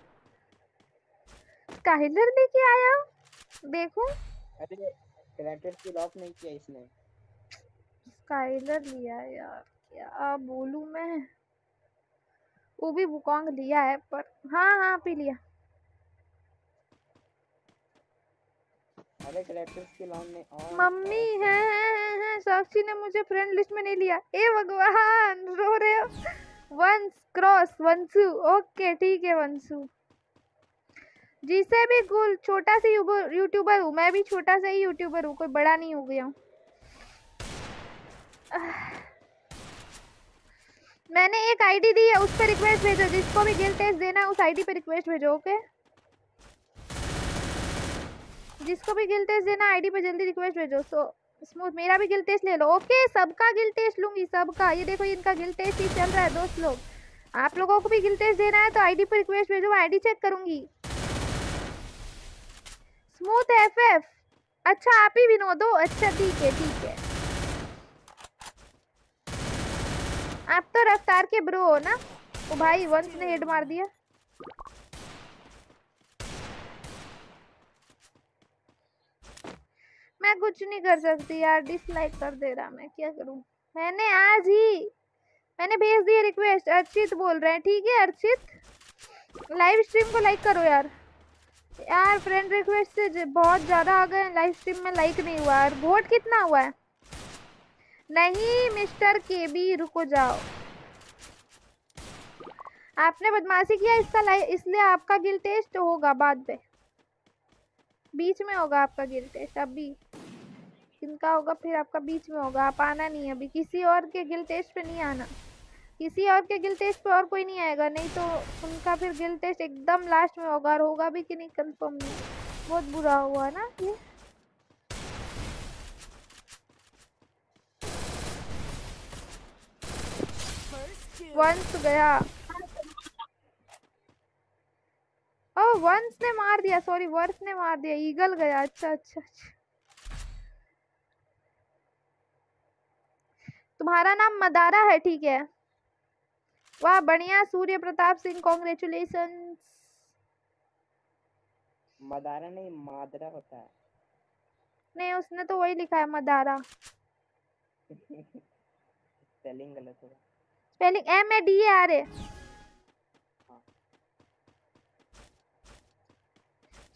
स्काइलर ने क्या आया देखो। अरे ग्रेजुएट की लॉक नहीं किया इसने, स्काइलर लिया यार, क्या बोलूं मैं। वो भी बुकोंग लिया है पर हाँ पी लिया। अरे की ने और मम्मी है साक्षी ने मुझे फ्रेंड लिस्ट में नहीं लिया। ए भगवान रो रहे हो। वंस क्रॉस वंसू, ओके ठीक है वंसू। जिसे भी गुल, छोटा सा यूट्यूबर हूँ मैं भी, छोटा सा ही यूट्यूबर हूँ, कोई बड़ा नहीं हो गया हूँ। मैंने एक आईडी दी है, उस पर रिक्वेस्ट भेजो, जिसको भी गिल टेस्ट देना उस आईडी पे रिक्वेस्ट भेजो। ओके जिसको भी गिल टेस्ट देना आईडी पे जल्दी रिक्वेस्ट भेजो। सो स्मूथ मेरा भी गिल टेस्ट ले लो। ओके सबका गिल टेस्ट लूंगी, सबका। ये देखो इनका गिल टेस्ट ही चल रहा है दोस्त लोग। आप लोगों को भी गिल टेस्ट देना है तो आईडी पे रिक्वेस्ट भेजो, मैं आईडी चेक करूंगी। स्मूथ एफएफ, अच्छा आप ही विनोद हो, अच्छा ठीक है ठीक है। आप तो रफ्तार के ब्रो हो ना। ओ भाई वंस ने हेड मार दिया। मैं कुछ नहीं कर सकती यार, डिसलाइक कर दे रहा, मैं क्या करूं। मैंने आज ही मैंने भेज दिया रिक्वेस्ट। अर्चित बोल रहे हैं, ठीक है अर्चित लाइव स्ट्रीम को लाइक करो यार। यार फ्रेंड रिक्वेस्ट से बहुत ज्यादा आ गए, लाइव स्ट्रीम में लाइक नहीं हुआ। और वोट कितना हुआ है? नहीं मिस्टर केबी रुको जाओ, आपने बदमाशी किया इसका, इसलिए आपका गिल टेस्ट होगा बाद में, बीच में होगा आपका गिल टेस्ट। अभी किनका होगा फिर आपका बीच में होगा। आप आना नहीं अभी, किसी और के गिल टेस्ट पे नहीं आना, किसी और के गिल टेस्ट पे और कोई नहीं आएगा, नहीं तो उनका फिर गिल टेस्ट एकदम लास्ट में होगा। और होगा भी कि नहीं कंफर्म नहीं। बहुत बुरा हुआ ना ये। वंस गया, ओह वंस ने मार दिया, सॉरी वर्स ने मार दिया। ईगल गया, अच्छा अच्छा अच्छा। तुम्हारा नाम मदारा है, ठीक है, वाह बढ़िया। सूर्य प्रताप सिंह कॉन्ग्रेचुलेशंस। मदारा नहीं मादरा होता है। नहीं उसने तो वही लिखा है मदारा। स्पेलिंग गलत है, स्पेलिंग MADAR है।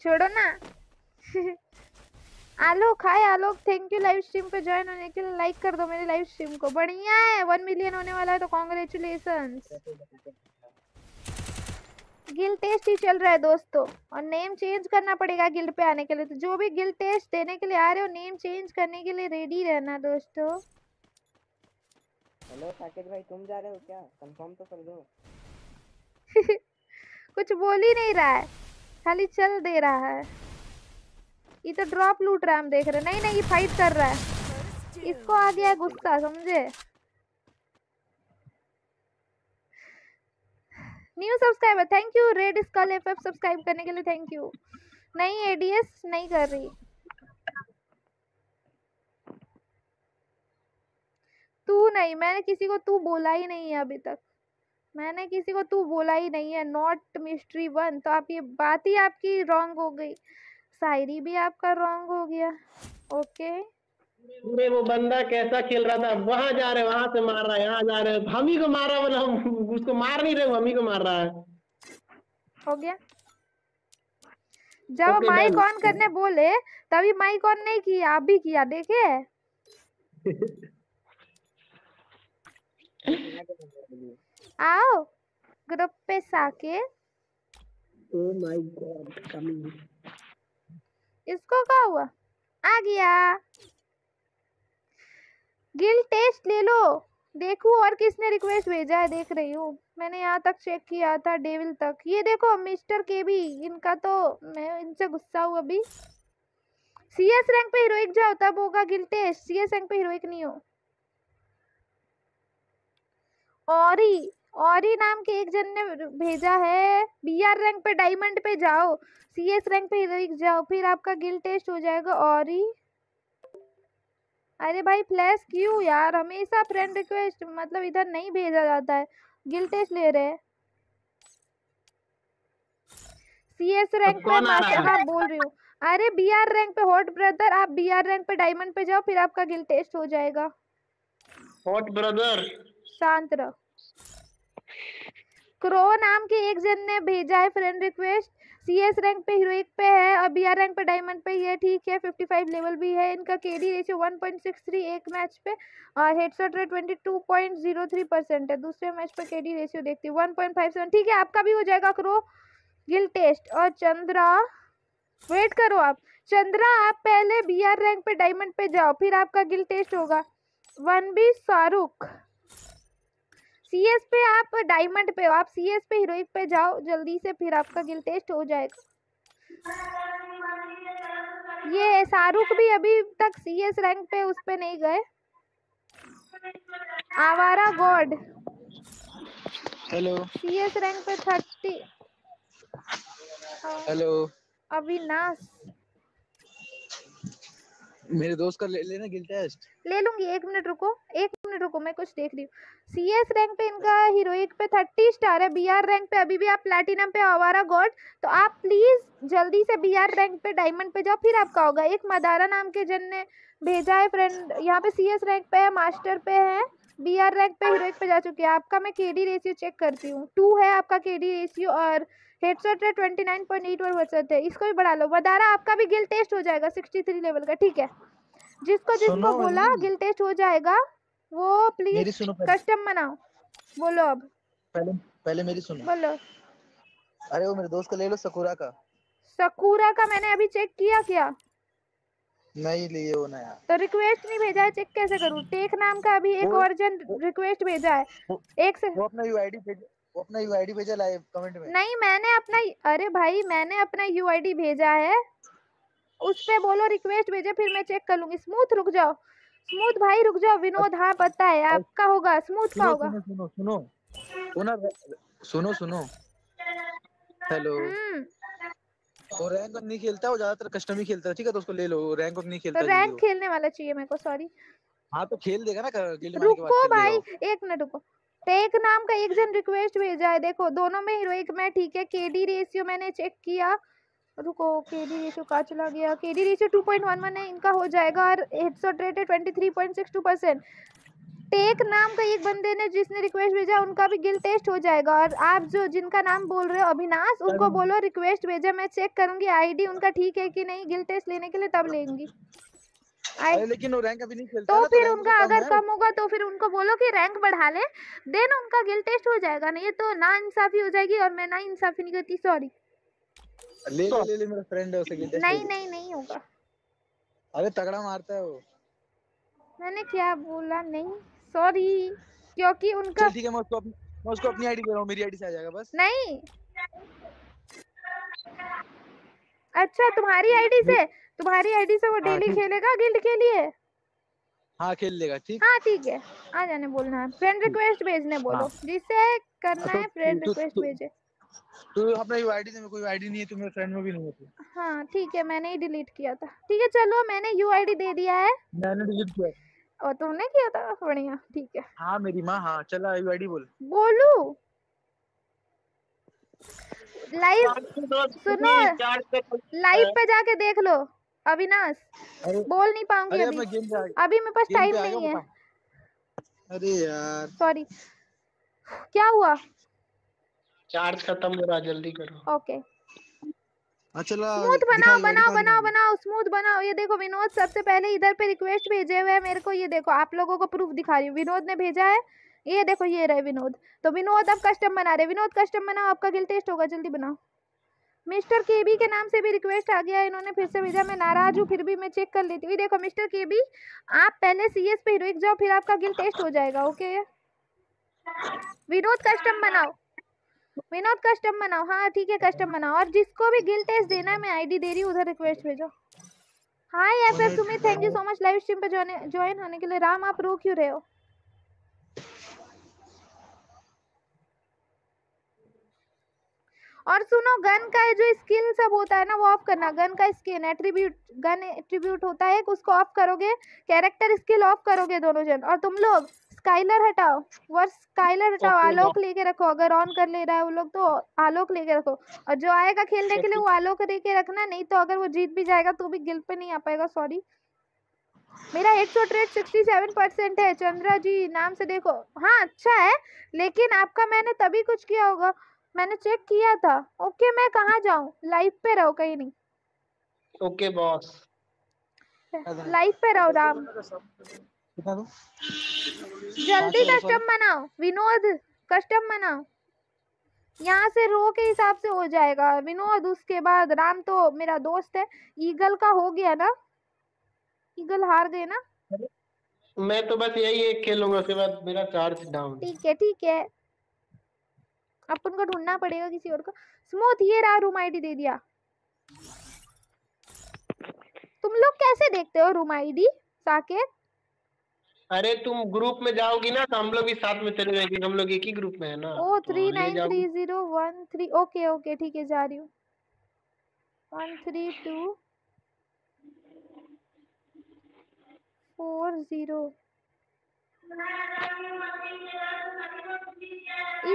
छोड़ो ना। Alok hi Alok, thank you live stream पे ज्वाइन होने के लिए। लाइक कर दो मेरे लाइव स्ट्रीम को, बढ़िया है। 1 मिलियन होने वाला है तो कॉन्ग्रेचुलेशंस। गिल टेस्ट ही चल रहा है दोस्तों, और नेम चेंज करना पड़ेगा गिल्ड पे आने के लिए। तो जो भी गिल टेस्ट देने के लिए आ रहे हो, नेम चेंज करने के लिए रेडी रहना दोस्तों। हेलो साकेत भाई, तुम जा रहे हो क्या? कंफर्म तो कर दो। कुछ बोल ही नहीं रहा है, खाली चल दे रहा है। ये तो ड्रॉप लूट रहा है, हम देख रहे। नहीं नहीं ये फाइट कर रहा है, इसको आ गया गुस्सा समझे। New subscriber thank you, red skull FF subscribe करने के लिए थैंक यू। नहीं एडीएस नहीं कर रही। तू नहीं, मैंने किसी को तू बोला ही नहीं है अभी तक, मैंने किसी को तू बोला ही नहीं है। नॉट मिस्ट्री वन, तो आप ये बात ही आपकी रॉन्ग हो गई, शायरी भी आपका रॉन्ग हो गया। ओके वो बंदा कैसा खेल रहा था, वहाँ जा रहे वहाँ से मार रहा है, यहाँ जा रहे हमी को मार रहा, मतलब उसको मार नहीं रहे हमी को मार रहा है। हो गया जब okay, माइक ऑन करने बोले तभी माइक ऑन नहीं किया, आप भी किया देखे। आओ ग्रुप पे साके। Oh my God, coming. इसको क्या हुआ? आ गया। गिल टेस्ट ले लो, देखो और किसने रिक्वेस्ट भेजा है, देख रही हूँ। मैंने यहाँ तक चेक किया था डेविल तक। ये देखो मिस्टर केबी, इनका तो मैं इनसे गुस्सा हूँ अभी। CS रैंक पे हीरोइक जाओ तब होगा गिल टेस्ट, CS रैंक पे हीरोइक नहीं हो। औरी नाम के एक जन ने भेजा है, BR रैंक पे डायमंड पे जाओ, CS रैंक पे हीरोइक जाओ, फिर आपका गिल टेस्ट हो जाएगा। औरी अरे भाई फ्लैश क्यों यार, हमेशा फ्रेंड रिक्वेस्ट मतलब इधर नहीं भेजा जाता है। गिल्ड टेस्ट ले रहे हैं। CS रैंक पे मास्टर आप बोल रही हूँ। अरे BR रैंक पे हॉट ब्रदर, आप BR रैंक पे डायमंड पे जाओ, फिर आपका गिल्ड टेस्ट हो जाएगा। हॉट ब्रदर शांत रहो। क्रो नाम के एक जन ने भेजा है फ्रेंड रिक्वेस्ट। CS रैंक पे हीरोइक पे है और BR रैंक पे डायमंड पे ये ठीक है। 55 लेवल भी है। इनका KD रेशियो 1.63 एक मैच पे और हेडशॉट रेट 22.03% है। दूसरे मैच पे KD रेशियो देखती है 1.57। ठीक है, आपका भी हो जाएगा क्रो गिल्ड टेस्ट। और चंद्रा वेट करो आप। चंद्रा आप पहले BR रैंक पे डायमंड पे जाओ, फिर आपका गिल्ड टेस्ट होगा। 1B शाहरुख CS पे आप डायमंड पे हो, आप CS पे हीरोइक पे जाओ जल्दी से, फिर आपका गिल्ड टेस्ट हो जाएगा। ये शाहरुख भी अभी तक CS रैंक पे उस पे नहीं गए। आवारा गॉड हेलो CS रैंक पे 30। हेलो अविनाश मेरे दोस्त का ले लेना गिल्ड टेस्ट। ले लूंगी, एक मिनट रुको मैं कुछ देख रही हूँ। CS रैंक पे इनका हीरोइक पे 30 स्टार है। BR रैंक पे अभी भी आप प्लैटिनम पे आवारा गॉड, तो आप प्लीज जल्दी से BR रैंक पे डायमंड पे जाओ, फिर आपका होगा। एक मदारा नाम के जन ने भेजा है फ्रेंड। यहाँ पे CS रैंक पे है, मास्टर पे है, BR रैंक पे हीरोइक पे जा चुके हैं। आपका मैं KD रेशियो चेक करती हूँ। 2 है आपका KD रेशियो और हेडशॉट रेट 29.81% है। इसको भी बढ़ा लो। बदारा आपका भी गिल्ड टेस्ट हो जाएगा 63 लेवल का। ठीक है, जिसको बोला गिल्ड टेस्ट हो जाएगा वो प्लीज कस्टम बनाओ। बोलो अब पहले मेरी सुनो। बोलो। अरे वो मेरे दोस्त का ले लो, सकूरा का मैंने अभी चेक किया। क्या नहीं लिए वो नया तो रिक्वेस्ट नहीं भेजा है, चेक कैसे करूं? टेक नाम का अभी एक और जन रिक्वेस्ट भेजा है। एक से वो अपना यूआईडी भेजा, लाइव कमेंट में। नहीं मैंने अपना, अरे भाई मैंने अपना यूआईडी भेजा है, उस पे बोलो रिक्वेस्ट भेजे, फिर मैं चेक कर लूंगी। स्मूथ रुक जाओ, स्मूथ भाई रुक जाओ। विनोद हाँ पता है आपका होगा, स्मूथ का होगा। सुनो हेलो। वो रैंक अप नहीं खेलता, वो ज्यादातर कस्टम ही खेलता है। ठीक है, तो उसको ले लो। रैंक अप नहीं खेलता, तो रैंक खेलने वाला चाहिए मेरे को। सॉरी हाँ तो खेल देगा ना गिल्ड मारने के बाद। रुको भाई एक मिनट रुको। टेक नाम का एक जन रिक्वेस्ट भेजा है। देखो दोनों में हीरोइक में ठीक है। KD रेशियो मैंने चेक किया। रुको KD रेशियो कहाँ चला गया? KD रेशियो 2.11 है, इनका हो जाएगा। और हेडशॉट रेट है 23.62%। टेक नाम का एक बंदे ने जिसने रिक्वेस्ट भेजा उनका भी गिल्ड टेस्ट हो जाएगा। और आप जो जिनका नाम बोल रहे हो अविनाश, उनको बोलो रिक्वेस्ट भेजा, मैं चेक करूंगी आईडी उनका ठीक है कि नहीं गिल्ड टेस्ट लेने के लिए, तब लेंगी। लेकिन वो रैंक अभी नहीं खेलता तो फिर उनका अगर कम होगा तो फिर उनको बोलो कि रैंक बढ़ा ले, देन उनका गिल्ड टेस्ट हो जाएगा। नहीं तो ना इंसाफी हो जाएगी और मैं ना इंसाफी नहीं करती। सॉरी ले मेरा फ्रेंड है, उसे गिल्ड टेस्ट नहीं होगा। अरे तगड़ा मारता है वो। मैंने क्या बोला? नहीं सॉरी, क्योंकि उनका ठीक है। मैं उसको अपनी आईडी दे रहा हूं, मेरी आईडी से आ जाएगा बस। नहीं अच्छा, तुम्हारी आईडी से वो डेली खेलेगा गिल्ड के लिए। हाँ खेल लेगा। ठीक है, आ जाने बोलना, फ्रेंड रिक्वेस्ट भेजने बोलो। जिससे करना है फ्रेंड रिक्वेस्ट भेजे। तो अपना यूआईडी से, मेरे कोई आईडी नहीं है, तो मेरे फ्रेंड में भी नहीं है। हाँ ठीक है, मैंने ही डिलीट किया था। ठीक है चलो, मैंने यूआईडी दे दिया है। मैंने डिलीट किया और तुमने किया था, बढ़िया ठीक है। हाँ मेरी माँ। हाँ चला यूआईडी बोलू। लाइव सुनो, लाइव पे जाके देख लो अविनाश। बोल नहीं पाऊंगी अभी मेरे पास टाइम नहीं है। अरे यार सॉरी। क्या हुआ? चार्ज खत्म हो रहा, जल्दी करो। ओके स्मूथ बनाओ स्मूथ बनाओ। ये देखो विनोद सबसे पहले इधर पे रिक्वेस्ट भेजे हुए है मेरे को। ये देखो, आप लोगों को प्रूफ दिखा रही हूँ। विनोद ने भेजा है, ये देखो ये रहे विनोद। तो विनोद अब कस्टम बना रहे। विनोद कस्टम बनाओ, आपका गिल्ड टेस्ट होगा, जल्दी बनाओ। मिस्टर केबी के नाम से भी रिक्वेस्ट आ गया है, इन्होंने फिर से भेजा। मैं नाराज हूँ, फिर भी मैं चेक कर लेती हूँ। देखो मिस्टर केबी, आप पहले CS पे हीरोइक जाओ, फिर आपका गिल्ड टेस्ट हो जाएगा। ओके विनोद कस्टम बनाओ। हाँ ठीक है कस्टम बनाओ। और जिसको भी गिल्ड टेस्ट देना है, मैं आईडी दे रही हूँ, उधर रिक्वेस्ट भेजो। Hi FF Sumit, thank you so much live stream पे ज्वाइन होने के लिए। राम आप रो क्यों रहे हो? और सुनो गन का जो स्किन सब होता है ना वो ऑफ करना। गन का स्किन एट्रीब्यूट, गन एट्रीब्यूट होता है उसको ऑफ करोगे, कैरेक्टर स्किल ऑफ करोगे दोनों जन। और तुम लोग स्काइलर हटाओ, वर्स स्काइलर हटाओ, आलोक लेके रखो। अगर ऑन कर ले रहा है वो लोग तो आलोक लेके रखो, और जो आएगा खेलने के लिए वो आलोक लेके रखना, नहीं तो अगर वो जीत भी जाएगा तो भी गिल्ड पे नहीं आ पाएगा। सॉरी मेरा 800 रेट 67% है। चंद्रा जी नाम से देखो, हाँ अच्छा है, लेकिन आपका मैंने तभी कुछ किया होगा, मैंने चेक किया था। ओके मैं कहाँ जाऊँ, लाइव पे रहो कहीं नहीं। ओके बॉस लाइव पे रहो राम, जल्दी कस्टम बनाओ विनोद, कस्टम बनाओ। यहाँ से रो के हिसाब से हो जाएगा विनोद। उसके बाद राम तो मेरा दोस्त है। ईगल का हो गया ना, ईगल हार गए ना। मैं तो बस यही एक खेलूंगा, उसके बाद मेरा चार्ज डाउन। ठीक है ठीक है, अपन को ढूंढना पड़ेगा किसी और को। स्मूथ ये रहा, रूम आईडी दे दिया। तुम लोग कैसे देखते हो रूम आईडी साकेत? अरे तुम ग्रुप में जाओगी ना तो हम लोग भी साथ में चले जाएंगे, हम लोग एक ही ग्रुप में है ना। ओ 393013 ओके ओके ठीक है जा रही हूँ। 13240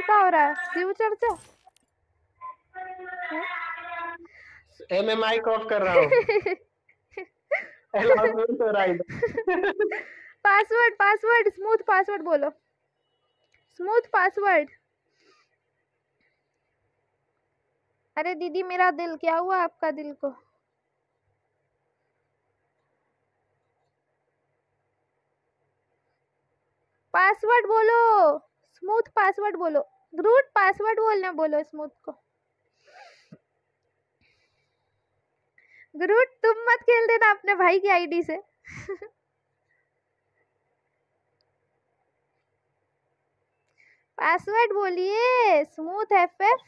क्या हो रहा है फ्यूचर से? MMI कॉफ कर रहा हूँ। पासवर्ड पासवर्ड स्मूथ पासवर्ड बोलो, स्मूथ पासवर्ड। अरे दीदी मेरा दिल, क्या हुआ आपका दिल को? पासवर्ड बोलो, स्मूथ पासवर्ड बोलो, रूट पासवर्ड बोलना बोलो स्मूथ को। ग्रूट तुम मत खेल देना अपने भाई की आईडी से। पासवर्ड बोलिए स्मूथ FF।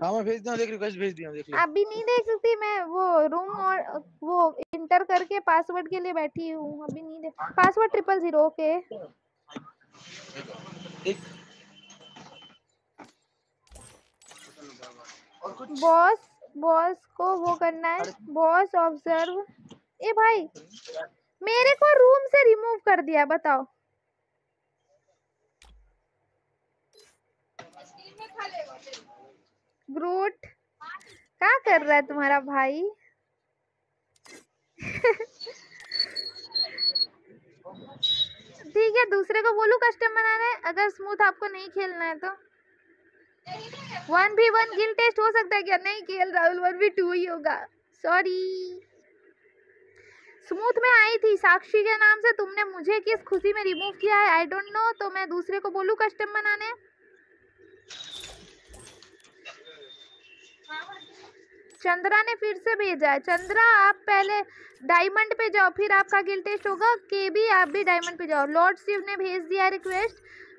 हाँ मैं भेज दूँ, देख रिक्वेस्ट भेज दिया, देख लिया। अभी नहीं देख सकती मैं, वो रूम और वो इंटर करके पासवर्ड के लिए बैठी हूँ, अभी नहीं देख। Password 000 okay. बॉस बॉस को वो करना है, बॉस ऑब्जर्व। ए भाई मेरे को रूम से रिमूव कर दिया, बताओ। ग्रूट क्या कर रहा है तुम्हारा भाई? ठीक है दूसरे को बोलू कस्टम बनाना है, अगर स्मूथ आपको नहीं खेलना है तो। 1v1 गिल्ड टेस्ट हो सकता है क्या? नहीं खेल राहुल, 1v2 ही होगा। सॉरी स्मूथ में आई थी साक्षी के नाम से, तुमने मुझे किस खुशी में रिमूव किया है आई डोंट नो। तो मैं दूसरे को बोलू कस्टम बनाने? चंद्रा ने फिर से भेजा है। चंद्रा आप पहले डायमंड पे जाओ फिर आपका गिल्ड टेस्ट होगा। केबी आप भी डायमंड पे जाओ। लॉर्ड शिव ने भेज दिया request.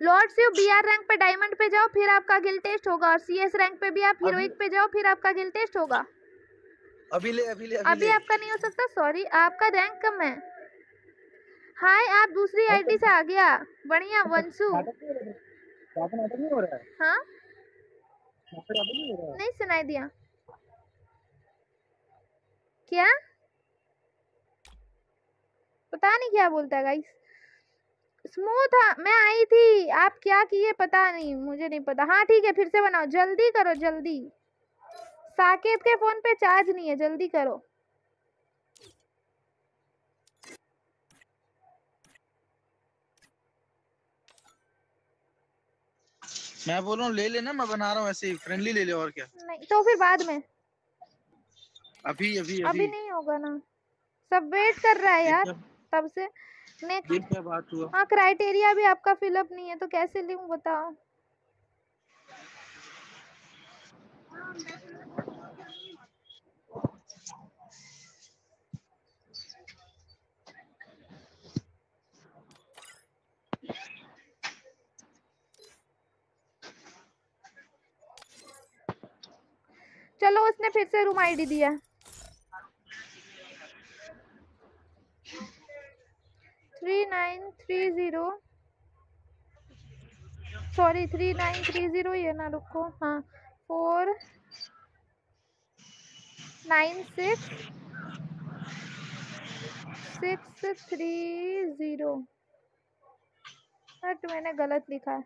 Lord Shiv BR rank पे डायमंड पे जाओ फिर आपका गिल्ड टेस्ट होगा, और CS रैंक पे भी आप हीरोइक पे जाओ फिर आपका गिल्ड टेस्ट होगा। अभी आपका नहीं हो सकता, सॉरी आपका रैंक कम है। हाय आप दूसरी आईडी से आ गया, बढ़िया वंशु। हाँ नहीं सुनाई दिया क्या? पता नहीं क्या बोलता है गाइस। स्मूथ मैं आई थी, आप क्या किए पता नहीं, मुझे नहीं पता। हाँ ठीक है फिर से बनाओ, जल्दी करो जल्दी। साकेत के फोन पे चार्ज नहीं है, जल्दी करो। मैं बोल रहा हूँ ले लेना, मैं बना रहा हूँ ऐसे ही फ्रेंडली, ले ले और क्या। नहीं तो फिर बाद में, अभी अभी अभी नहीं होगा ना, सब वेट कर रहा है यार तब से। नेक्स्ट क्या बात हुआ? हाँ क्राइटेरिया भी आपका फिलअप नहीं है तो कैसे लूँ बताओ। चलो उसने फिर से रूम आईडी दिया। थ्री नाइन थ्री जीरो ये ना, रुको। हाँ 4 9 6 6 3 0। बट मैंने गलत लिखा है,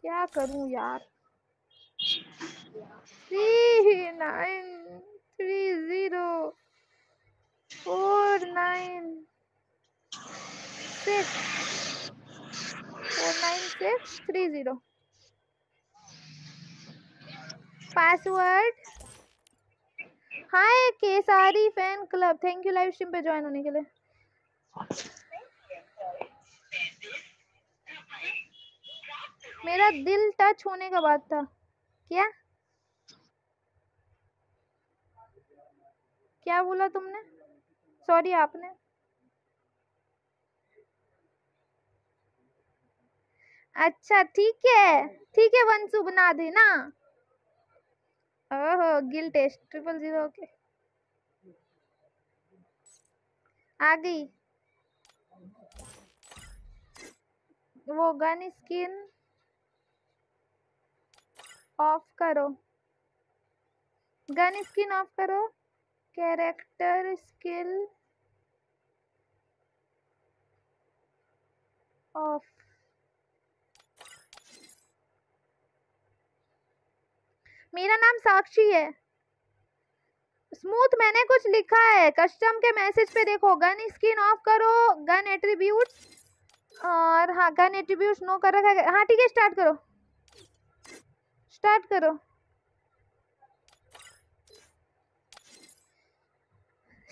क्या करूं यार। 3 9 3 0 4 9 6 4 9 6 3 0। Password hi Kesari fan club, thank you live stream पे ज्वाइन होने के लिए। मेरा दिल टच होने का बात था, क्या क्या बोला तुमने? सॉरी आपने। अच्छा ठीक है, ठीक है वंशु, बना देना। ओहो गिल टेस्ट 000, ओके आ गई वो गन स्किन। ऑफ करो गन स्किन, ऑफ करो कैरेक्टर स्किल ऑफ। मेरा नाम साक्षी है। स्मूथ मैंने कुछ लिखा है, कस्टम के मैसेज पे देखो। गन स्किन ऑफ करो, गन एट्रीब्यूट्स, और हाँ गन एट्रीब्यूट्स नो कर रखा है। हाँ ठीक है, स्टार्ट करो स्टार्ट करो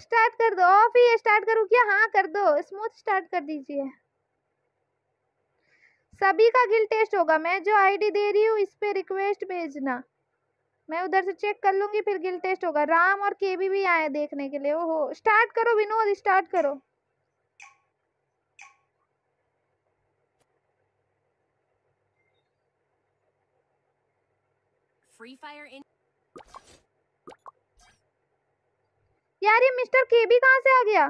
स्टार्ट कर दो। ऑफ ही स्टार्ट करूँ क्या? हाँ कर दो, स्मूथ स्टार्ट कर दीजिए। सभी का गिल टेस्ट होगा, मैं जो आईडी दे रही हूँ इस पे रिक्वेस्ट भेजना, मैं उधर से चेक कर लूंगी, फिर गिल टेस्ट होगा। राम और केबी भी आए देखने के लिए। ओहो स्टार्ट करो विनोद, स्टार्ट करो। फ्री फायर इन यार, ये मिस्टर केबी कहाँ से आ गया?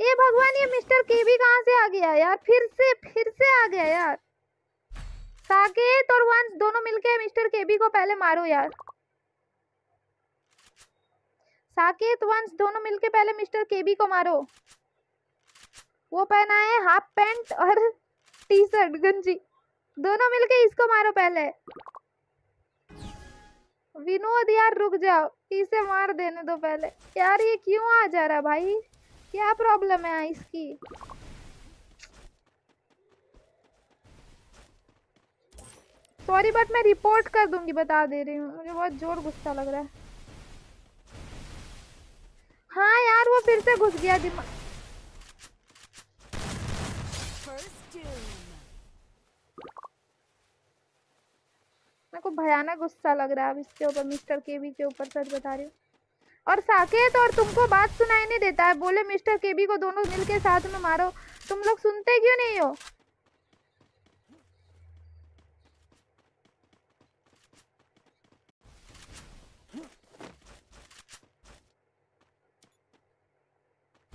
ये भगवान, ये मिस्टर केबी कहाँ से आ गया यार? फिर से आ गया यार। साकेत और वंश दोनों मिलके मिस्टर केबी को पहले मारो यार। साकेत वंश दोनों मिलके पहले मिस्टर केबी को मारो। वो पहना है हाफ पैंट और टी शर्ट गंजी, दोनों मिलके इसको मारो पहले। विनोद यार रुक जाओ, इसे मार देने दो पहले। यार ये क्यों आ जा रहा भाई, क्या प्रॉब्लम है इसकी? सॉरी बट मैं रिपोर्ट कर दूंगी, बता दे रही हूँ, मुझे बहुत जोर गुस्सा लग रहा है। हाँ यार वो फिर से घुस गया दिमाग। मेरे को भयानक गुस्सा लग रहा है अब इसके ऊपर, मिस्टर केबी के ऊपर, सच बता रही हूँ। और साकेत और तुमको बात सुनाई नहीं देता है, बोले मिस्टर केबी को दोनों मिलके साथ में मारो, तुम लोग सुनते क्यों नहीं हो?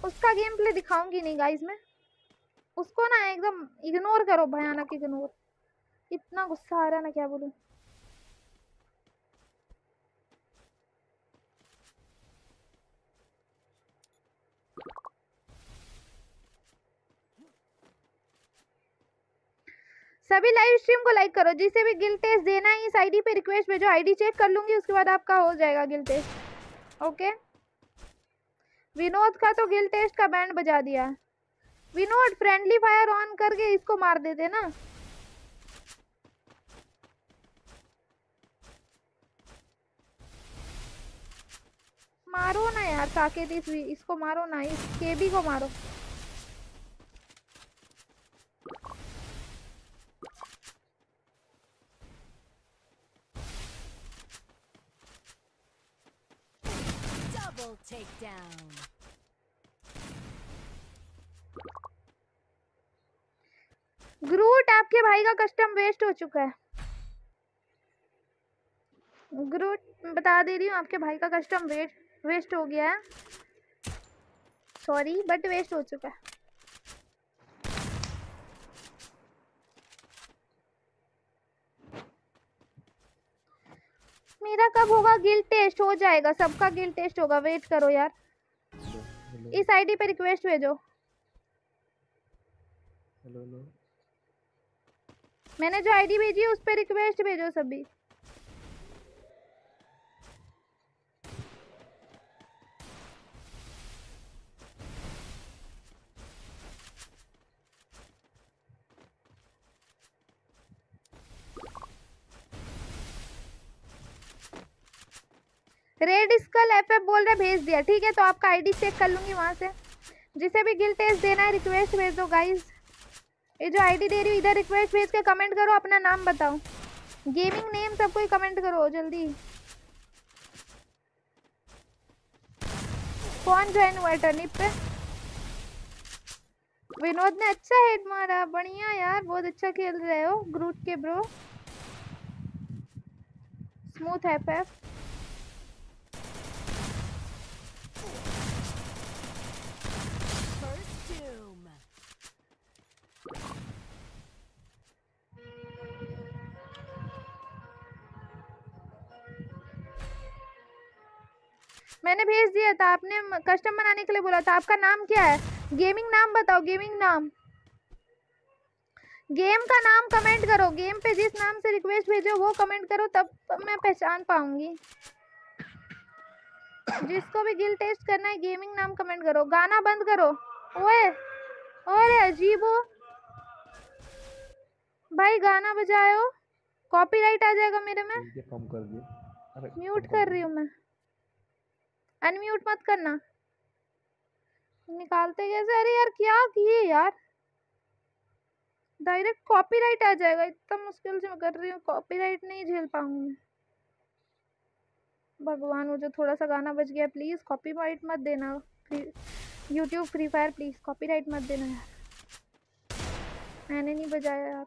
उसका गेम प्ले दिखाऊंगी नहीं गाइस मैं, उसको ना एकदम इग्नोर करो, भयानक इग्नोर। इतना गुस्सा आ रहा है ना, क्या बोलूं। सभी लाइव स्ट्रीम को लाइक करो, जिसे भी गिल टेस्ट देना है इस आईडी पे रिक्वेस्ट भेजो, आईडी चेक कर लूंगी, उसके बाद आपका हो जाएगा गिल टेस्ट। ओके विनोद का तो गिल टेस्ट का बैंड बजा दिया। विनोद फ्रेंडली फायर ऑन करके इसको मार देते ना। मारो ना यार साकेत, इसको मारो ना, इस केबी को मारो। Take down. ग्रूट आपके भाई का कस्टम वेस्ट हो चुका है। ग्रूट बता दे रही हूँ, आपके भाई का कस्टम वेस्ट हो गया है, सॉरी बट वेस्ट हो चुका है। कब होगा? गिल्ड टेस्ट हो जाएगा, सबका गिल्ड टेस्ट होगा, वेट करो यार। इस आईडी पे रिक्वेस्ट भेजो। हेलो, मैंने जो आईडी भेजी है उस पे रिक्वेस्ट भेजो सभी। रेड स्कल एफएफ बोल रहे भेज दिया, ठीक है तो आपका आईडी चेक कर लूंगी वहां से। जिसे भी गिल्ड टेस्ट देना है रिक्वेस्ट भेज दो गाइज। ये जो आईडी दे रही हूँ इधर रिक्वेस्ट भेज के कमेंट करो, अपना नाम बताओ, गेमिंग नेम, सब कोई कमेंट करो जल्दी। कौन ज्वाइन हुआ टर्निप पे? विनोद ने अच्छा हेड मारा, बढ़िया यार, बहुत अच्छा खेल रहे हो ग्रुप के ब्रो। स्मूथ एफएफ मैंने भेज दिया था, आपने कस्टम बनाने के लिए बोला था। आपका नाम क्या है? गेमिंग नाम बताओ, गेमिंग नाम, गेम का नाम कमेंट करो। गेम पे जिस नाम से रिक्वेस्ट भेजो वो कमेंट करो, तब मैं पहचान पाऊंगी। जिसको भी गिल्ड टेस्ट करना है गेमिंग नाम कमेंट करो। गाना बंद करो। ओए ओए अजीबो भाई, गाना बजाओ, कॉपीराइट आ जाएगा मेरे में। कम कर दिया, म्यूट कर रही हूँ मैं, अनम्यूट मत करना। निकालते कैसे? अरे यार क्या किए यार, डायरेक्ट कॉपीराइट आ जाएगा। इतना मुश्किल से मैं कर रही हूँ, कॉपीराइट नहीं झेल पाऊंगी। भगवान मुझे थोड़ा सा गाना बज गया, प्लीज कॉपीराइट मत देना। YouTube free fire please copyright मत देना यार, मैंने नहीं बजाया यार।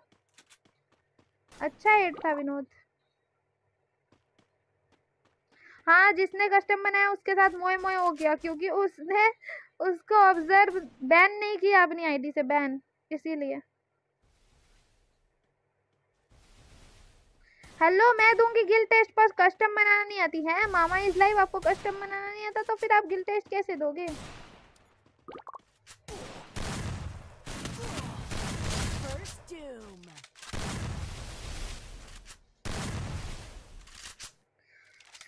अच्छा हेड था विनोद। हाँ जिसने कस्टम बनाया उसके साथ मोए मोए हो गया, क्योंकि उसने उसको ऑब्जर्व बैन नहीं किया अपनी आईडी से, बैन इसीलिए। हेलो मैं दूंगी गिल्ड टेस्ट पर, कस्टम बनाना नहीं आती है मामा इज लाइव। आपको कस्टम बनाना नहीं आता तो फिर आप गिल्ड टेस्ट कैसे दोगे?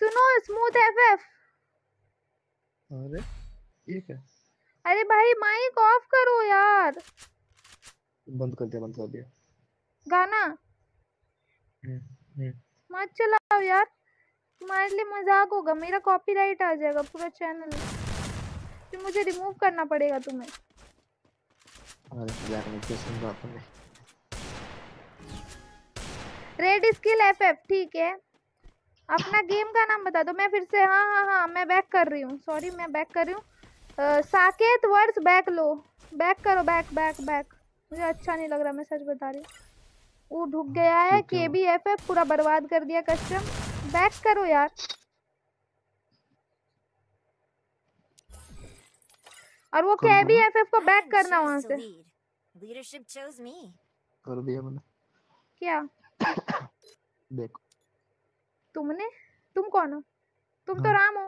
सुनो स्मूथ एफएफ, अरे ये क्या? अरे भाई माइक ऑफ करो यार। बंद कर दिया। गाना मत चलाओ यार, तुम्हारे लिए मजाक होगा, मेरा कॉपीराइट आ जाएगा पूरा चैनल, फिर मुझे रिमूव करना पड़ेगा तुम्हें। रेड स्किल एफएफ ठीक है, अपना गेम का नाम बता दो। मैं फिर से हाँ मैं बैक कर रही हूँ, सॉरी मैं बैक कर रही हूँ। साकेत वर्ड्स बैक लो, बैक करो, बैक। मुझे अच्छा नहीं लग रहा, मैं सच बता रही हूँ। वो ढुक गया है KBFF, पूरा बर्बाद कर दिया कस्टम। बैक करो यार, और वो KBFF को बैक करना वहां से। कर दिया मैंने क्या? देखो तुमने, तुम कौन हो? तुम तो राम हो।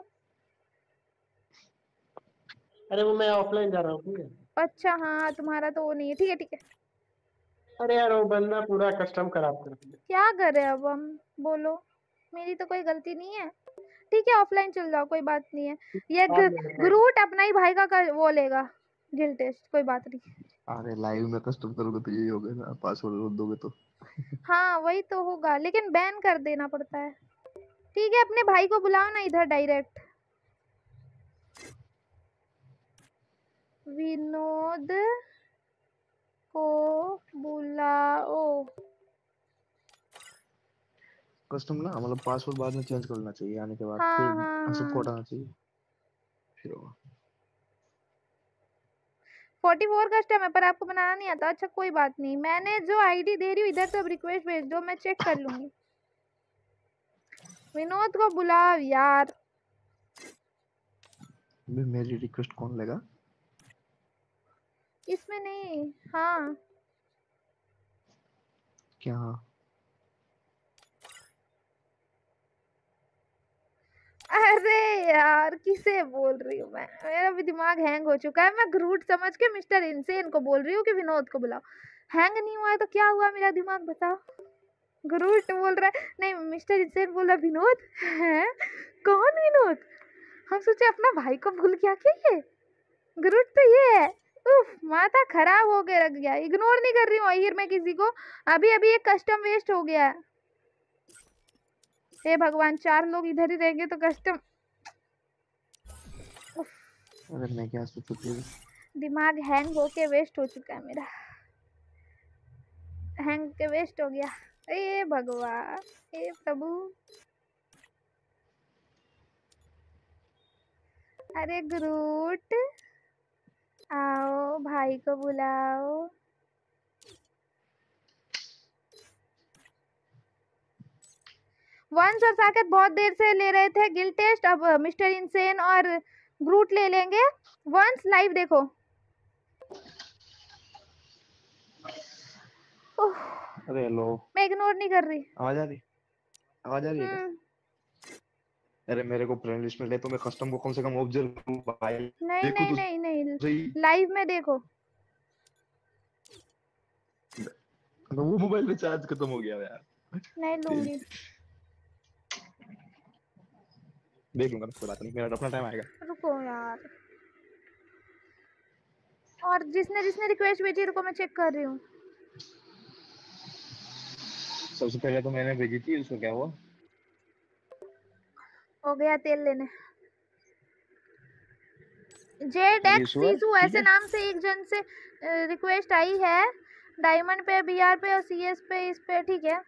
अरे वो मैं ऑफलाइन जा रहा हूँ। अच्छा हाँ तुम्हारा तो वो नहीं है, ठीक है ठीक है। अरे यार वो बंदा पूरा कस्टम खराब कर दिया, क्या कर रहे अब हम? बोलो, मेरी तो कोई गलती नहीं है। ठीक है ऑफलाइन चल जाओ, कोई बात नहीं है। ये ग्रूट अपना ही भाई का वो लेगा गिल्ड टेस्ट, कोई बात नहीं। अरे लाइव में कस्टम करोगे तो यही होगा ना, पासवर्ड दोगे तो। हाँ वही तो होगा, लेकिन बैन कर देना पड़ता है। ठीक है अपने भाई को बुलाओ ना इधर डायरेक्ट। विनोद को बुलाओ। कस्टम ना मतलब पासवर्ड बाद में चेंज करना चाहिए आने के बाद, फिर सबको हटाना चाहिए, फिर होगा। 44 कस्टम है पर आपको बनाना नहीं आता, अच्छा कोई बात नहीं। मैंने जो आईडी दे रही हूँ इधर तो अब रिक्वेस्ट भेज दो, मैं चेक कर लूंगी। विनोद को बुलाओ यार। मेरी रिक्वेस्ट कौन लेगा? इसमें नहीं। हाँ क्या? कैसे यार, किसे बोल रही हूँ मैं, मेरा भी दिमाग हैंग हो चुका है। मैं ग्रूट समझ के मिस्टर इनसेन को बोल रही हूँ कि विनोद को बुलाओ। हैंग नहीं हुआ है तो क्या हुआ मेरा दिमाग, बताओ। ग्रूट बोल रहा है, नहीं मिस्टर इनसेन बोल रहा है विनोद है, कौन विनोद? हम सोचे अपना भाई को भूल गया क्या ये? ग्रूट तो ये है। उफ, माथा खराब हो के रख गया। इग्नोर नहीं कर रही हूँ आहिर मैं किसी को। अभी अभी एक कस्टम वेस्ट हो गया है। हे भगवान, चार लोग इधर ही रहेंगे तो कस्टम। अगर मैं क्या सोचूं, दिमाग हैंग होके वेस्ट हो चुका है मेरा, हैंग के वेस्ट हो गया। हे भगवान, हे प्रभु। अरे ग्रूट आओ, भाई को बुलाओ। वंश और साकेत बहुत देर से ले रहे थे गिल टेस्ट, अब मिस्टर इनसेन और ग्रूट ले लेंगे। वंश लाइव देखो। अरे हेलो, मैं इग्नोर नहीं कर रही। आवाज आ रही, आवाज आ रही है। अरे मेरे को फ्रेंड लिस्ट में ले तो मैं कस्टम को कम से कम ऑब्जर्व करूं भाई। नहीं नहीं नहीं नहीं, लाइव में देखो। वो मोबाइल में चार्ज खत्म हो गया यार, नहीं लूंगी, देख लूंगा, कोई बात नहीं, मेरा अपना टाइम आएगा। रुको यार, और जिसने जिसने रिक्वेस्ट भेजी रुको मैं चेक कर रही हूँ। सबसे पहले तो मैंने भेजी थी, उसको क्या हुआ? हो गया तेल लेने। जेड एक्स सीजू ऐसे नाम से एक जन से रिक्वेस्ट आई है डायमंड पे, बीआर पे और सीएस पे, इस पे ठीक है।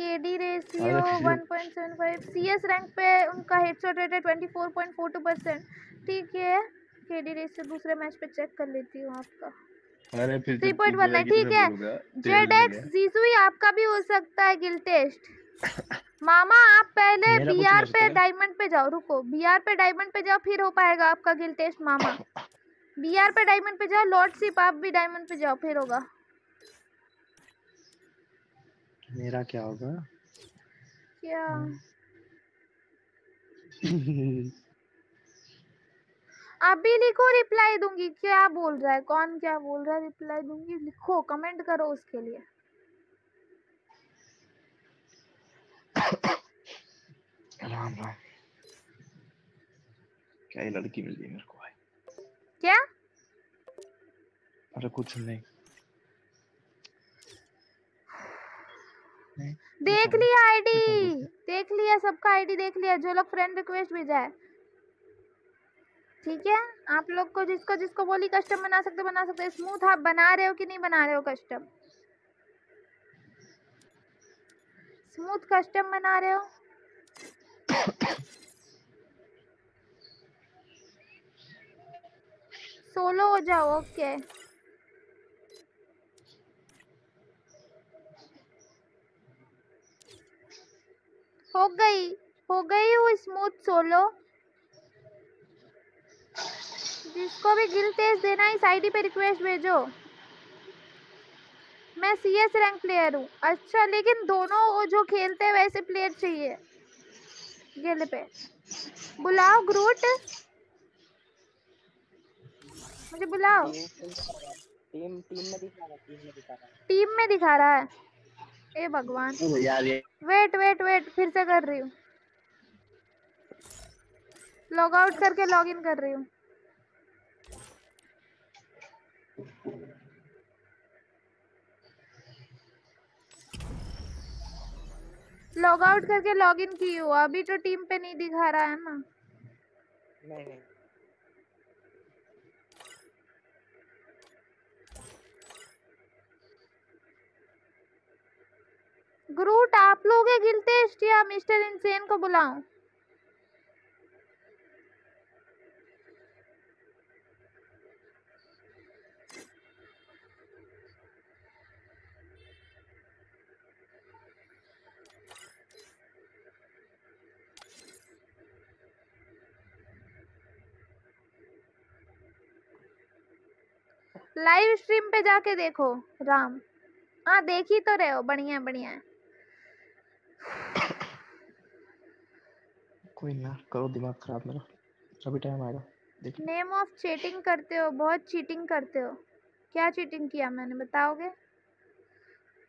केडी रेशियो 1.75, सीएस रैंक पे उनका हेडशॉट रेट है 24.42%, ठीक है। केडी रेशियो दूसरे मैच पे चेक कर लेती हूँ आपका 3.19, ठीक है। जेडएक्स जीसुई आपका भी हो सकता है गिल टेस्ट। मामा आप पहले बीआर पे डायमंड पे जाओ, रुको, बीआर पे डायमंड पे जाओ फिर हो पाएगा आपका गिल टेस्ट। मामा बीआर पे डायमंड पे जाओ, लॉर्डशिप आप भी डायमंड पे जाओ फिर होगा। मेरा क्या होगा क्या? अभी लिखो, रिप्लाई दूंगी। क्या बोल रहा है, कौन क्या बोल रहा है, रिप्लाई दूंगी। लिखो, कमेंट करो उसके लिए। राम राम, क्या ये लड़की मिल गई मेरे को भाई? क्या? अरे कुछ नहीं, देख लिया आईडी, देख लिया सबका आईडी, देख लिया जो लोग फ्रेंड रिक्वेस्ट भेजा है, ठीक है। आप लोग को जिसको जिसको बोली कस्टम बना सकते बना सकते। स्मूथ आप बना रहे हो कि नहीं बना रहे हो कस्टम? स्मूथ कस्टम बना रहे हो? सोलो हो जाओ, ओके। हो गई, हो गई वो स्मूथ सोलो। जिसको भी गिल टेस्ट देना है इस आईडी पे रिक्वेस्ट भेजो। मैं सीएस रैंक प्लेयर हूँ। अच्छा, लेकिन दोनों वो जो खेलते हैं वैसे प्लेयर चाहिए गिल पे। बुलाओ ग्रूट, मुझे बुलाओ। टीम में दिखा रहा है। ए भगवान, वेट वेट वेट, फिर से कर रही हूँ, लॉग आउट करके लॉग इन कर रही हूँ। लॉग आउट करके लॉग इन की हूँ। अभी तो टीम पे नहीं दिखा रहा है ना। नहीं नहीं, ग्रूट आप लोग गिल टेस्ट या मिस्टर इनसेन को बुलाऊं? लाइव स्ट्रीम पे जाके देखो राम। हाँ देखी तो रहे हो, बढ़िया बढ़िया। कोई ना करो, दिमाग खराब मेरा, अभी टाइम आएगा। देखो नेम ऑफ चीटिंग करते हो, बहुत चीटिंग करते हो। क्या चीटिंग किया मैंने बताओगे?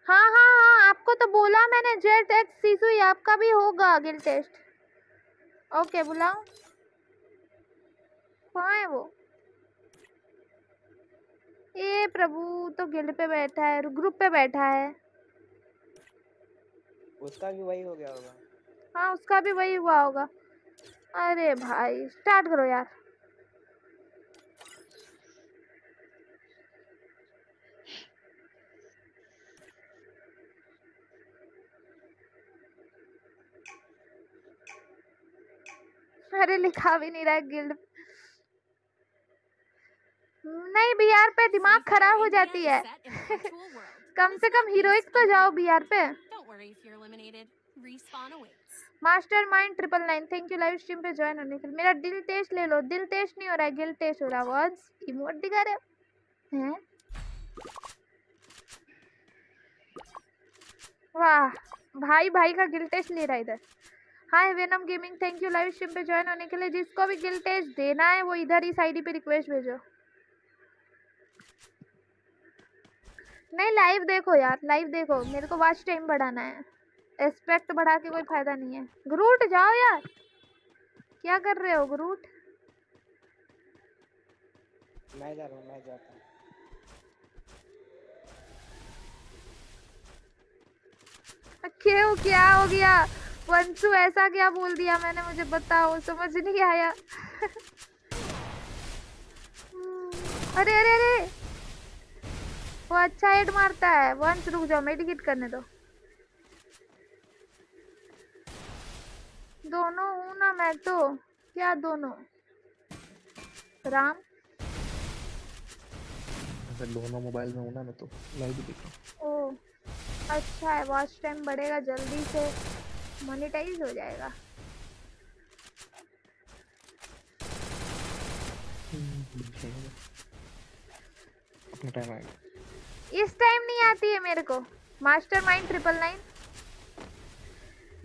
हाँ हाँ हाँ आपको तो बोला मैंने, जेट एक्स सीसुई आपका भी होगा गिल टेस्ट। ओके बुलाओ, कहाँ है वो? ये प्रभु तो गिल्ड पे बैठा है, ग्रुप पे बैठा है। उसका भी वही हो गया होगा। हाँ उसका भी वही हुआ होगा। अरे भाई स्टार्ट करो यार। अरे लिखा भी नहीं रहा है गिल्ड। नहीं बीआर पे दिमाग खराब हो जाती है। कम से कम हीरोइक तो जाओ बीआर पे। Mastermind 999 thank you live stream पे ज्वाइन होने के लिए। मेरा दिल टेस्ट ले लो। दिल टेस्ट नहीं हो रहा है, गिल टेस्ट हो रहा है। आवाज इमोट दिखा रहे हैं। वाह भाई भाई का गिल टेस्ट ले रहा है इधर। Hi venom gaming thank you live stream पे ज्वाइन होने के लिए। जिसको भी गिल टेस्ट देना है वो इधर इस आईडी पे रिक्वेस्ट भेजो। नहीं लाइव देखो यार, लाइव देखो, मेरे को वॉच टाइम बढ़ाना है। एस्पेक्ट बढ़ा के कोई फायदा नहीं है। ग्रूट जाओ यार, क्या कर रहे हो ग्रूट? मैं जा रहा हूं, मैं जाता हूं। क्यों क्या हो गया वंशु? ऐसा क्या बोल दिया मैंने, मुझे बताओ, समझ नहीं आया। अरे अरे अरे वो अच्छा हेड मारता है। वंश रुक जाओ, मेडिकेट करने दो। दोनों हूं ना मैं तो, क्या दोनों राम? दोनों मोबाइल में हूं ना मैं तो, लाइव देखो। ओ अच्छा है, वॉच टाइम बढ़ेगा, जल्दी से मोनेटाइज हो जाएगा। अपना टाइम आएगा। इस टाइम नहीं आती है मेरे को। मास्टरमाइंड 999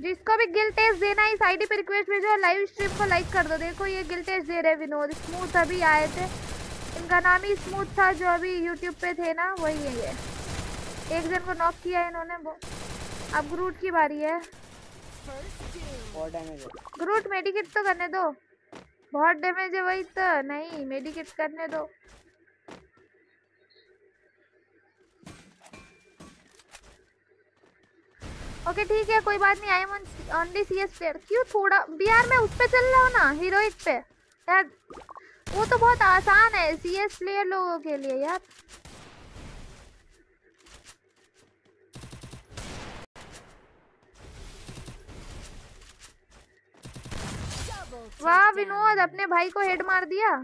जिसको भी गिल टेस्ट देना है इस आईडी पे रिक्वेस्ट भेजो। लाइव स्ट्रीम को लाइक कर दो। देखो ये गिल टेस्ट दे रहे विनोद स्मूथ, अभी आए थे। इनका नाम ही स्मूथ था, जो अभी यूट्यूब पे थे ना, वही है ये। एक जन को नॉक किया है इन्होंने। वो अब ग्रूट की बारी है। ग्रूट मेडिकेट तो करने दो, बहुत डैमेज है। वही तो, नहीं मेडिकेट करने दो। ओके ठीक है कोई बात नहीं। I am only CS player. क्यों थोड़ा बीआर में उस पे चल रहा हो ना, हीरोइक पे यार। वो तो बहुत आसान है CS प्लेयर लोगों के लिए यार। वाह विनोद अपने भाई को हेड मार दिया,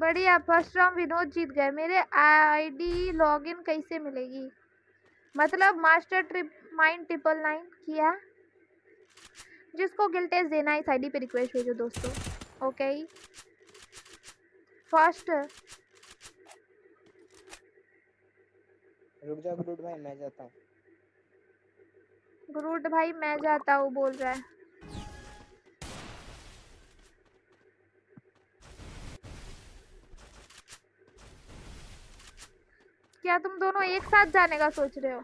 बढ़िया। फर्स्ट राउंड विनोद जीत गए। मेरे आईडी लॉगिन कैसे मिलेगी? मतलब मास्टर माइंड 999 किया। जिसको गिल टेस्ट देना है इस आईडी पे रिक्वेस्ट भेजो दोस्तों। ओके फर्स्ट रुक जाओ। ग्रूट भाई मैं जाता हूँ। ग्रूट भाई मैं जाता हूँ बोल रहा है। क्या तुम दोनों एक साथ जाने का सोच रहे हो?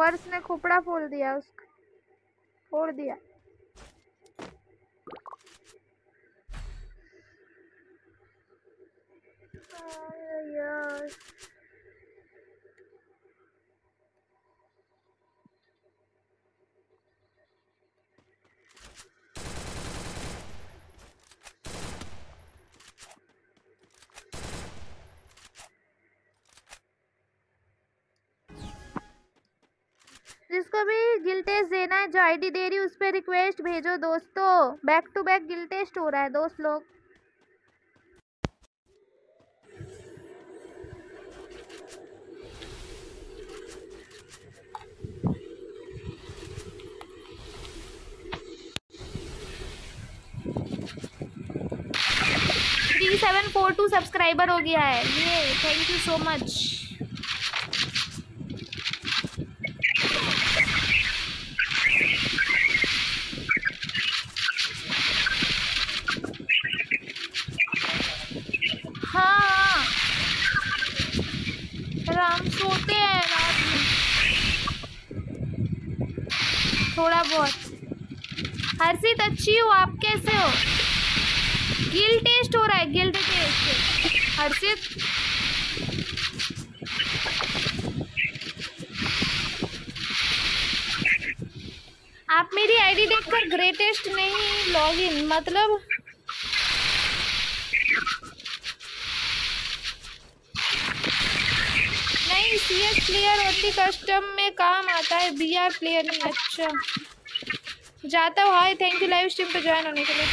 वर्ष ने खोपड़ा फोड़ दिया उसका, फोड़ दिया। यार जिसको भी गिल टेस्ट देना है, जो आईडी दे रही है उस पे रिक्वेस्ट भेजो दोस्तों। Back to back guild test हो रहा है दोस्त लोग। 402 सब्सक्राइबर हो गया है, ये थैंक यू सो मच। हम सोते हैं रात में थोड़ा बहुत। हर्षित अच्छी हो, आप कैसे हो? गिल टेस्ट हो रहा है, गिल टेस्ट। हर्षित आप मेरी आईडी देखकर ग्रेटेस्ट नहीं लॉगिन, मतलब सीएस प्लेयर होती कस्टम में काम आता है, बीआर प्लेयर नहीं। अच्छा जाता हूँ, hi thank you live stream पे ज्वाइन होने के लिए।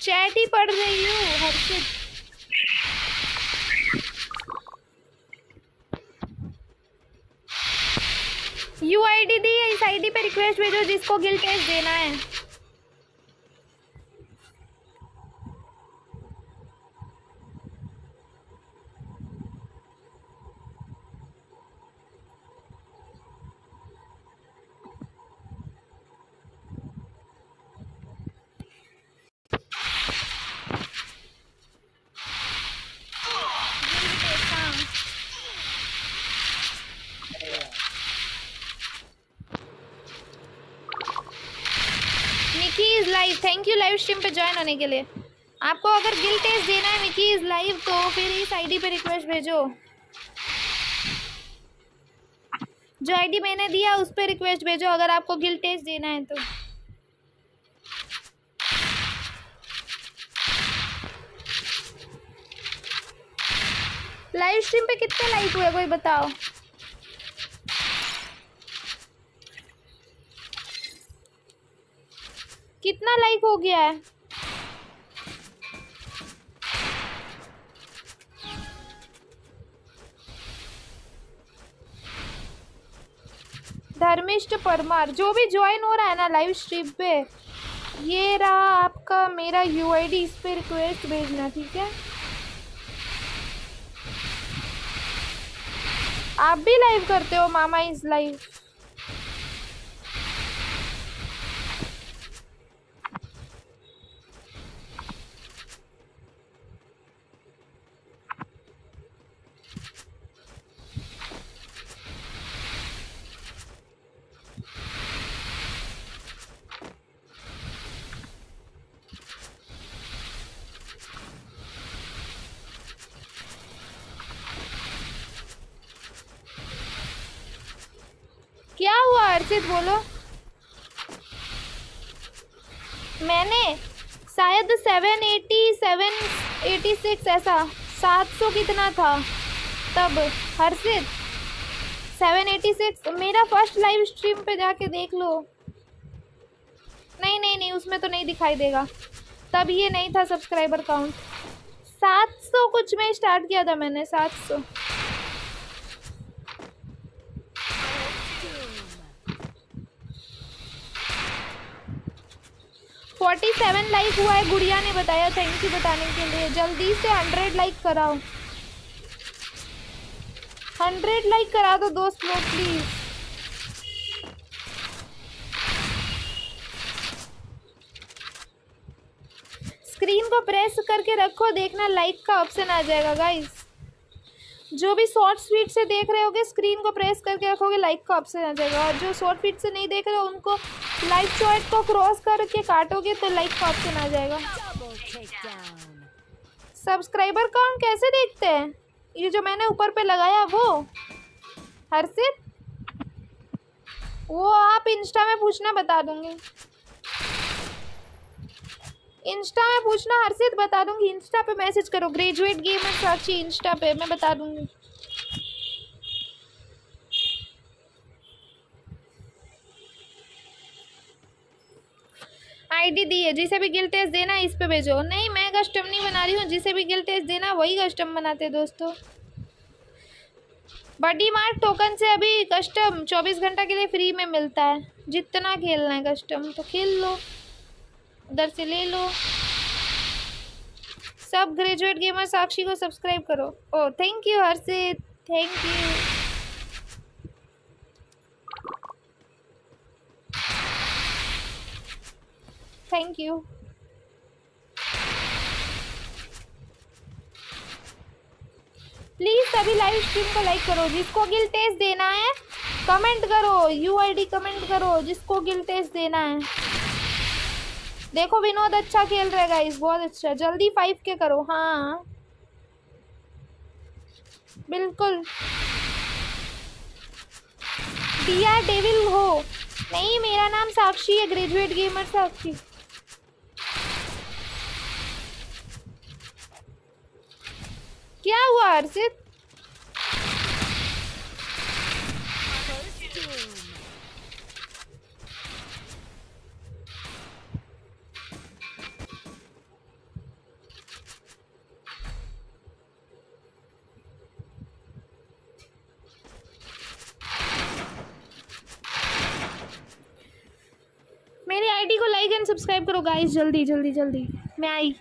चैट ही पढ़ रही हूँ हर्षित। यू आईडी दी है, इस आईडी पे रिक्वेस्ट भेजो जिसको गिल टेस्ट देना है। थैंक यू लाइव स्ट्रीम पे ज्वाइन होने के लिए। आपको अगर गिल टेस्ट देना है मिकी इज लाइव, तो फिर इस आईडी पे रिक्वेस्ट भेजो। जो आईडी मैंने दिया उस पे रिक्वेस्ट भेजो अगर आपको गिल टेस्ट देना है तो। लाइव स्ट्रीम पे कितने लाइक हुए कोई बताओ? कितना लाइक हो गया है? धर्मिष्ठ परमार, जो भी ज्वाइन हो रहा है ना लाइव स्ट्रीम पे, ये रहा आपका मेरा यूआईडी, इस पे रिक्वेस्ट भेजना ठीक है। आप भी लाइव करते हो मामा इज लाइव? क्या हुआ अर्चित बोलो? मैंने शायद 786 ऐसा 700 कितना था तब हर्षित 786। मेरा फर्स्ट लाइव स्ट्रीम पे जाके देख लो। नहीं नहीं नहीं उसमें तो नहीं दिखाई देगा, तब ये नहीं था सब्सक्राइबर काउंट। 700 कुछ में स्टार्ट किया था मैंने, 700। फोर्टी 47 लाइक हुआ है, गुड़िया ने बताया, थैंक यू बताने के लिए। जल्दी से 100 लाइक कराओ, 100 लाइक करा दो दोस्त लोग प्लीज। स्क्रीन को प्रेस करके रखो, देखना लाइक का ऑप्शन आ जाएगा गाइस। जो भी शॉर्ट फीड से देख रहे होगे स्क्रीन को प्रेस करके रखोगे लाइक का ऑप्शन आ जाएगा, और जो शॉर्ट फीड से नहीं देख रहे हो उनको लाइक चॉइट को क्रॉस करके काटोगे तो लाइक का ऑप्शन आ जाएगा। सब्सक्राइबर काउंट कैसे देखते हैं? ये जो मैंने ऊपर पे लगाया वो हर्षित, वो आप इंस्टा में पूछना, बता दूंगी। इंस्टा में पूछना हर्षित, बता दूंगी। इंस्टा पे मैसेज करो ग्रेजुएट गेमर साक्षी, इंस्टा पे मैं बता दूंगी। आईडी दी है, जिसे भी गिल टेस्ट देना इस पे भेजो। नहीं मैं कस्टम नहीं बना रही हूँ, जिसे भी गिल टेस्ट देना वही कस्टम बनाते हैं दोस्तों। बडी मार्ट टोकन से अभी कस्टम 24 घंटा के लिए फ्री में मिलता है, जितना खेलना है कस्टम तो खेल लो। उधर से ले लो। सब ग्रेजुएट गेमर साक्षी को सब्सक्राइब करो। ओ thank you Harshit, thank you. Thank you. Please सभी लाइव स्ट्रीम को लाइक करो। जिसको गिल टेस्ट देना है कमेंट करो, यूआईडी कमेंट करो जिसको गिल टेस्ट देना है। देखो विनोद अच्छा खेल रहा है गाइस, बहुत अच्छा। जल्दी 5K करो। हाँ बिल्कुल। डियर डेविल हो, नहीं मेरा नाम साक्षी है, ग्रेजुएट गेमर साक्षी। क्या हुआ अर्षित? मेरी आईडी को लाइक एंड सब्सक्राइब करो गाइस, जल्दी जल्दी जल्दी। मैं आई।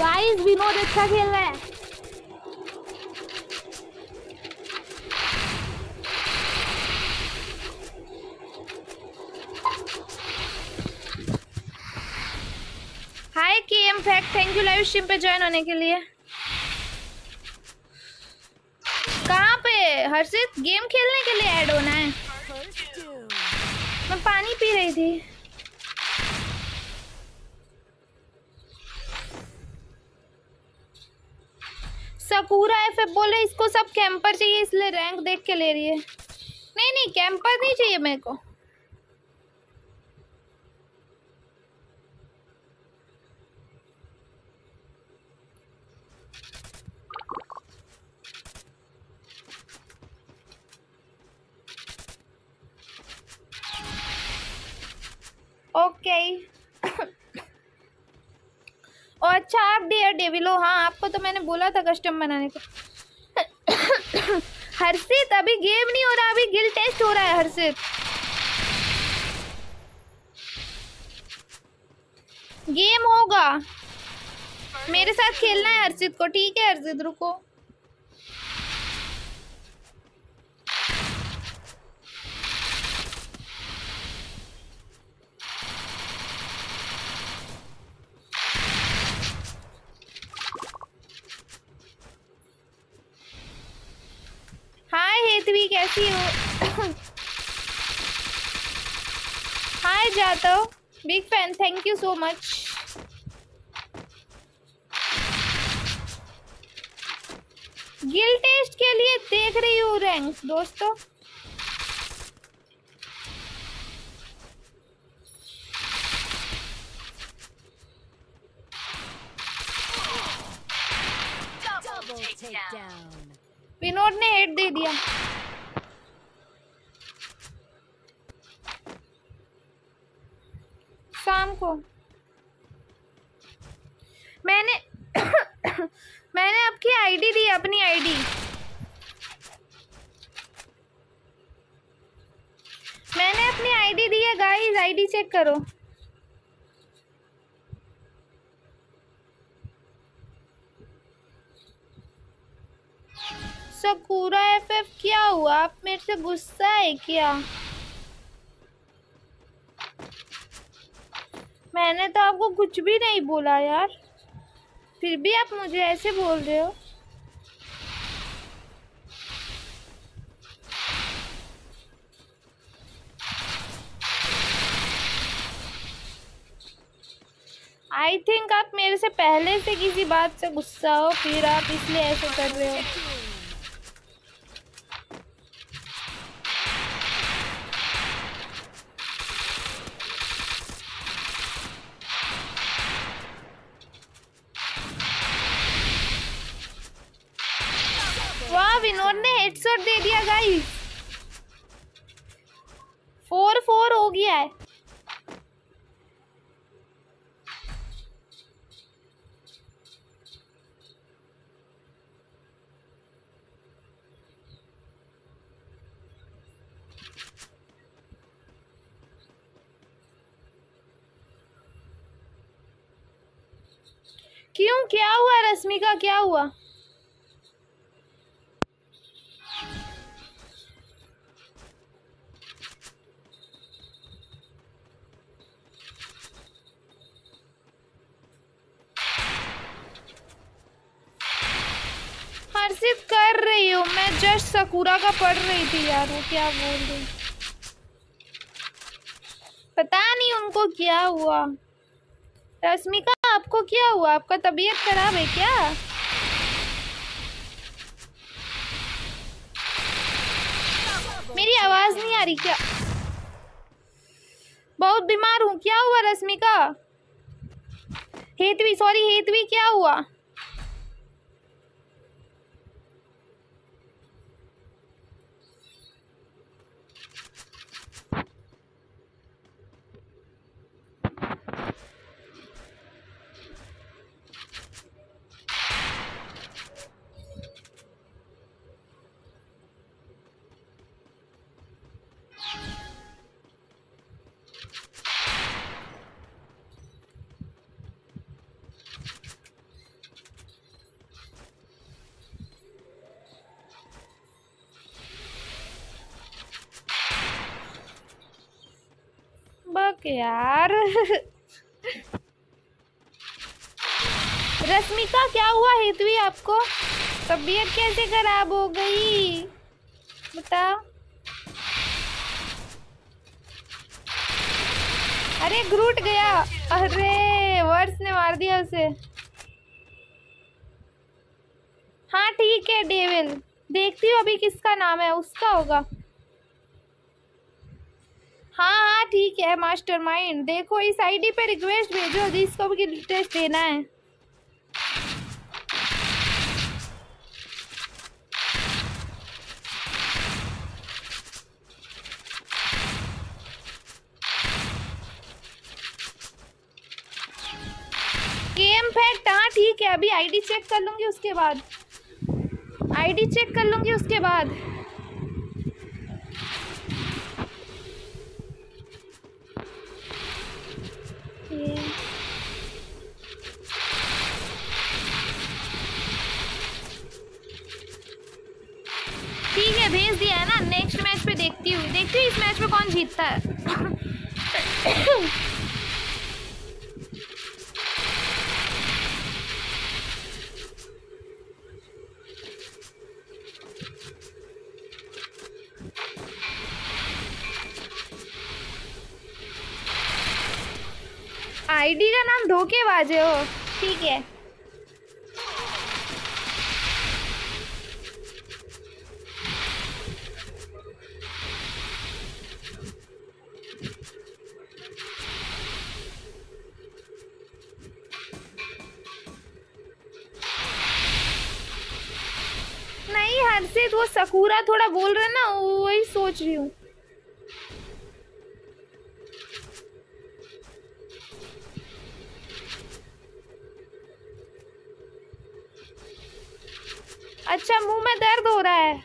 गाइस विनोद अच्छा खेल रहा है। Hi KM fact, thank you live stream पे ज्वाइन होने के लिए। कहाँ पे हर्षित? गेम खेलने के लिए ऐड होना है। मैं पानी पी रही थी। पूरा एफएफ बोल रहे इसको सब कैंपर चाहिए इसलिए रैंक देख के ले रही है। नहीं नहीं कैंपर नहीं चाहिए मेरे को। ओके और अच्छा आप डियर डेविलो, हाँ आपको तो मैंने बोला था कस्टम बनाने को। हर्षित अभी गेम नहीं हो रहा, अभी गिल टेस्ट हो रहा है हर्षित। गेम होगा, मेरे साथ खेलना है हर्षित को। ठीक है हर्षित रुको। कैसी हो? हाय जातो big fan, thank you so much. Guild test के लिए देख रही हूँ रैंक दोस्तों। विनोद ने हेड दे दिया। शाम को मैंने मैंने आपकी आईडी दी, अपनी आईडी। मैंने अपनी आईडी दी है गाइस, आईडी चेक करो। सकूरा एफएफ, क्या हुआ? आप मेरे से गुस्सा है क्या? मैंने तो आपको कुछ भी नहीं बोला यार, फिर भी आप मुझे ऐसे बोल रहे हो। आई थिंक आप मेरे से पहले से किसी बात से गुस्सा हो, फिर आप इसलिए ऐसे कर रहे हो। वाह, विनोद ने हेडशॉट दे दिया गाइस, 4-4 हो गया है। क्यों, क्या हुआ रश्मिका, क्या हुआ? हर्षित कर रही हूँ मैं, जस्ट सकूरा का पढ़ रही थी यार। वो क्या बोल रही, पता नहीं उनको क्या हुआ। रश्मिका आपको क्या हुआ? आपका तबीयत खराब है क्या? मेरी आवाज नहीं आ रही क्या? बहुत बीमार हूँ, क्या हुआ रश्मिका? हेतवी, सॉरी हेतवी, क्या हुआ? यार रश्मिका क्या हुआ? हेतवी आपको तबीयत कैसे खराब हो गई, बताओ। अरे ग्रूट गया, अरे वर्ड्स ने मार दिया उसे। हाँ ठीक है डेविल, देखती हूँ अभी किसका नाम है, उसका होगा। हाँ हाँ ठीक है मास्टरमाइंड, देखो इस आईडी पे रिक्वेस्ट भेजो जिसको भी रिक्वेस्ट देना है। गेम फैक्ट, हाँ ठीक है, अभी आईडी चेक कर लूँगी उसके बाद, आईडी चेक कर लूँगी उसके बाद। ठीक है भेज दिया है ना, नेक्स्ट मैच पे देखती हूँ, देखती हूँ इस मैच में कौन जीतता है। आईडी का नाम धोखेबाज हो, ठीक है। वो सकूरा थोड़ा बोल रहा है ना, वही सोच रही हूँ। अच्छा, मुंह में दर्द हो रहा है।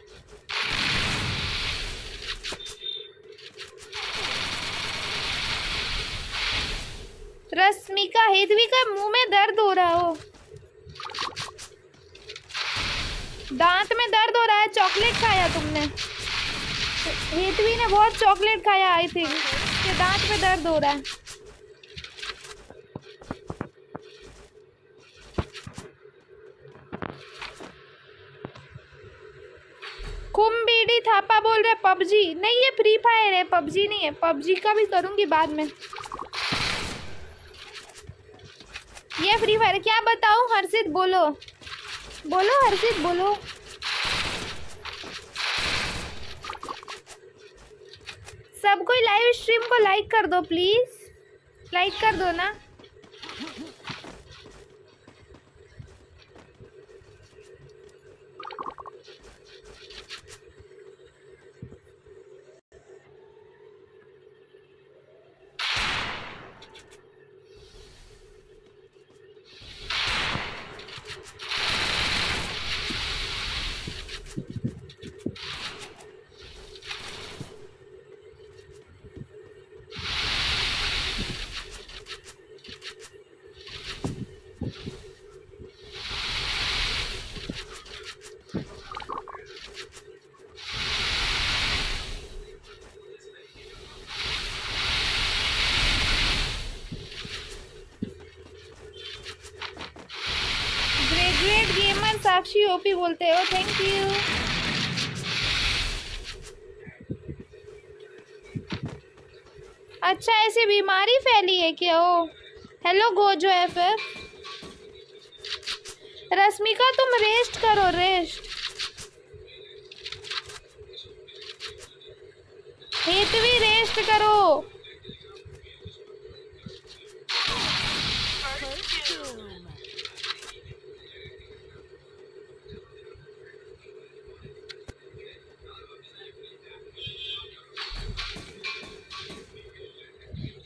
रश्मिका हेदवी का मुंह में दर्द हो रहा हो, दांत में दर्द हो रहा है। चॉकलेट खाया तुमने? हेदवी ने बहुत चॉकलेट खाया, आई थिंक उसके दांत में दर्द हो रहा है। कुम्बीडी थापा बोल रहे पबजी नहीं, ये फ्री फायर है, पबजी नहीं है। पबजी का भी करूंगी बाद में, ये फ्री फायर क्या बताऊं। हर्षित बोलो, बोलो हर्षित बोलो। सब कोई लाइव स्ट्रीम को लाइक कर दो प्लीज, लाइक कर दो ना। साक्षी ओपी बोलते हो, थैंक यू। अच्छा, ऐसी बीमारी फैली है क्या? ओ हेलो गोजो एफएफ। रश्मिका तुम रेस्ट करो, रेस्ट। हेतवी रेस्ट करो।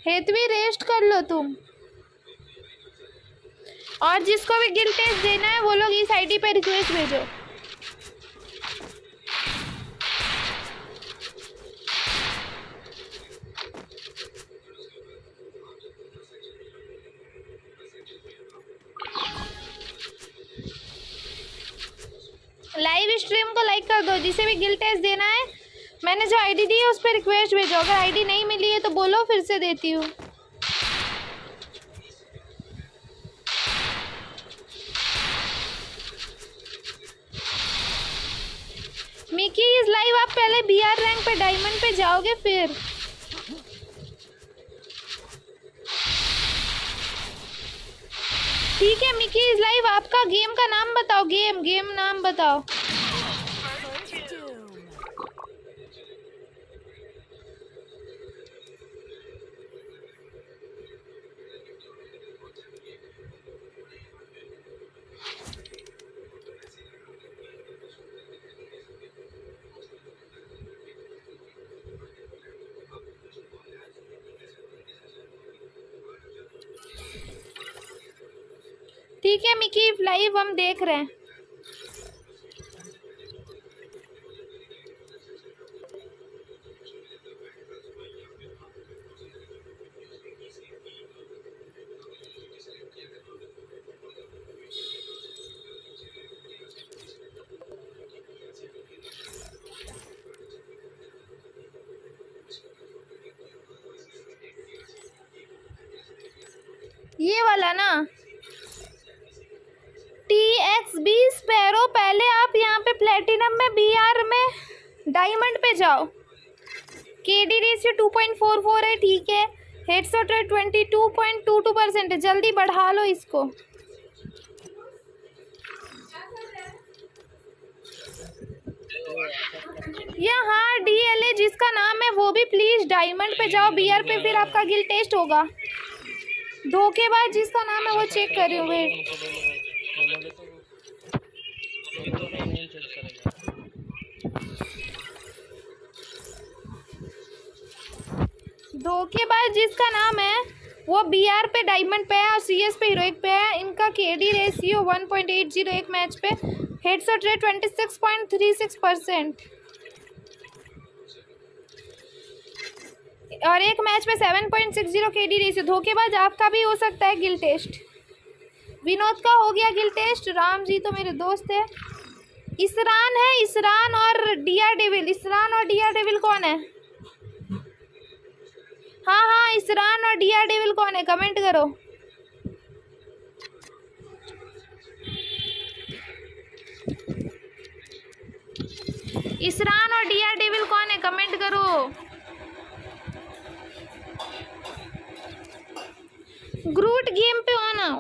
हेतवी रेस्ट कर लो तुम। और जिसको भी गिल टेस्ट देना है वो लोग इस आईडी पे रिक्वेस्ट भेजो। लाइव स्ट्रीम को लाइक कर दो। जिसे भी गिल टेस्ट देना है, मैंने जो आईडी दी है उस पर रिक्वेस्ट भेजो। अगर आईडी नहीं मिली है तो बोलो, फिर से देती हूँ। Mickey is live. आप पहले बीआर रैंक पे डायमंड पे जाओगे फिर। ठीक है मिकी इज लाइव। आपका गेम का नाम बताओ, गेम नाम बताओ। ठीक है मिकी लाइव हम देख रहे हैं। ये वाला ना TXB स्पैरो, पहले आप यहाँ पे प्लेटिनम में BR में डायमंड पे जाओ। KDDC 2.44 है, ठीक है। हेडशॉट रेट 22.22% है, जल्दी बढ़ा लो इसको। यहाँ DLA जिसका नाम है वो भी प्लीज डायमंड पे जाओ, BR पे, फिर आपका गिल टेस्ट होगा। धोखेबाज जिसका नाम है वो चेक करियो। वेट धोखेबाज जिसका नाम है वो BR पे डायमंड पे है और CS पे हीरोइक पे है। इनका KD रेशियो 1.80 एक मैच पे, हेडशॉट रेट 26.36% और एक मैच में 7.60 KD रेशियो। धोखेबाज आपका भी हो सकता है गिल टेस्ट। विनोद का हो गया गिल टेस्ट। राम जी तो मेरे दोस्त है। इसरान है, इसरान और डीआर डेविल। इसरान और डीआर डेविल कौन है? हाँ हाँ, इसरान और डीआर डेविल कौन है कमेंट करो। इसरान और डीआर डेविल कौन है कमेंट करो। ग्रूट गेम पे ऑन आओ।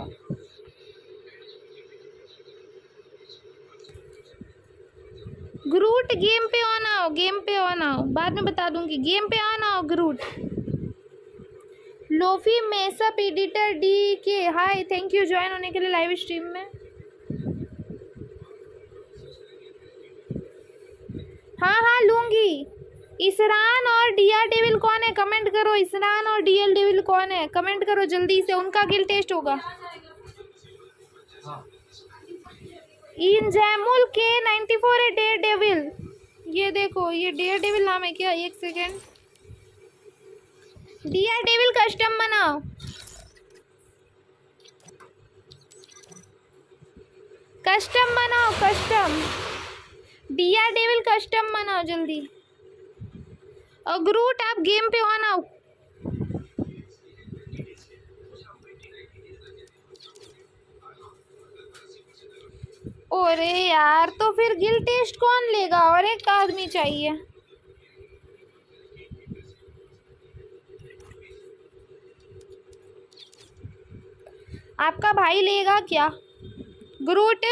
ग्रूट गेम पे ऑन आओ, गेम पे ऑन आओ, बाद में बता दूंगी। गेम पे ऑन आओ ग्रूट। Lofi mess up editor D K hi, thank you join होने के लिए लाइव स्ट्रीम में। हाँ हाँ लूंगी। इसरान और डीआर डेविल कौन है कमेंट करो। इसरान और डीआर डेविल कौन है कमेंट करो जल्दी से, उनका गिल टेस्ट होगा। इंजैमुल के 94 है डेयर डेविल। ये देखो ये डेयर डेविल नाम है क्या? एक सेकेंड। डीआर डेविल कस्टम बनाओ, कस्टम बनाओ, कस्टम डीआर डेविल कस्टम बनाओ जल्दी। और ग्रूट आप गेम पे ऑन आओ। अरे यार तो फिर गिल टेस्ट कौन लेगा? और एक आदमी चाहिए। आपका भाई लेगा क्या ग्रूट?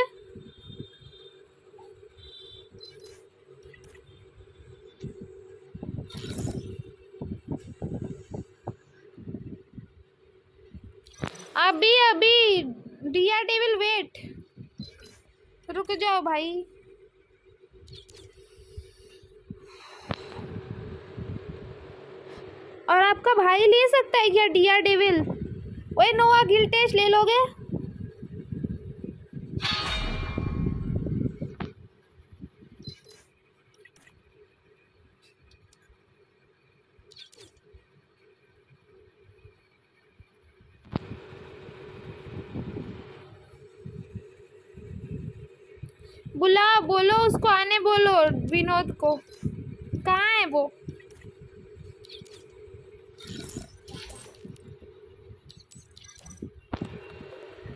अभी अभी डीआर डेविल वेट, रुक जाओ भाई। और आपका भाई ले सकता है क्या डीआर डेविल? ओए नोवा गिल टेस्ट ले लोगे? बुला बोलो उसको, आने बोलो विनोद को। कहाँ है वो?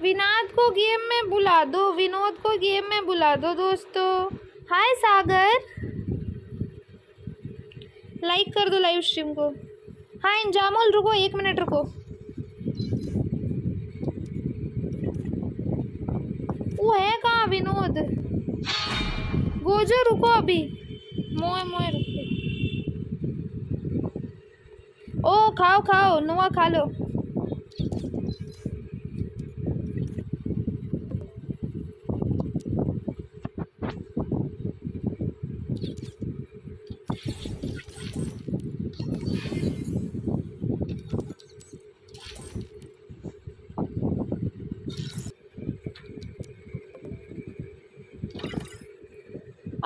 विनोद को गेम में बुला दो, विनोद को गेम में बुला दो दोस्तों। हाय सागर, लाइक कर दो लाइव स्ट्रीम को। हाँ इंजामुल रुको, एक मिनट रुको। वो है कहाँ विनोद? गोजो रुको अभी, मोए मोए रुको। ओ खाओ खाओ नुआ खा लो।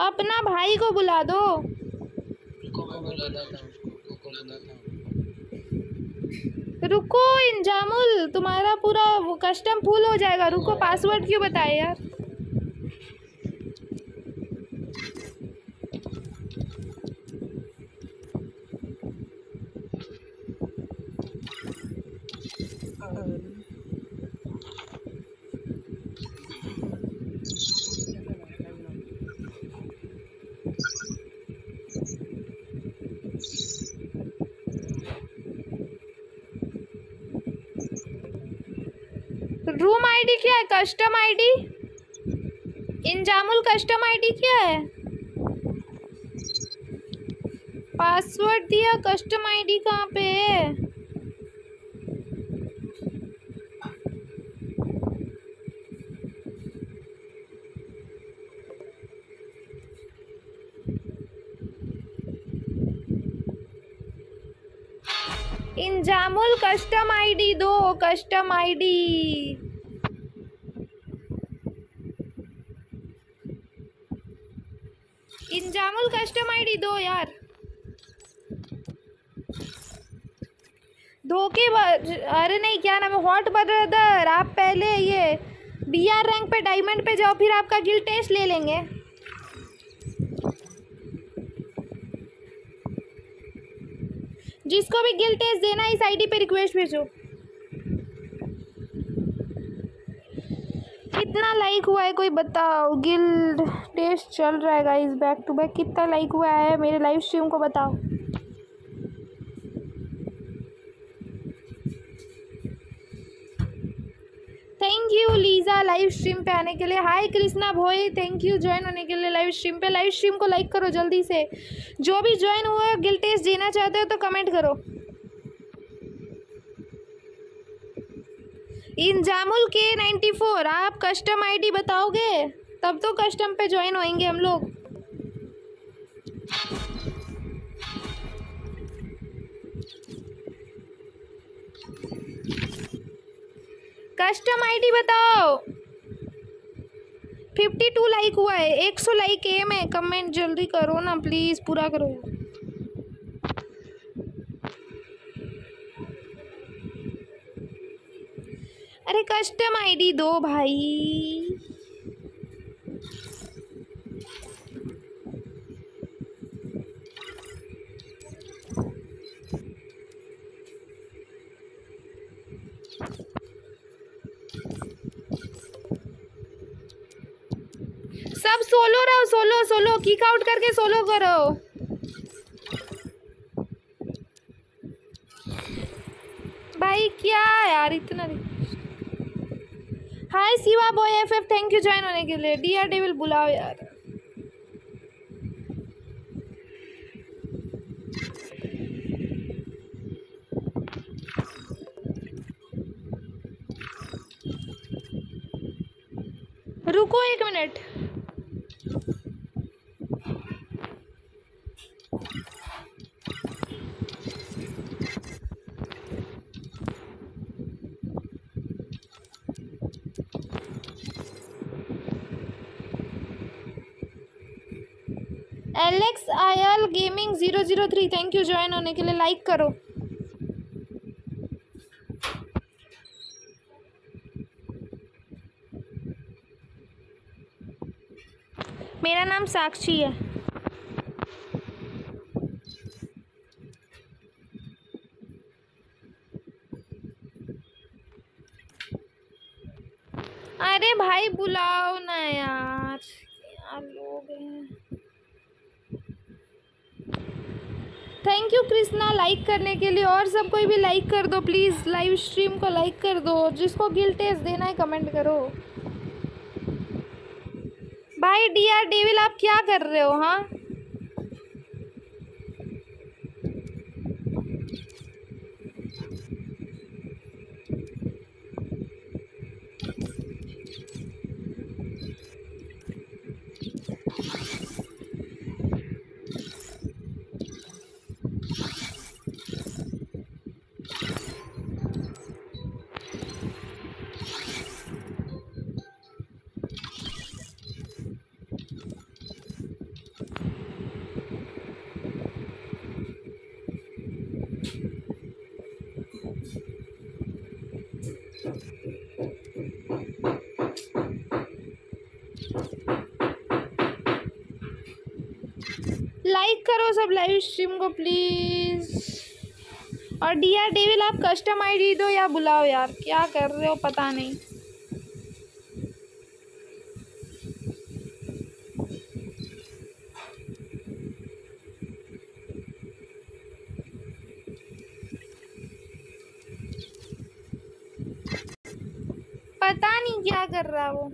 अपना भाई को बुला दो। रुको इंजामुल, तुम्हारा पूरा वो कस्टम फुल हो जाएगा। रुको, पासवर्ड क्यों बताए यार? रूम आईडी क्या है? Custom ID. इंजामुल कस्टम आईडी क्या है? पासवर्ड दिया, कस्टम आईडी कहाँ पे है? इंजामुल कस्टम आईडी दो, कस्टम आईडी। इंजामुल कस्टम आईडी दो यार, धोखे। अरे नहीं, क्या नाम है, हॉट ब्रदर। आप पहले ये बीआर रैंक पे डायमंड पे जाओ, फिर आपका गिल्ड टेस्ट ले लेंगे। जिसको भी गिल्ड टेस्ट देना इस आईडी पे रिक्वेस्ट भेजो। कितना लाइक हुआ है कोई बताओ, गिल्ड टेस्ट चल रहा है गाइस बैक टू बैक, कितना लाइक हुआ है मेरे लाइव स्ट्रीम को बताओ। Thank you Lisa live stream पे आने के लिए। Hi Krishna Bhoi, thank you join होने के लिए लाइव स्ट्रीम पे। लाइव स्ट्रीम को लाइक करो जल्दी से। जो भी ज्वाइन हुआ है, गिल्ड टेस्ट देना चाहते हो तो कमेंट करो। इंजामुल के 94, आप कस्टम आईडी बताओगे तब तो कस्टम पे ज्वाइन होएंगे हम लोग। कस्टम आईडी बताओ। 52 लाइक हुआ है, 100 लाइक एम है। कमेंट जल्दी करो ना प्लीज़, पूरा करो। अरे कस्टम आईडी दो भाई। सब सोलो रहो, सोलो सोलो किक आउट करके सोलो करो। भाई क्या यार इतना। Hi Shiva boy FF, thank you join होने के लिए। डियर डेविल बुलाओ यार। रुको एक मिनट। एलेक्स आयल गेमिंग 003, थैंक यू ज्वाइन होने के लिए। लाइक करो। मेरा नाम साक्षी है। अरे भाई बुलाओ ना यार, क्या लोग हैं। थैंक यू कृष्णा लाइक करने के लिए। और सब कोई भी लाइक कर दो प्लीज़, लाइव स्ट्रीम को लाइक कर दो। जिसको गिल्ड टेस्ट देना है कमेंट करो। भाई डीआर डेविल आप क्या कर रहे हो? हाँ लाइक करो सब लाइव स्ट्रीम को प्लीज़। और डीआर डेविल आप कस्टम आईडी दो या बुलाओ यार, क्या कर रहे हो पता नहीं। पता नहीं क्या कर रहा वो।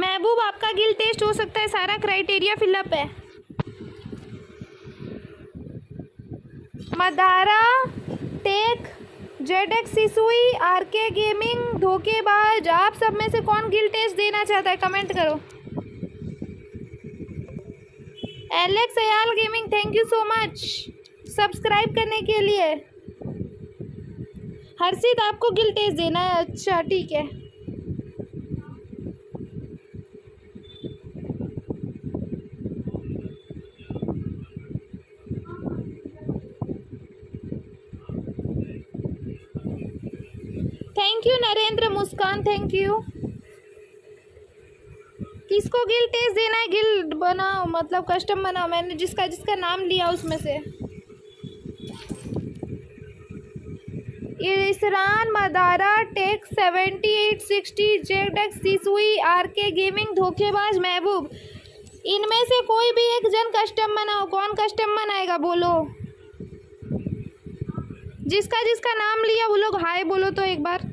महबूब आपका गिल्ड टेस्ट हो सकता है, सारा क्राइटेरिया फिलअप है। मदारा, टेक, जेडेक्स इशुई, आरके गेमिंग, धोखेबाज। आप सब में से कौन गिल्ड टेस्ट देना चाहता है, कमेंट करो। एलेक्स अयाल gaming, thank you so much subscribe करने के लिए। हर्षित, आपको गिल्ड टेस्ट देना है, अच्छा ठीक है। Thank you Narendra Muskan, thank you. किसको गिल्ड टेस्ट देना है, गिल्ड बनाओ मतलब कस्टम बनाओ, मैंने जिसका जिसका नाम लिया उसमें से। इसरान, मदारा, टेक, 7860, जेडेक्स सीसुई, आरके गेमिंग, धोखेबाज, महबूब। इनमें से कोई भी एक जन कस्टम बनाओ, कौन कस्टम बनाएगा बोलो। जिसका जिसका नाम लिया वो लोग हाय बोलो तो, एक बार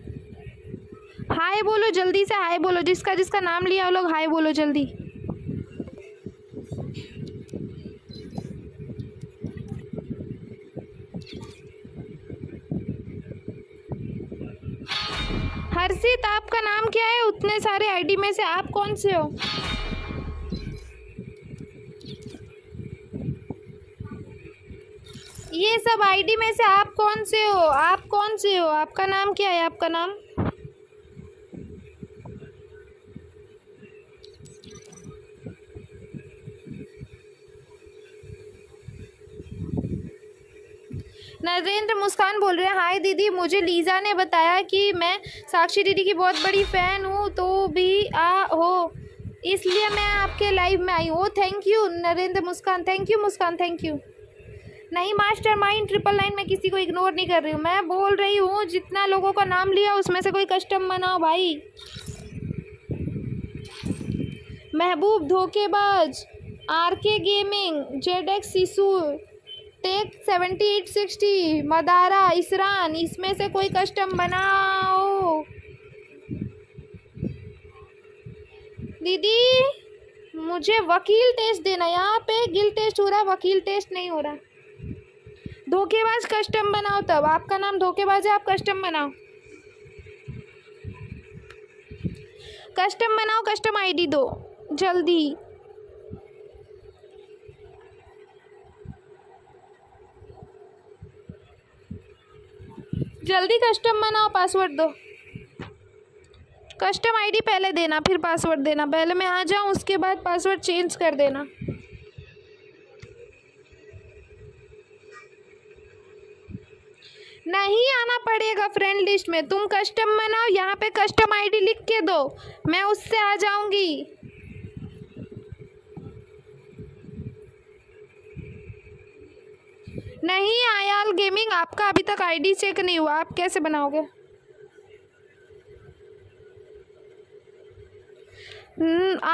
हाय बोलो जल्दी से, हाय बोलो। जिसका जिसका नाम लिया वो लोग हाय बोलो जल्दी। हर्षित, आपका नाम क्या है उतने सारे आईडी में से, आप कौन से हो। ये सब आईडी में से आप कौन से हो, आप कौन से हो, आपका नाम क्या है, आपका नाम। नरेंद्र मुस्कान बोल रहे हैं, हाय दीदी, मुझे लीजा ने बताया कि मैं साक्षी दीदी की बहुत बड़ी फ़ैन हूँ, तो भी हो इसलिए मैं आपके लाइव में आई हूँ। Thank you Narendra Muskan, thank you Muskan, thank you. नहीं मास्टरमाइंड 999, मैं किसी को इग्नोर नहीं कर रही हूँ, मैं बोल रही हूँ जितना लोगों का नाम लिया उसमें से कोई कस्टम बनाओ भाई। महबूब, धोखेबाज, आरके गेमिंग, जेडेक्स इशू, टेक 7860, मदारा, इसरान, इसमें से कोई कस्टम बनाओ। दीदी मुझे वकील टेस्ट देना, यहाँ पे गिल्ड टेस्ट हो रहा है, वकील टेस्ट नहीं हो रहा। धोखेबाज कस्टम बनाओ तब, आपका नाम धोखेबाज है, आप कस्टम बनाओ, कस्टम बनाओ, कस्टम आईडी दो जल्दी। जल्दी कस्टम बनाओ, पासवर्ड दो। कस्टम आईडी पहले देना फिर पासवर्ड देना, पहले मैं आ जाऊँ उसके बाद पासवर्ड चेंज कर देना। नहीं आना पड़ेगा फ्रेंड लिस्ट में, तुम कस्टम बनाओ, यहाँ पे कस्टम आईडी लिख के दो, मैं उससे आ जाऊँगी। नहीं आयाल गेमिंग, आपका अभी तक आईडी चेक नहीं हुआ, आप कैसे बनाओगे।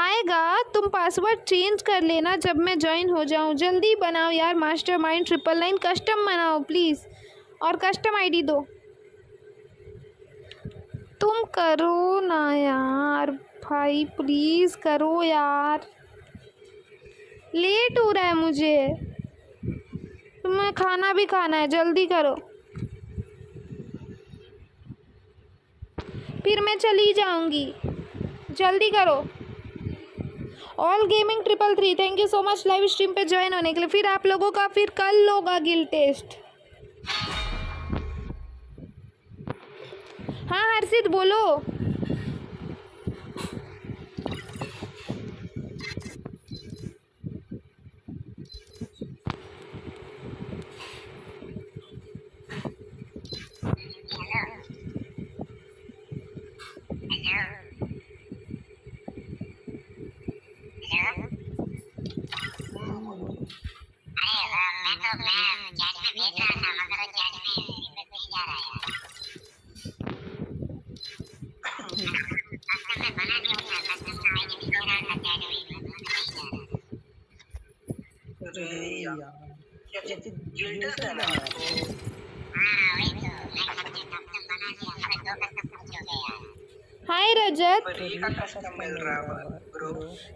आएगा, तुम पासवर्ड चेंज कर लेना जब मैं ज्वाइन हो जाऊं। जल्दी बनाओ यार मास्टरमाइंड 999, कस्टम बनाओ प्लीज़ और कस्टम आईडी दो। तुम करो ना यार भाई, प्लीज़ करो यार, लेट हो रहा है मुझे, तुम्हें खाना भी खाना है, जल्दी करो फिर मैं चली जाऊंगी, जल्दी करो। All gaming 333, thank you so much live stream पे ज्वाइन होने के लिए। फिर आप लोगों का फिर कल होगा गिल्ड टेस्ट। हाँ हर्षित बोलो, हाय रजत,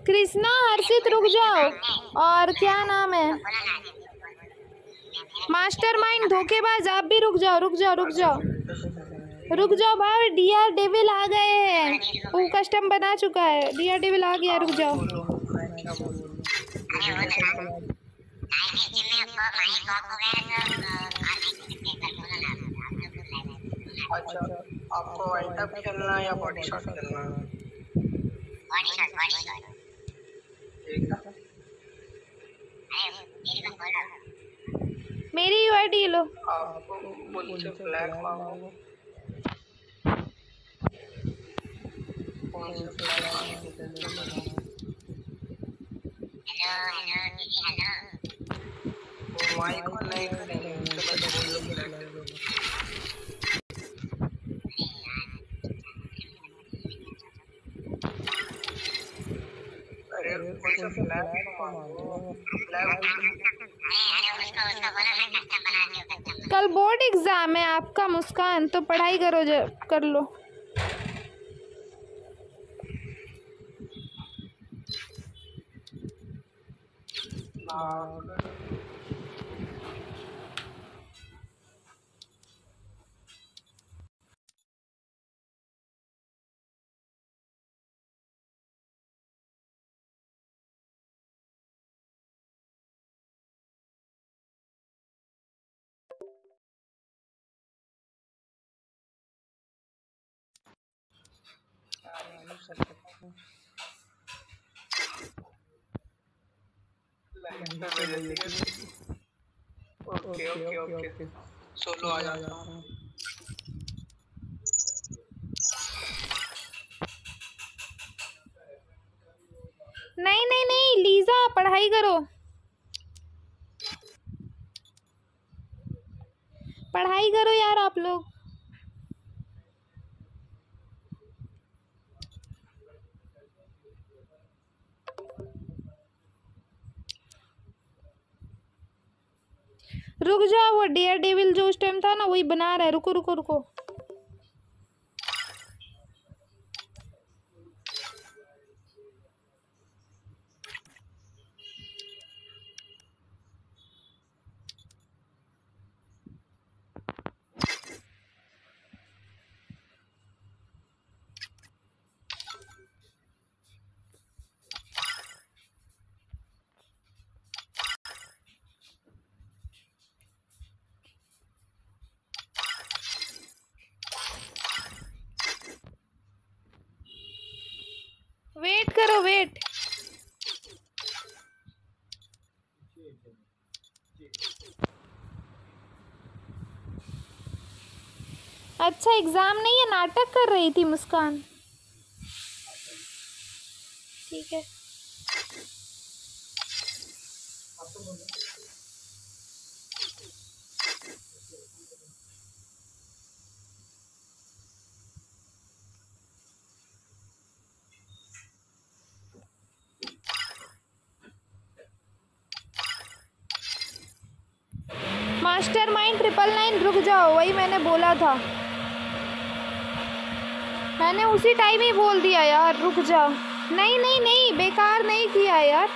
कृष्णा, हर्षित रुक जाओ, और क्या नाम है मास्टरमाइंड धोखेबाज, आप भी रुक जाओ रुक जाओ रुक जाओ रुक जाओ भाई। डीआर डेविल आ गए हैं, वो कस्टम बना चुका है, डीआर डेविल आ गया, रुक जाओ। अच्छा आपको वाइड अप खेलना है या बॉडी शॉट खेलना है? बॉडी शॉट ठीक है। मेरी यूआईडी लो, आपको मुझे फ्लैग मांगो, मुझे फ्लैग मांगो। हेलो माइक ऑन नहीं करेंगे तो बस फ्लैग दो। फ्लैग फ्लैग कल बोर्ड एग्जाम है आपका मुस्कान, तो पढ़ाई करो कर लो। ओके ओके ओके सोलो आ जा। नहीं नहीं नहीं लीजा, पढ़ाई करो, पढ़ाई करो यार आप लोग। रुक जाओ, वो डेयर डेविल जो उस टाइम था ना वही बना रहा है, रुको रुको रुको। वेट करो, वेट अच्छा एग्जाम नहीं है, नाटक कर रही थी मुस्कान, ठीक है। मास्टरमाइंड 999 रुक जाओ, वही मैंने बोला था, मैंने उसी टाइम ही बोल दिया यार, रुक जाओ। नहीं नहीं नहीं बेकार नहीं किया यार,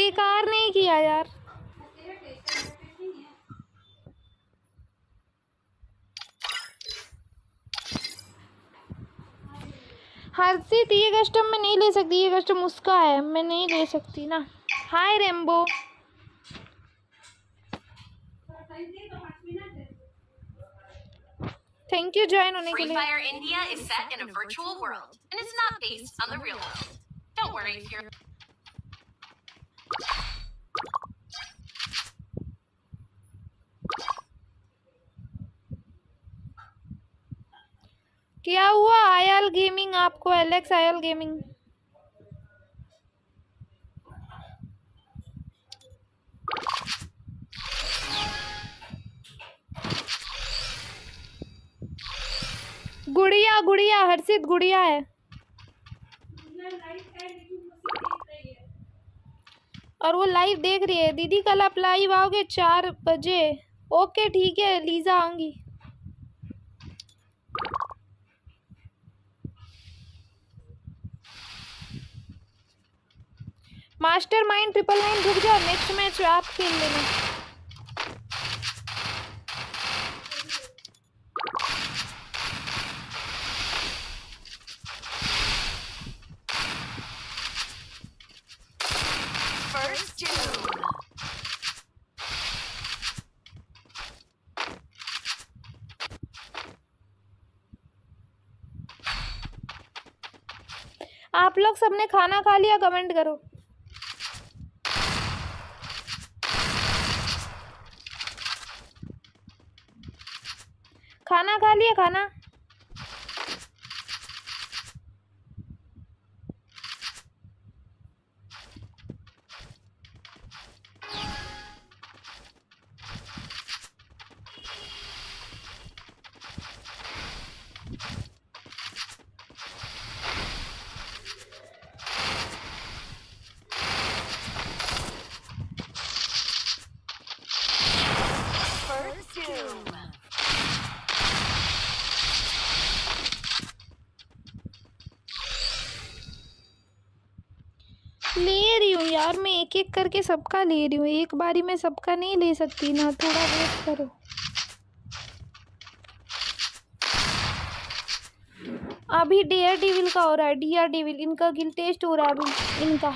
बेकार नहीं किया यार। हर्षित ये कस्टम मैं नहीं ले सकती, ये कस्टम उसका है, मैं नहीं ले सकती ना। Hi Rambo, thank you join होने के लिए। Free Fire India is set in a virtual world and it's not based on the real world. Don't worry if you're क्या हुआ आयल गेमिंग आपको, एलेक्स आयल गेमिंग। गुड़िया गुड़िया हर्षित गुड़िया है। और वो लाइव देख रही है। दीदी कल आप लाइव आओगे 4 बजे? ओके ठीक है लीजा आऊँगी। मास्टरमाइंड 999 रुक जाओ, नेक्स्ट मैच आप खेल लेना। आप लोग सबने खाना खा लिया? कमेंट करो। खाना खा लिया? खाना एक एक करके सबका ले रही हूँ, एक बारी में सबका नहीं ले सकती ना, थोड़ा वेट करो। अभी डियर डेविल का हो रहा है, डियर डेविल इनका गिल टेस्ट हो रहा है अभी इनका।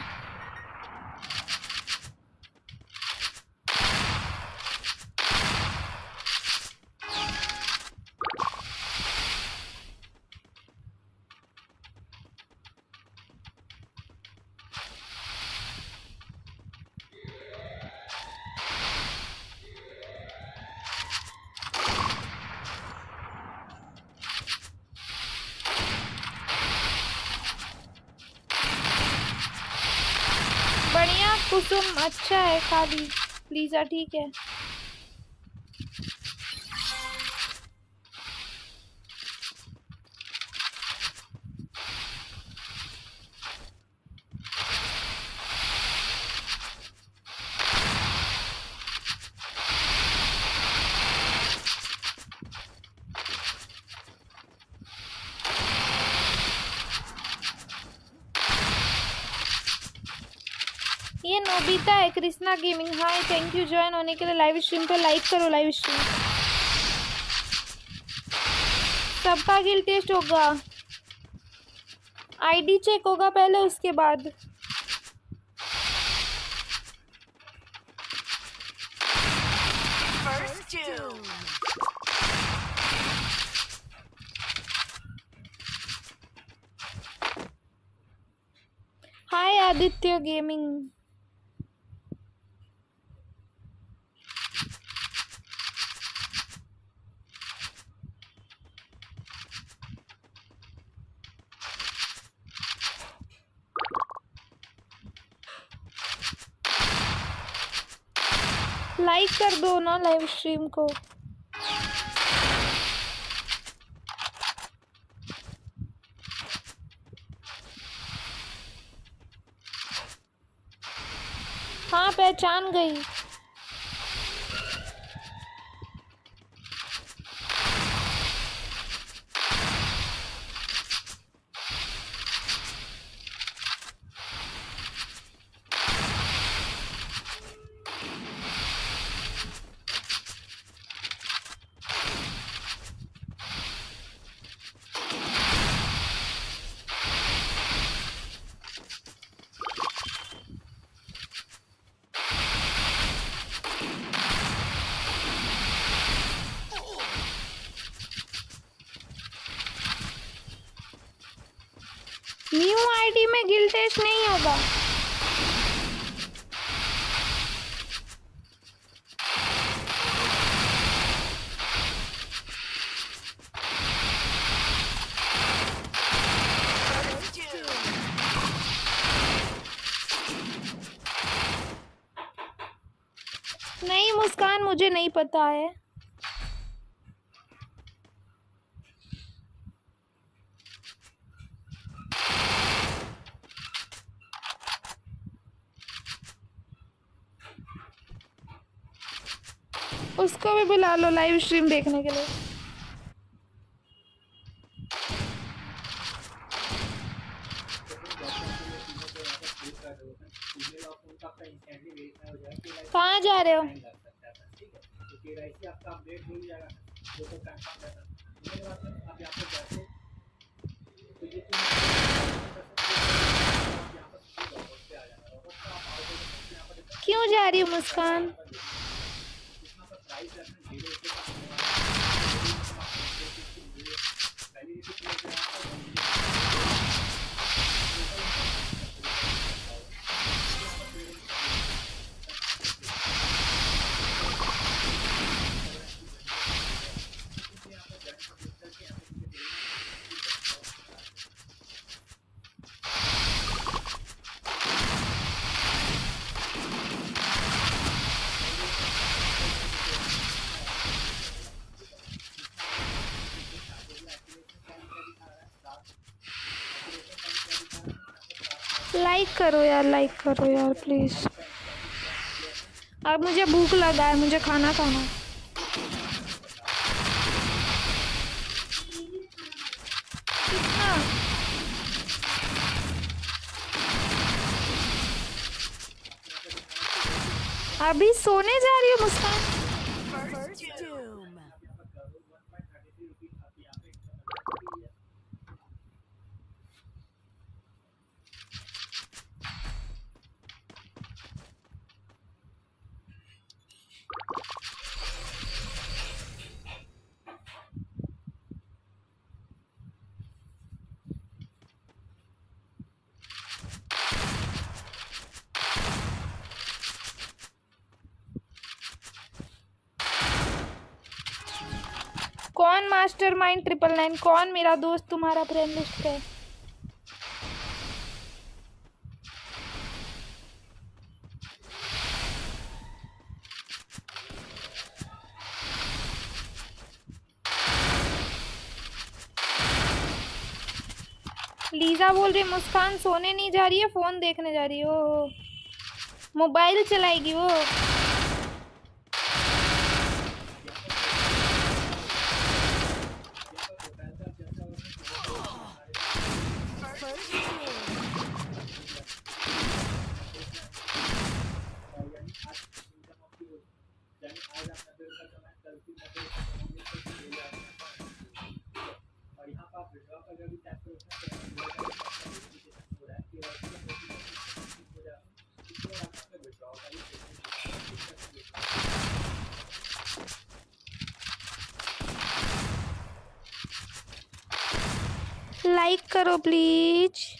अच्छा है खा ली लीजा, ठीक है। Krishna gaming hi, thank you join होने के लिए। लाइव स्ट्रीम पे लाइक करो लाइव स्ट्रीम। सबका गिल टेस्ट होगा, आईडी चेक होगा पहले, उसके बाद। हाय आदित्य गेमिंग। लाइक कर दो ना लाइव स्ट्रीम को। हाँ पहचान गई। गिल टेस्ट नहीं होगा। नहीं मुस्कान, मुझे नहीं पता है। उसको भी बुला लो लाइव स्ट्रीम देखने के लिए। कहाँ जा रहे हो? क्यों जा रही हूँ मुस्कान? लाइक करो यार प्लीज। अब मुझे भूख लगा है, मुझे खाना खाना है। कितना अभी सोने जा रही हो मुस्कान? कौन मास्टरमाइंड 999? कौन मेरा दोस्त तुम्हारा फ्रेंड लिस्ट है? लीजा बोल रही मुस्कान सोने नहीं जा रही है, फोन देखने जा रही है। ओ मोबाइल चलाएगी वो। लाइक करो please.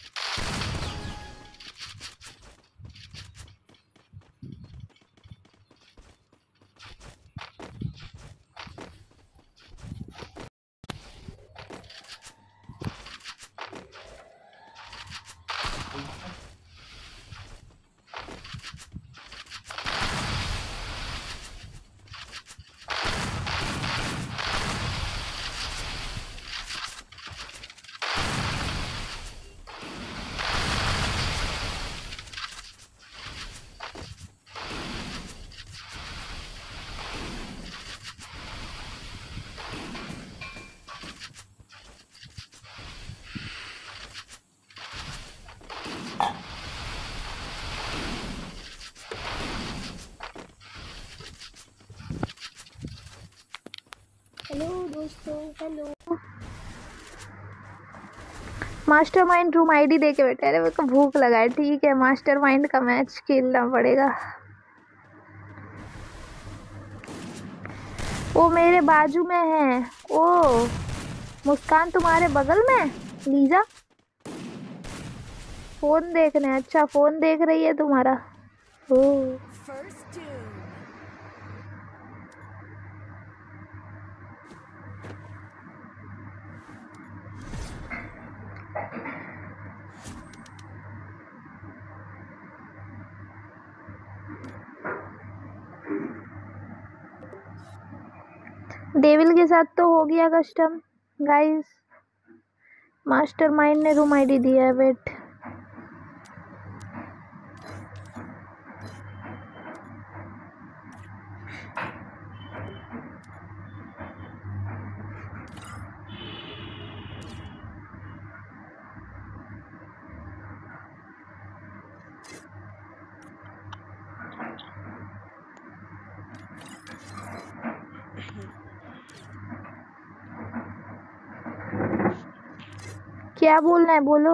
Hello mastermind room ID देके बैठे। अरे मेरे को भूख लगा है। ठीक है मास्टरमाइंड का मैच खेलना पड़ेगा। वो मेरे बाजू में है। ओ मुस्कान तुम्हारे बगल में? लीजा फोन देखने, अच्छा फोन देख रही है तुम्हारा। ओ डेविल के साथ तो हो गया कस्टम गाइस। मास्टरमाइंड ने रूम आईडी दिया है। वेट क्या बोलना है बोलो।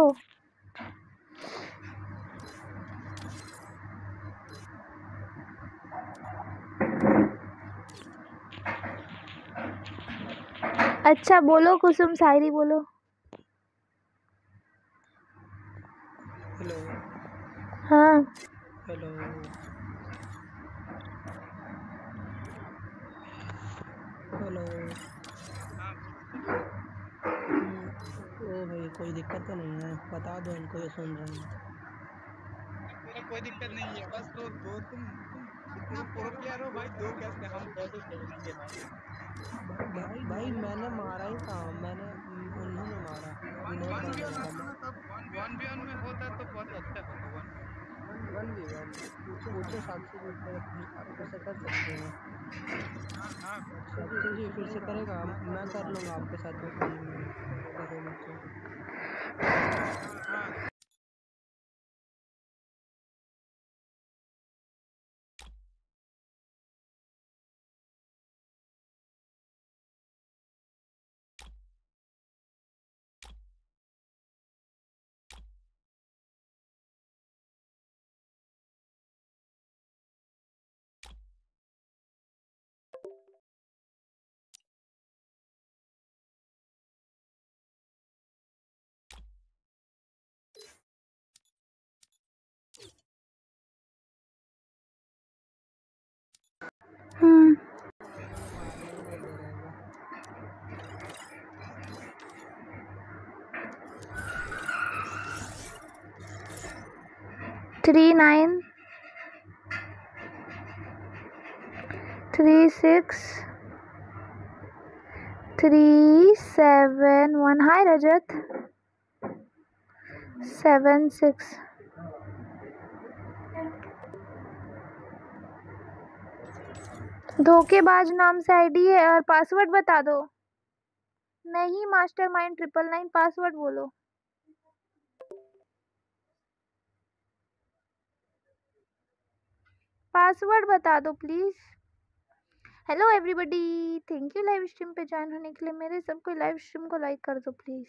अच्छा बोलो, कुसुम शायरी बोलो। हेलो। हाँ हेलो। हेलो। ओ भाई कोई दिक्कत तो नहीं है, बता दो इनको, ये सुन रहे हैं। कोई दिक्कत नहीं है, बस तो दो तुम इतना प्रो प्लेयर हो भाई, दो कैसे हम कैसे खेलेंगे भाई। भाई मैंने मारा ही था, मैंने उन्होंने मारा। वन वन में होता तो बहुत अच्छा होता। वन वन पूछो साक्षी को कर सकते हैं। हां साक्षी जी फिर से करेगा, मैं कर लूंगा आपके साथ में। +39 36 371। हाय रजत 76। धोखेबाज नाम से आईडी है और पासवर्ड बता दो। नहीं मास्टरमाइंड 999 पासवर्ड बोलो। पासवर्ड बता दो please. Hello everybody, thank you live stream पे ज्वाइन होने के लिए। मेरे सबको लाइव स्ट्रीम को लाइक कर दो प्लीज।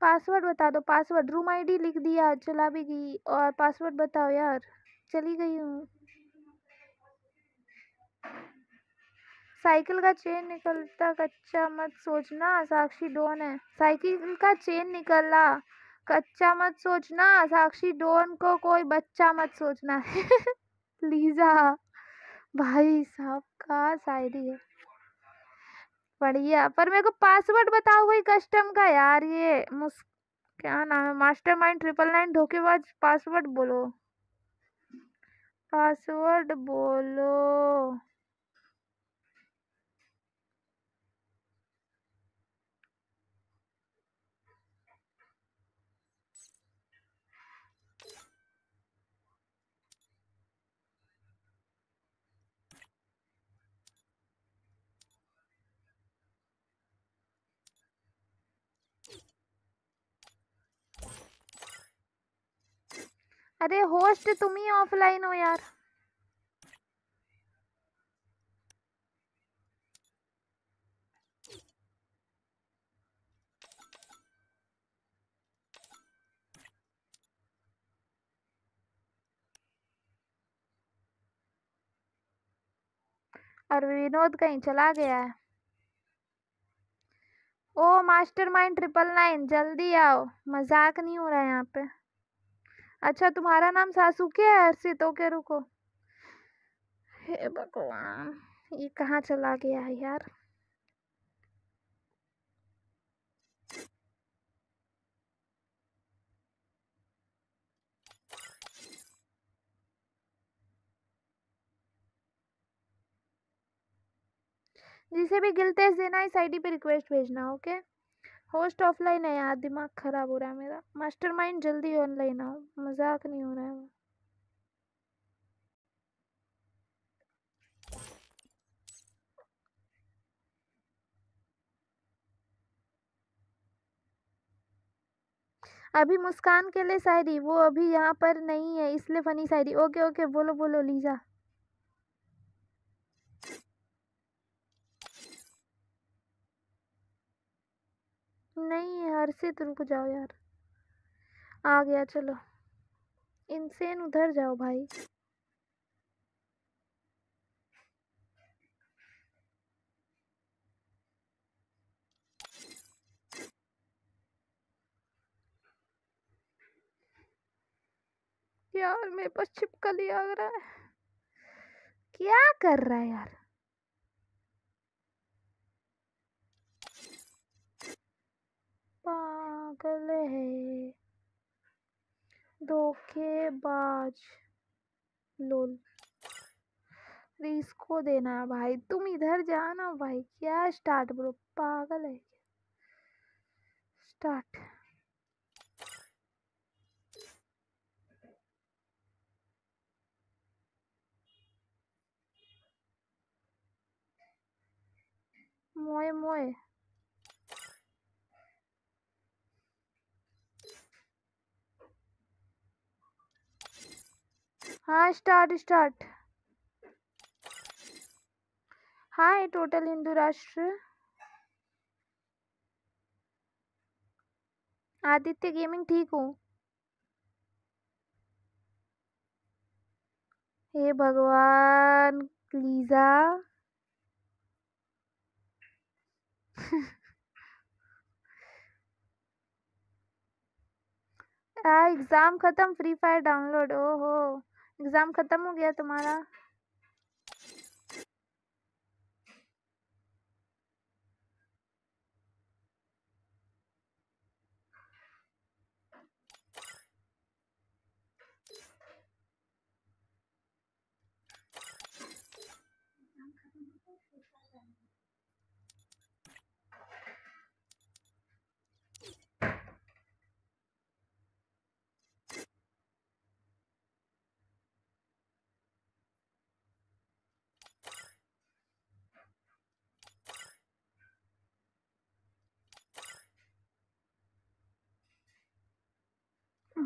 पासवर्ड बता दो। पासवर्ड रूम आईडी लिख दिया, चला भी गई। और पासवर्ड बताओ यार, चली गई हूँ। साइकिल का चेन निकलता कच्चा मत सोचना, साक्षी डोन है। साइकिल का चेन निकला कच्चा मत सोचना, साक्षी डोन को कोई बच्चा मत सोचना। लीजा भाई साहब का शायरी है, बढ़िया। पर मेरे को पासवर्ड बताओ कोई कस्टम का यार। ये क्या नाम है, मास्टरमाइंड 999 धोखेबाज। पासवर्ड बोलो, पासवर्ड बोलो। अरे होस्ट तुम ही ऑफलाइन हो यार। और विनोद कहीं चला गया है। ओ मास्टरमाइंड 999 जल्दी आओ, मजाक नहीं हो रहा है यहाँ पे। अच्छा तुम्हारा नाम सासुके है अर्षित, ओके रुको। हे भगवान ये कहाँ चला गया है यार। जिसे भी गिल टेस्ट देना है इस आईडी पे रिक्वेस्ट भेजना, ओके। होस्ट ऑफलाइन है यार, दिमाग खराब हो रहा है मेरा। मास्टरमाइंड जल्दी ऑनलाइन आओ, मजाक नहीं हो रहा है। अभी मुस्कान के लिए शायरी, वो अभी यहाँ पर नहीं है इसलिए फनी शायरी। ओके ओके बोलो बोलो लीजा। नहीं हर्षित रुक जाओ यार। आ गया। चलो इंसेन उधर जाओ भाई। यार मेरे पास छिपकली आ रहा है, क्या कर रहा है यार। पागल है, धोखेबाज, लोल। इसको देना है भाई, तुम इधर जाना भाई। क्या स्टार्ट ब्रो, पागल है। स्टार्ट मोए मोए। हाँ start start. Hi total Hindu राष्ट्र। आदित्य गेमिंग ठीक हूँ। हे भगवान, लीजा। एग्जाम खत्म, फ्री फायर डाउनलोड। ओहो एग्जाम खत्म हो गया तुम्हारा।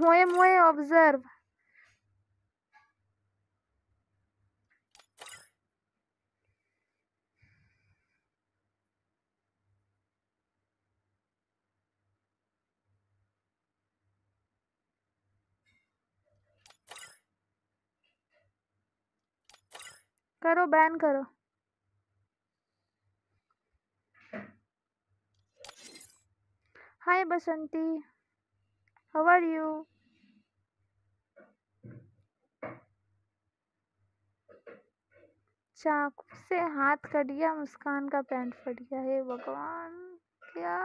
मोए मोए ऑब्जर्व। करो बैन करो। Hi Basanti, how are you. चाकू से हाथ कट गया, मुस्कान का पैंट फट गया। हे भगवान, क्या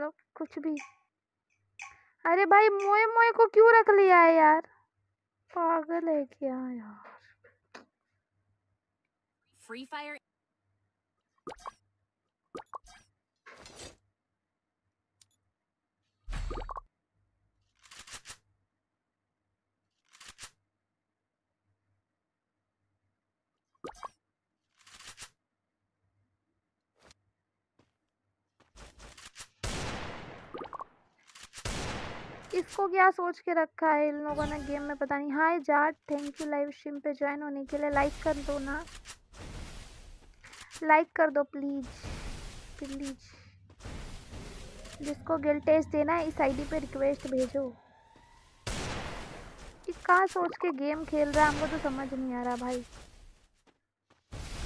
लोग कुछ भी। अरे भाई मोए मोए को क्यों रख लिया है यार, पागल है क्या यार। फ्री फायर इसको क्या सोच के रखा है इन लोगों ने गेम में, पता नहीं। Hi Jat, thank you live stream पे ज्वाइन होने के लिए। लाइक कर दो ना, लाइक कर दो प्लीज प्लीज। जिसको गिल्ड टेस्ट देना है इस आईडी पे रिक्वेस्ट भेजो। कि कहाँ सोच के गेम खेल रहा है, हमको तो समझ नहीं आ रहा भाई।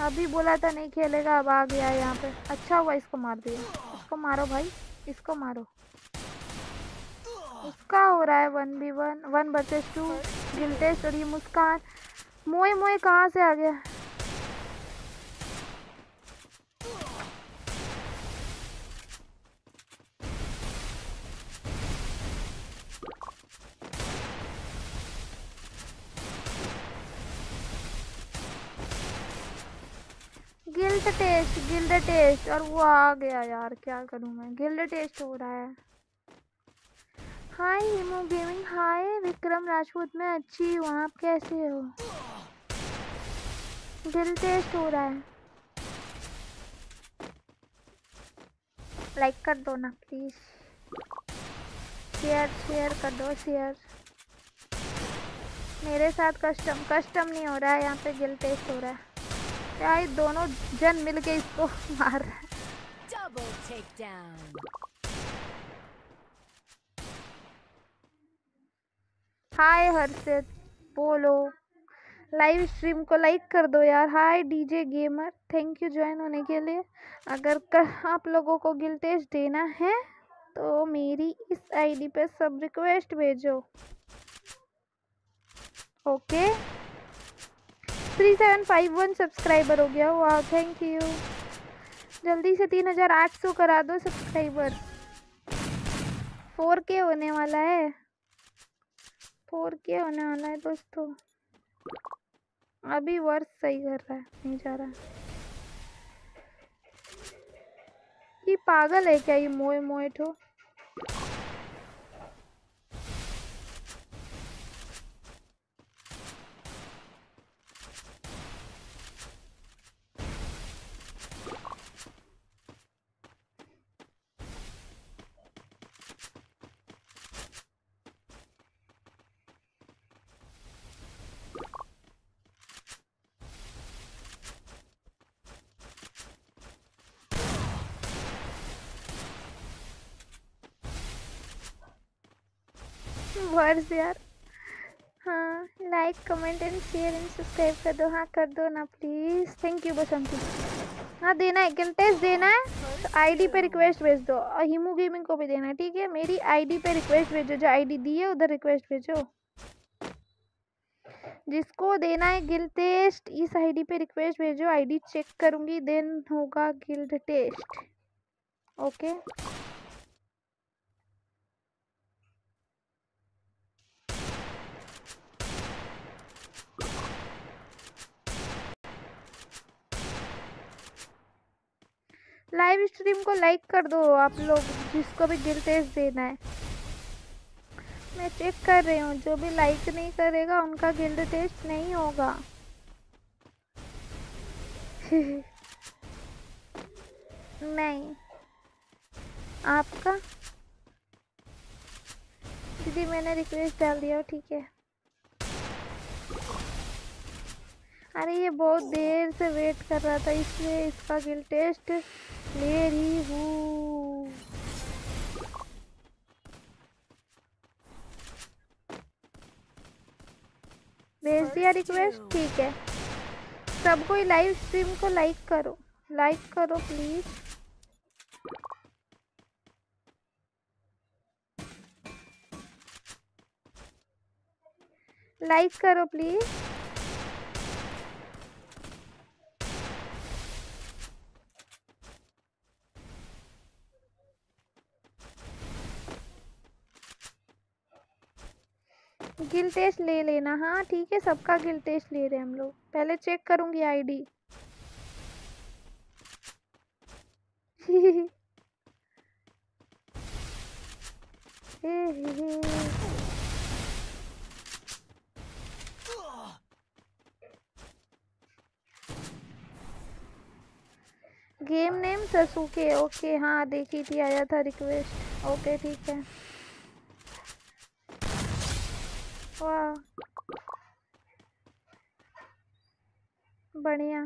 अभी बोला था नहीं खेलेगा, अब आ गया यहाँ पे। अच्छा हुआ इसको मार दिया। इसको मारो भाई, इसको मारो। उसका हो रहा है 1v1 1 vs 2 गिल्ड टेस्ट। और ये मुस्कान मोए मोए कहाँ से आ गया। गिल्ड टेस्ट और वो आ गया यार, क्या करूँ मैं। गिल्ड टेस्ट हो रहा है। Hi Hemo gaming, hi विक्रम राजपूत, मैं अच्छी हूँ, आप कैसे हो। गिल्ड टेस्ट हो रहा है, लाइक कर दो ना प्लीज। शेयर शेयर कर दो, शेयर। मेरे साथ कस्टम नहीं हो रहा है यहाँ पे, गिल्ड टेस्ट हो रहा है। यार दोनों जन मिल के इसको मार रहा है। Double take down. Hi Harshit, बोलो लाइव स्ट्रीम को लाइक कर दो यार। Hi DJ gamer, thank you join होने के लिए। अगर आप लोगों को गिल टेस्ट देना है तो मेरी इस आईडी पे सब रिक्वेस्ट भेजो। ओके 3751 सब्सक्राइबर हो गया, वाह थैंक यू। जल्दी से 3800 करा दो सब्सक्राइबर, 4K होने वाला है, 4K होने वाला है दोस्तों। अभी वर्ष सही कर रहा है, नहीं जा रहा। ये पागल है क्या, ये मोए मोए ठो। वर्ष यार, हाँ like comment and share and subscribe कर दो। हाँ कर दो ना प्लीज़, थैंक यू बस हमको। हाँ देना है, गिल टेस्ट देना है तो आईडी पे रिक्वेस्ट भेज दो, और हिमू गेमिंग को भी देना है ठीक है। मेरी आईडी पे रिक्वेस्ट भेजो, जो आईडी दी है उधर रिक्वेस्ट भेजो। जिसको देना है गिल टेस्ट इस आईडी पे रिक्वेस्ट भेजो, आईडी चेक करूँगी देन होगा guild test. Okay live stream को लाइक कर दो आप लोग, जिसको भी गिल टेस्ट देना है। मैं चेक कर रही हूँ, जो भी लाइक नहीं करेगा उनका गिल टेस्ट नहीं होगा। नहीं आपका दीदी, मैंने रिक्वेस्ट डाल दिया ठीक है। अरे ये बहुत देर से वेट कर रहा था, इसलिए इसका गिल टेस्ट ले रही हूँ। भेज दिया रिक्वेस्ट ठीक है। सबको ही लाइव स्ट्रीम को लाइक करो, लाइक करो प्लीज। लाइक करो प्लीज। गिल टेस्ट ले लेना, हाँ ठीक है। सबका गिल टेस्ट ले रहे हैं हम लोग, पहले चेक करूंगी ID. Game name Sasuke, okay हाँ देखी थी, आया था रिक्वेस्ट। ओके ठीक है, वाह बढ़िया।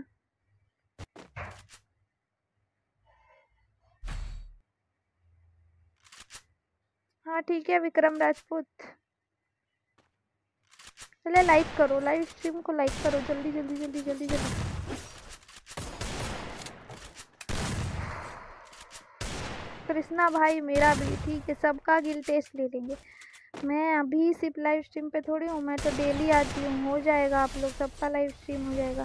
हाँ ठीक है विक्रम राजपूत, चले लाइक करो, लाइव स्ट्रीम को लाइक करो जल्दी जल्दी जल्दी जल्दी जल्दी। कृष्णा भाई मेरा भी ठीक है, सबका गिल टेस्ट ले लेंगे। मैं अभी सिर्फ लाइव स्ट्रीम पे थोड़ी हूँ, मैं तो डेली आती हूँ। हो जाएगा आप लोग सबका लाइव स्ट्रीम हो जाएगा।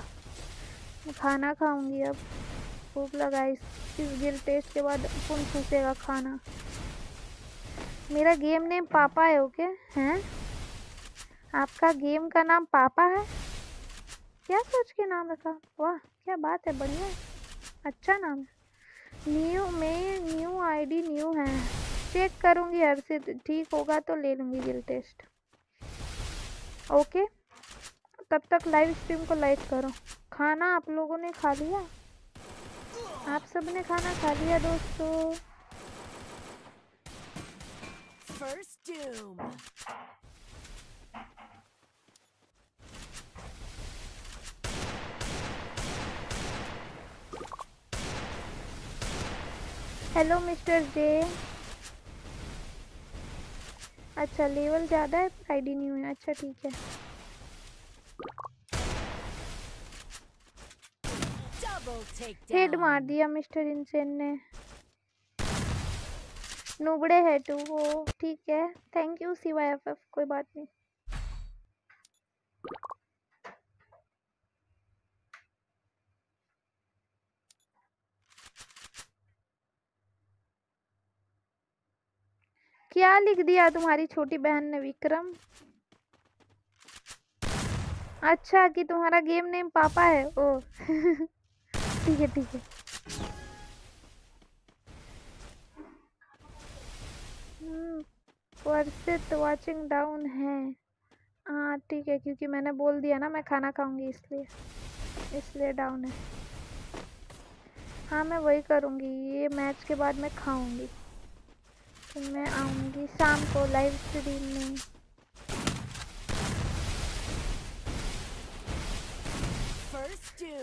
मैं खाना खाऊंगी अब, भूख लगा इस गिल टेस्ट के बाद कौन पूछेगा खाना। मेरा गेम नेम पापा है ओके, हैं आपका गेम का नाम पापा है क्या, सोच के नाम रखा, वाह क्या बात है बढ़िया, अच्छा नाम है। न्यू में न्यू आईडी न्यू है, चेक करूंगी हर से, ठीक होगा तो ले लूँगी गिल टेस्ट। ओके तब तक लाइव स्ट्रीम को लाइक करो। खाना आप लोगों ने खा लिया, आप सब ने खाना खा लिया दोस्तों। First doom hello mister J, अच्छा लेवल ज़्यादा है पर आईडी नहीं है। अच्छा ठीक है। हेड मार दिया मिस्टर इंसेन ने। नुबड़े है टू वो ठीक है। थैंक यू CYFF कोई बात नहीं। क्या लिख दिया तुम्हारी छोटी बहन ने विक्रम? अच्छा कि तुम्हारा गेम नेम पापा है ओ ठीक है ठीक है। वर्सेट वाचिंग डाउन है हाँ ठीक है क्योंकि मैंने बोल दिया ना मैं खाना खाऊंगी इसलिए डाउन है। हाँ मैं वही करूँगी ये मैच के बाद मैं खाऊंगी। तो मैं आऊँगी शाम को लाइव स्ट्रीम में।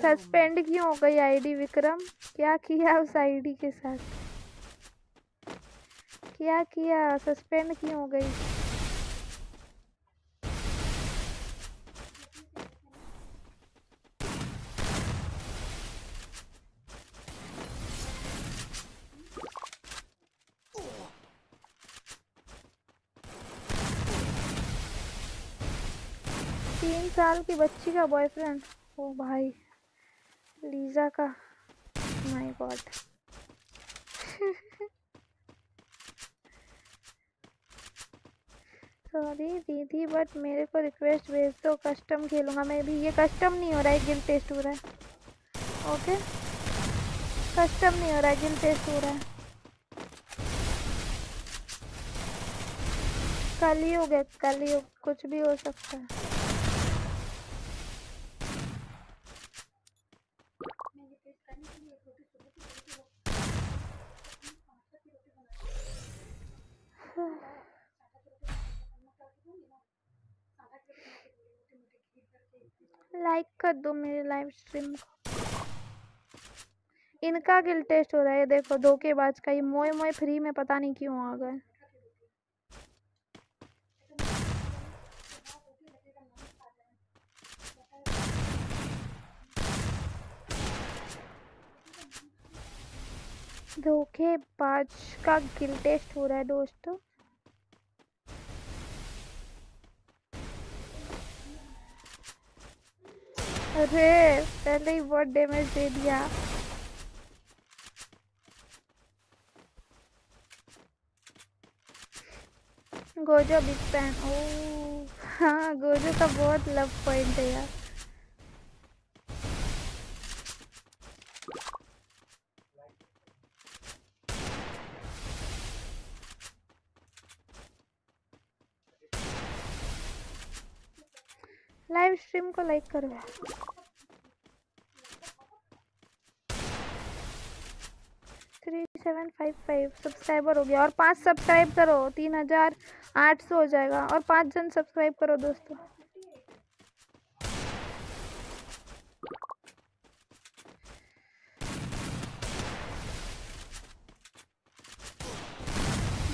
सस्पेंड क्यों हो गई आईडी विक्रम? क्या किया उस आईडी के साथ? क्या किया सस्पेंड क्यों हो गई? साल की बच्ची का बॉयफ्रेंड ओ भाई लीजा का माय गॉड सॉरी दीदी बट मेरे को रिक्वेस्ट भेज दो कस्टम खेलूंगा मैं भी। ये कस्टम नहीं हो रहा है गिल्ड टेस्ट हो रहा है। ओके कस्टम नहीं हो रहा है गिल्ड टेस्ट हो रहा है। कलयुग है कलयुग कुछ भी हो सकता है। लाइक कर दो मेरे लाइव स्ट्रीम को। इनका गिल्ड टेस्ट हो रहा है देखो धोखेबाज का। ये मोए मोए फ्री में पता नहीं क्यों आ गए। धोखेबाज का गिल्ड टेस्ट हो रहा है दोस्तों। अरे पहले ही बहुत डैमेज दे दिया। गोजो बिग फैन ओ हाँ गोजो का बहुत लव पॉइंट है यार। लाइव स्ट्रीम को लाइक करो। थ्री 755 सब्सक्राइबर हो गया और 5 सब्सक्राइब करो 3800 हो जाएगा और 5 जन सब्सक्राइब करो दोस्तों।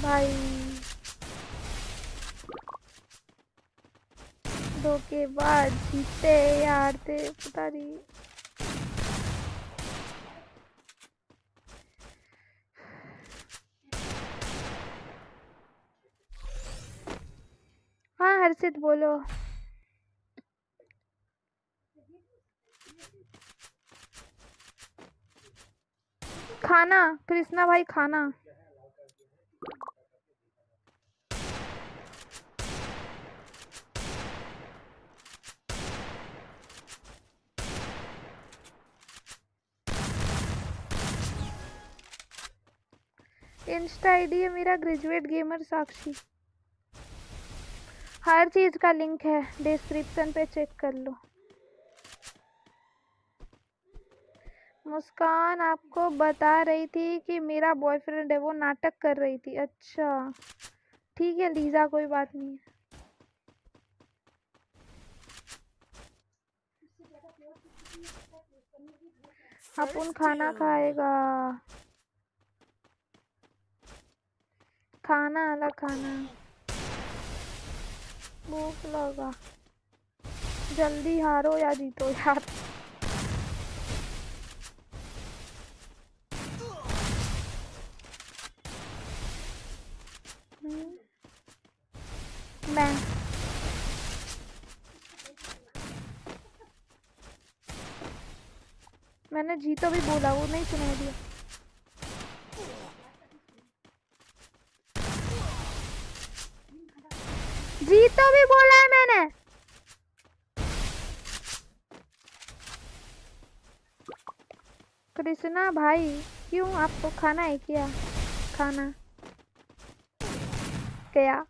भाई के बाद जीते यार ते पता नहीं। हाँ हर्षित बोलो। खाना कृष्णा भाई खाना इंस्टा आईडी है मेरा ग्रेजुएट गेमर साक्षी। हर चीज का लिंक है डिस्क्रिप्शन पे चेक कर लो। मुस्कान आपको बता रही थी कि मेरा बॉयफ्रेंड है वो नाटक कर रही थी। अच्छा ठीक है लीजा कोई बात नहीं है। अपन खाना खाएगा खाना अलग खाना भूख लगा। जल्दी हारो या जीतो यार। मैं मैंने जीतो भी बोला, वो नहीं सुनाई दिया। जीतो भी बोला है मैंने। कृष्णा भाई क्यों आपको खाना है क्या? खाना क्या?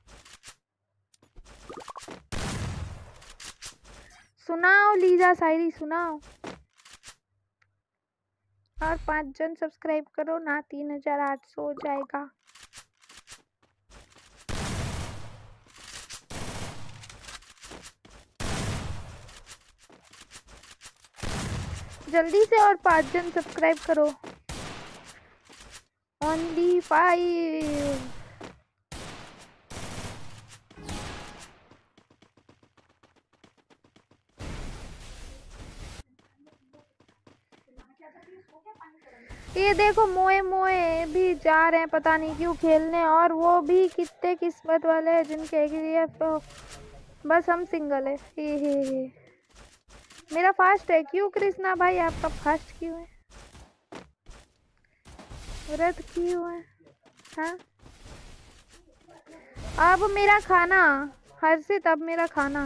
सुनाओ लीजा शायरी सुनाओ। और 5 जन सब्सक्राइब करो ना, 3800 हो जाएगा। जल्दी से और 5 जन सब्सक्राइब करो। ओनली 5। ये देखो मोए मोए भी जा रहे हैं पता नहीं क्यों खेलने, और वो भी कितने किस्मत वाले हैं जिनके एग्रीएफ हो। बस हम सिंगल है। हे मेरा फास्ट है क्यों कृष्णा भाई? आपका फास्ट क्यों है? व्रत क्यों है? हाँ अब मेरा खाना हर्षित, अब मेरा खाना।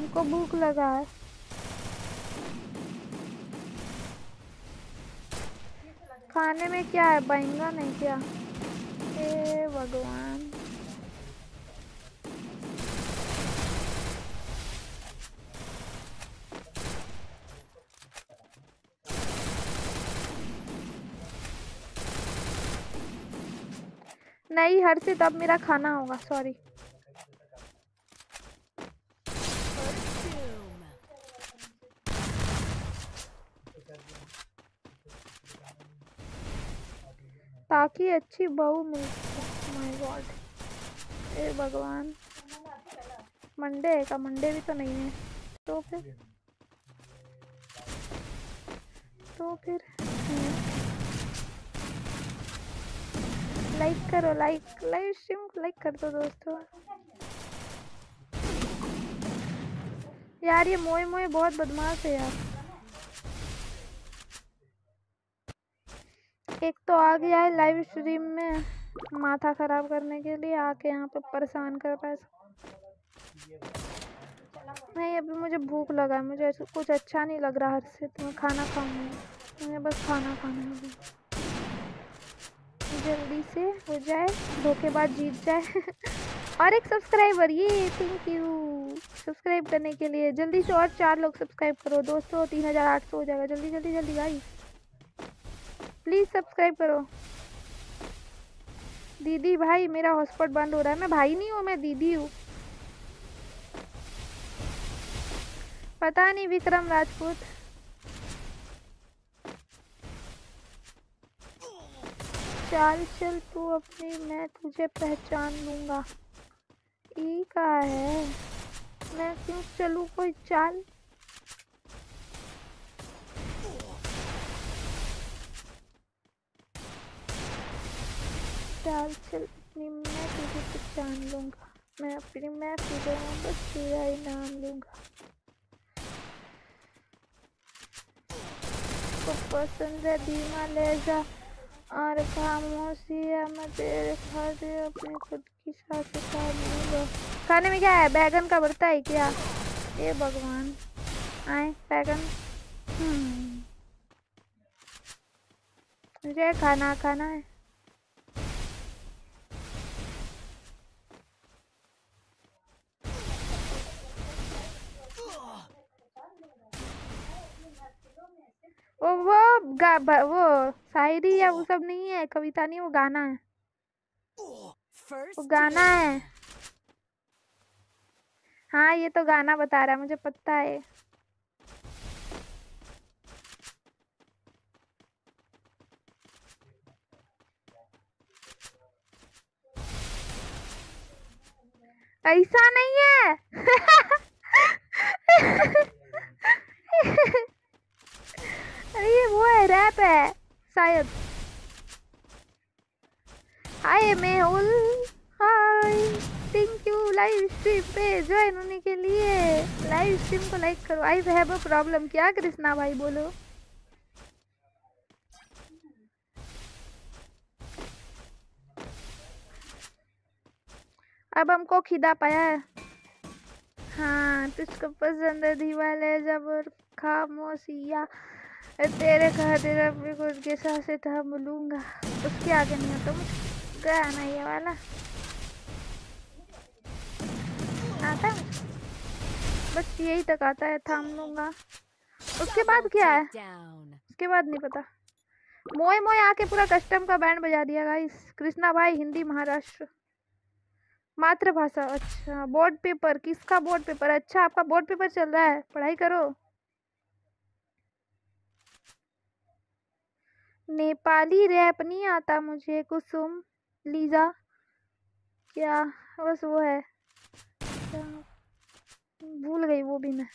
उनको भूख लगा है। खाने में क्या है? बैंगन है क्या? हे भगवान। नहीं हर्षित अब मेरा खाना होगा। सॉरी ताकि अच्छी बहू मिल। माय गॉड ए भगवान। मंडे का मंडे भी तो नहीं है। तो फिर लाइक करो, लाइक लाइव स्ट्रीम लाइक कर दो दोस्तों। यार ये मोए मोए बहुत बदमाश है यार। एक तो आ गया है लाइव स्ट्रीम में माथा खराब करने के लिए, आके यहाँ पे परेशान कर रहा है। नहीं अभी मुझे भूख लगा है, मुझे कुछ अच्छा नहीं लग रहा। हर से तुम्हें खाना खाना है, मुझे बस खाना खाना है अभी। जल्दी से हो जाए, धोखेबाज जीत जाए। और एक सब्सक्राइबर, ये थैंक यू सब्सक्राइब करने के लिए। जल्दी से और 4 लोग सब्सक्राइब करो दोस्तों, 3800 हो जाएगा। जल्दी जल्दी जल्दी गाइस प्लीज़ सब्सक्राइब करो। दीदी भाई मेरा हॉटस्पॉट बंद हो रहा है। मैं भाई नहीं हूँ, मैं दीदी हूँ। पता नहीं विक्रम राजपूत। चल चल तू अपनी, मैं तुझे पहचान लूँगा। ई का है, मैं क्यों चलूँ कोई चाल। चल चल अपनी, मैं तुझे पहचान लूँगा। मैं अपनी, मैं तुझे बस तेरा ही नाम लूँगा। तो पसंद है धीमा लहजा और खामोशी है। मैं तेरे खाते अपने खुद की साथ लूँगा। खाने में क्या है? बैगन का भरता है क्या? ये भगवान आए बैगन। मुझे खाना खाना है। वो शायरी या वो सब नहीं है, कविता नहीं, वो गाना है। वो गाना है हाँ, ये तो गाना बता रहा है, मुझे पता है। ऐसा नहीं है। अरे ये वो है, रैप है शायद। Hi Mehul, hi, thank you live stream पे ज्वाइन होने के लिए। लाइव स्ट्रीम को लाइक करो। I have a problem. क्या कृष्णा भाई बोलो। अब हमको खिदा पाया है। हाँ, तुझको पसंद है दीवाले जब और खामोशिया, तेरे खातिर अपने खुद के सांसें थाम लूंगा। उसके आगे नहीं होता मुझे गाना ये वाला आता है, बस यही तक आता है, थाम लूंगा। उसके बाद क्या है, उसके बाद नहीं पता। मोए मोए आके पूरा कस्टम का बैंड बजा दिया गाइस। कृष्णा भाई हिंदी महाराष्ट्र मातृभाषा। अच्छा बोर्ड पेपर, किसका बोर्ड पेपर? अच्छा आपका बोर्ड पेपर चल रहा है, पढ़ाई करो। नेपाली रैप नहीं आता मुझे। कुसुम लीजा क्या बस वो है, भूल गई वो भी मैं,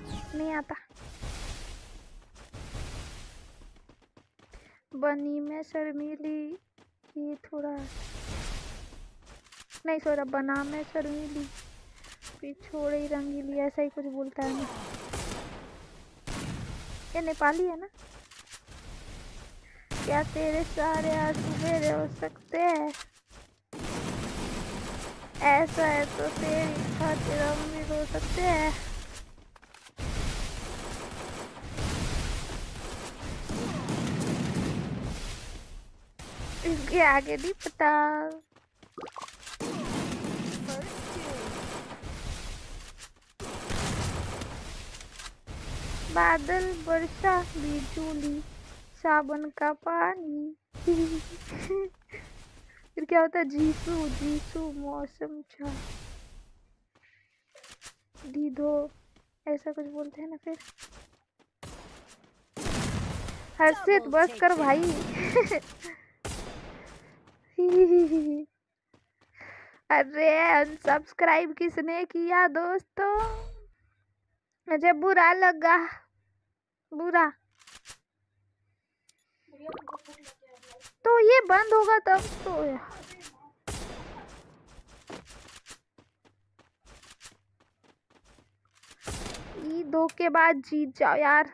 नहीं आता। बनी में शर्मीली ये थोड़ा नहीं सो रहा। बना मैं शर्मीली पिछोड़े ही रंगीली, ऐसा ही कुछ बोलता है ना। ये नेपाली है ना। क्या तेरे सारे आंसू मेरे हो सकते हैं? ऐसा है तो तेरी खातिर हम भी रो सकते हैं। इसके आगे नहीं पता। बादल वर्षा बिजली सावन का पानी। फिर क्या होता है? जीसू जीसू मौसम छा दीदो, ऐसा कुछ बोलते हैं ना। फिर हर्षित बस कर भाई। अरे अनसब्सक्राइब किसने किया दोस्तों? मुझे बुरा लगा, बुरा। तो ये बंद होगा तब तो। ये दो के बाद जीत जाओ यार।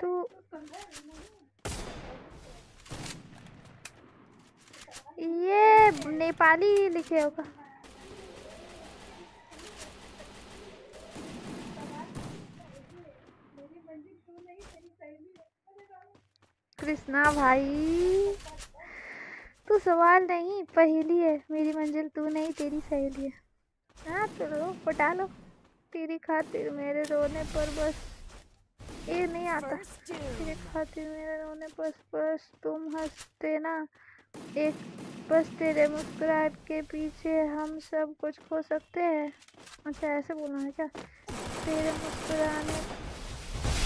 तो ये नेपाली लिखे होगा। कृष्णा भाई तू सवाल नहीं पहेली है, मेरी मंजिल तू नहीं तेरी सहेली है। हाँ तो रो, पटा लो तेरी खातिर मेरे रोने पर बस। ये नहीं आता। तेरे खातिर मेरे रोने पर बस तुम हंसते ना एक, बस तेरे मुस्कुराहट के पीछे हम सब कुछ खो सकते हैं। अच्छा ऐसे बोलना है क्या? तेरे मुस्कुराने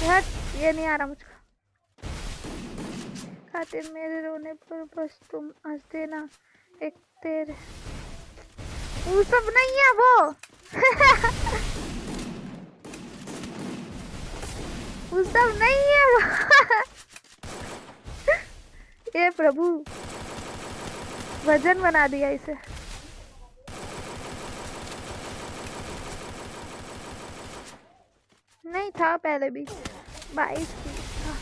हट, ये नहीं आ रहा मुझको। खातिर मेरे रोने पर बस तुम हंसते ना एक तेरे, वो सब नहीं है वो। सब नहीं है वो। ये प्रभु वजन बना दिया इसे। नहीं था पहले भी 22 था।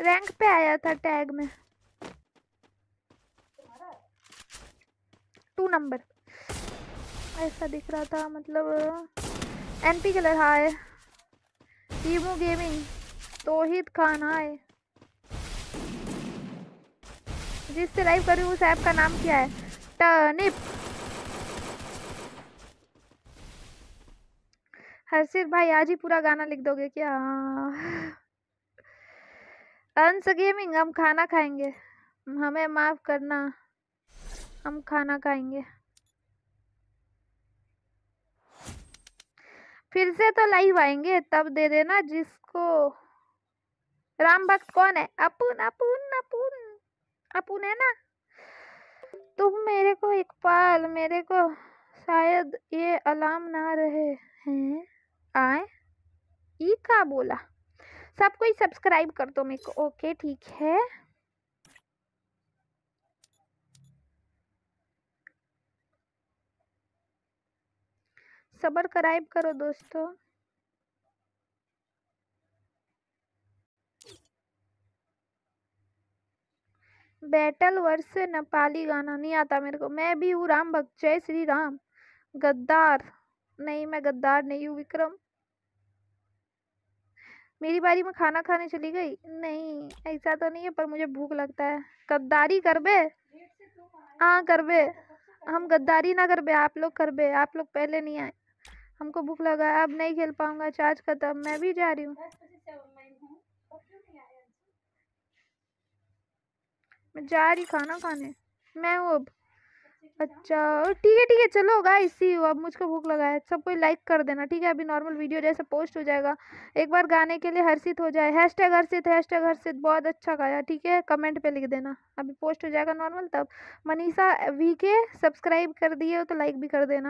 रैंक पे आया था टैग में 2 नंबर ऐसा दिख रहा था, मतलब NP colour. Hi टीमू gaming, तोहिद खान hi. जिससे लाइव कर रही हूँ उस ऐप का नाम क्या है? टर्निप। हर्षित भाई आज ही पूरा गाना लिख दोगे क्या? अंश गेमिंग, हम खाना खाएंगे, हमें माफ करना, हम खाना खाएंगे। फिर से तो लाइव आएंगे तब दे देना। जिसको राम भक्त कौन है? अपुन अपुन अपुन अपुन है ना। तुम मेरे को इकबाल, मेरे को शायद ये अलार्म ना रहे हैं आए। ई का बोला सब कोई सब्सक्राइब कर दो मेरे को। ओके ठीक है। सब्र कराइब करो दोस्तों। बैटल वर्स नेपाली गाना नहीं आता मेरे को। मैं भी हूँ राम भक्त, जय श्री राम। गद्दार नहीं, मैं गद्दार नहीं हूँ। विक्रम मेरी बारी में खाना खाने चली गई? नहीं ऐसा तो नहीं है, पर मुझे भूख लगता है। गद्दारी करबे? हाँ करबे, हम गद्दारी ना करबे। आप लोग करबे, आप लोग पहले नहीं आए। हमको भूख लगा है, अब नहीं खेल पाऊंगा। चार्ज खत्म, मैं भी जा रही हूँ। मैं जा रही खाना खाने। मैं हूँ अब। अच्छा ठीक है ठीक है, चलो गाइस सी यू। अब मुझको भूख लगा है, सब कोई लाइक कर देना ठीक है। अभी नॉर्मल वीडियो जैसे पोस्ट हो जाएगा। एक बार गाने के लिए हर्षित हो जाए, हैशटैग हर्षित, हैशटैग हर्षित। बहुत अच्छा गाया ठीक है, कमेंट पे लिख देना। अभी पोस्ट हो जाएगा नॉर्मल तब। मनीषा वी के सब्सक्राइब कर दिए हो तो लाइक भी कर देना।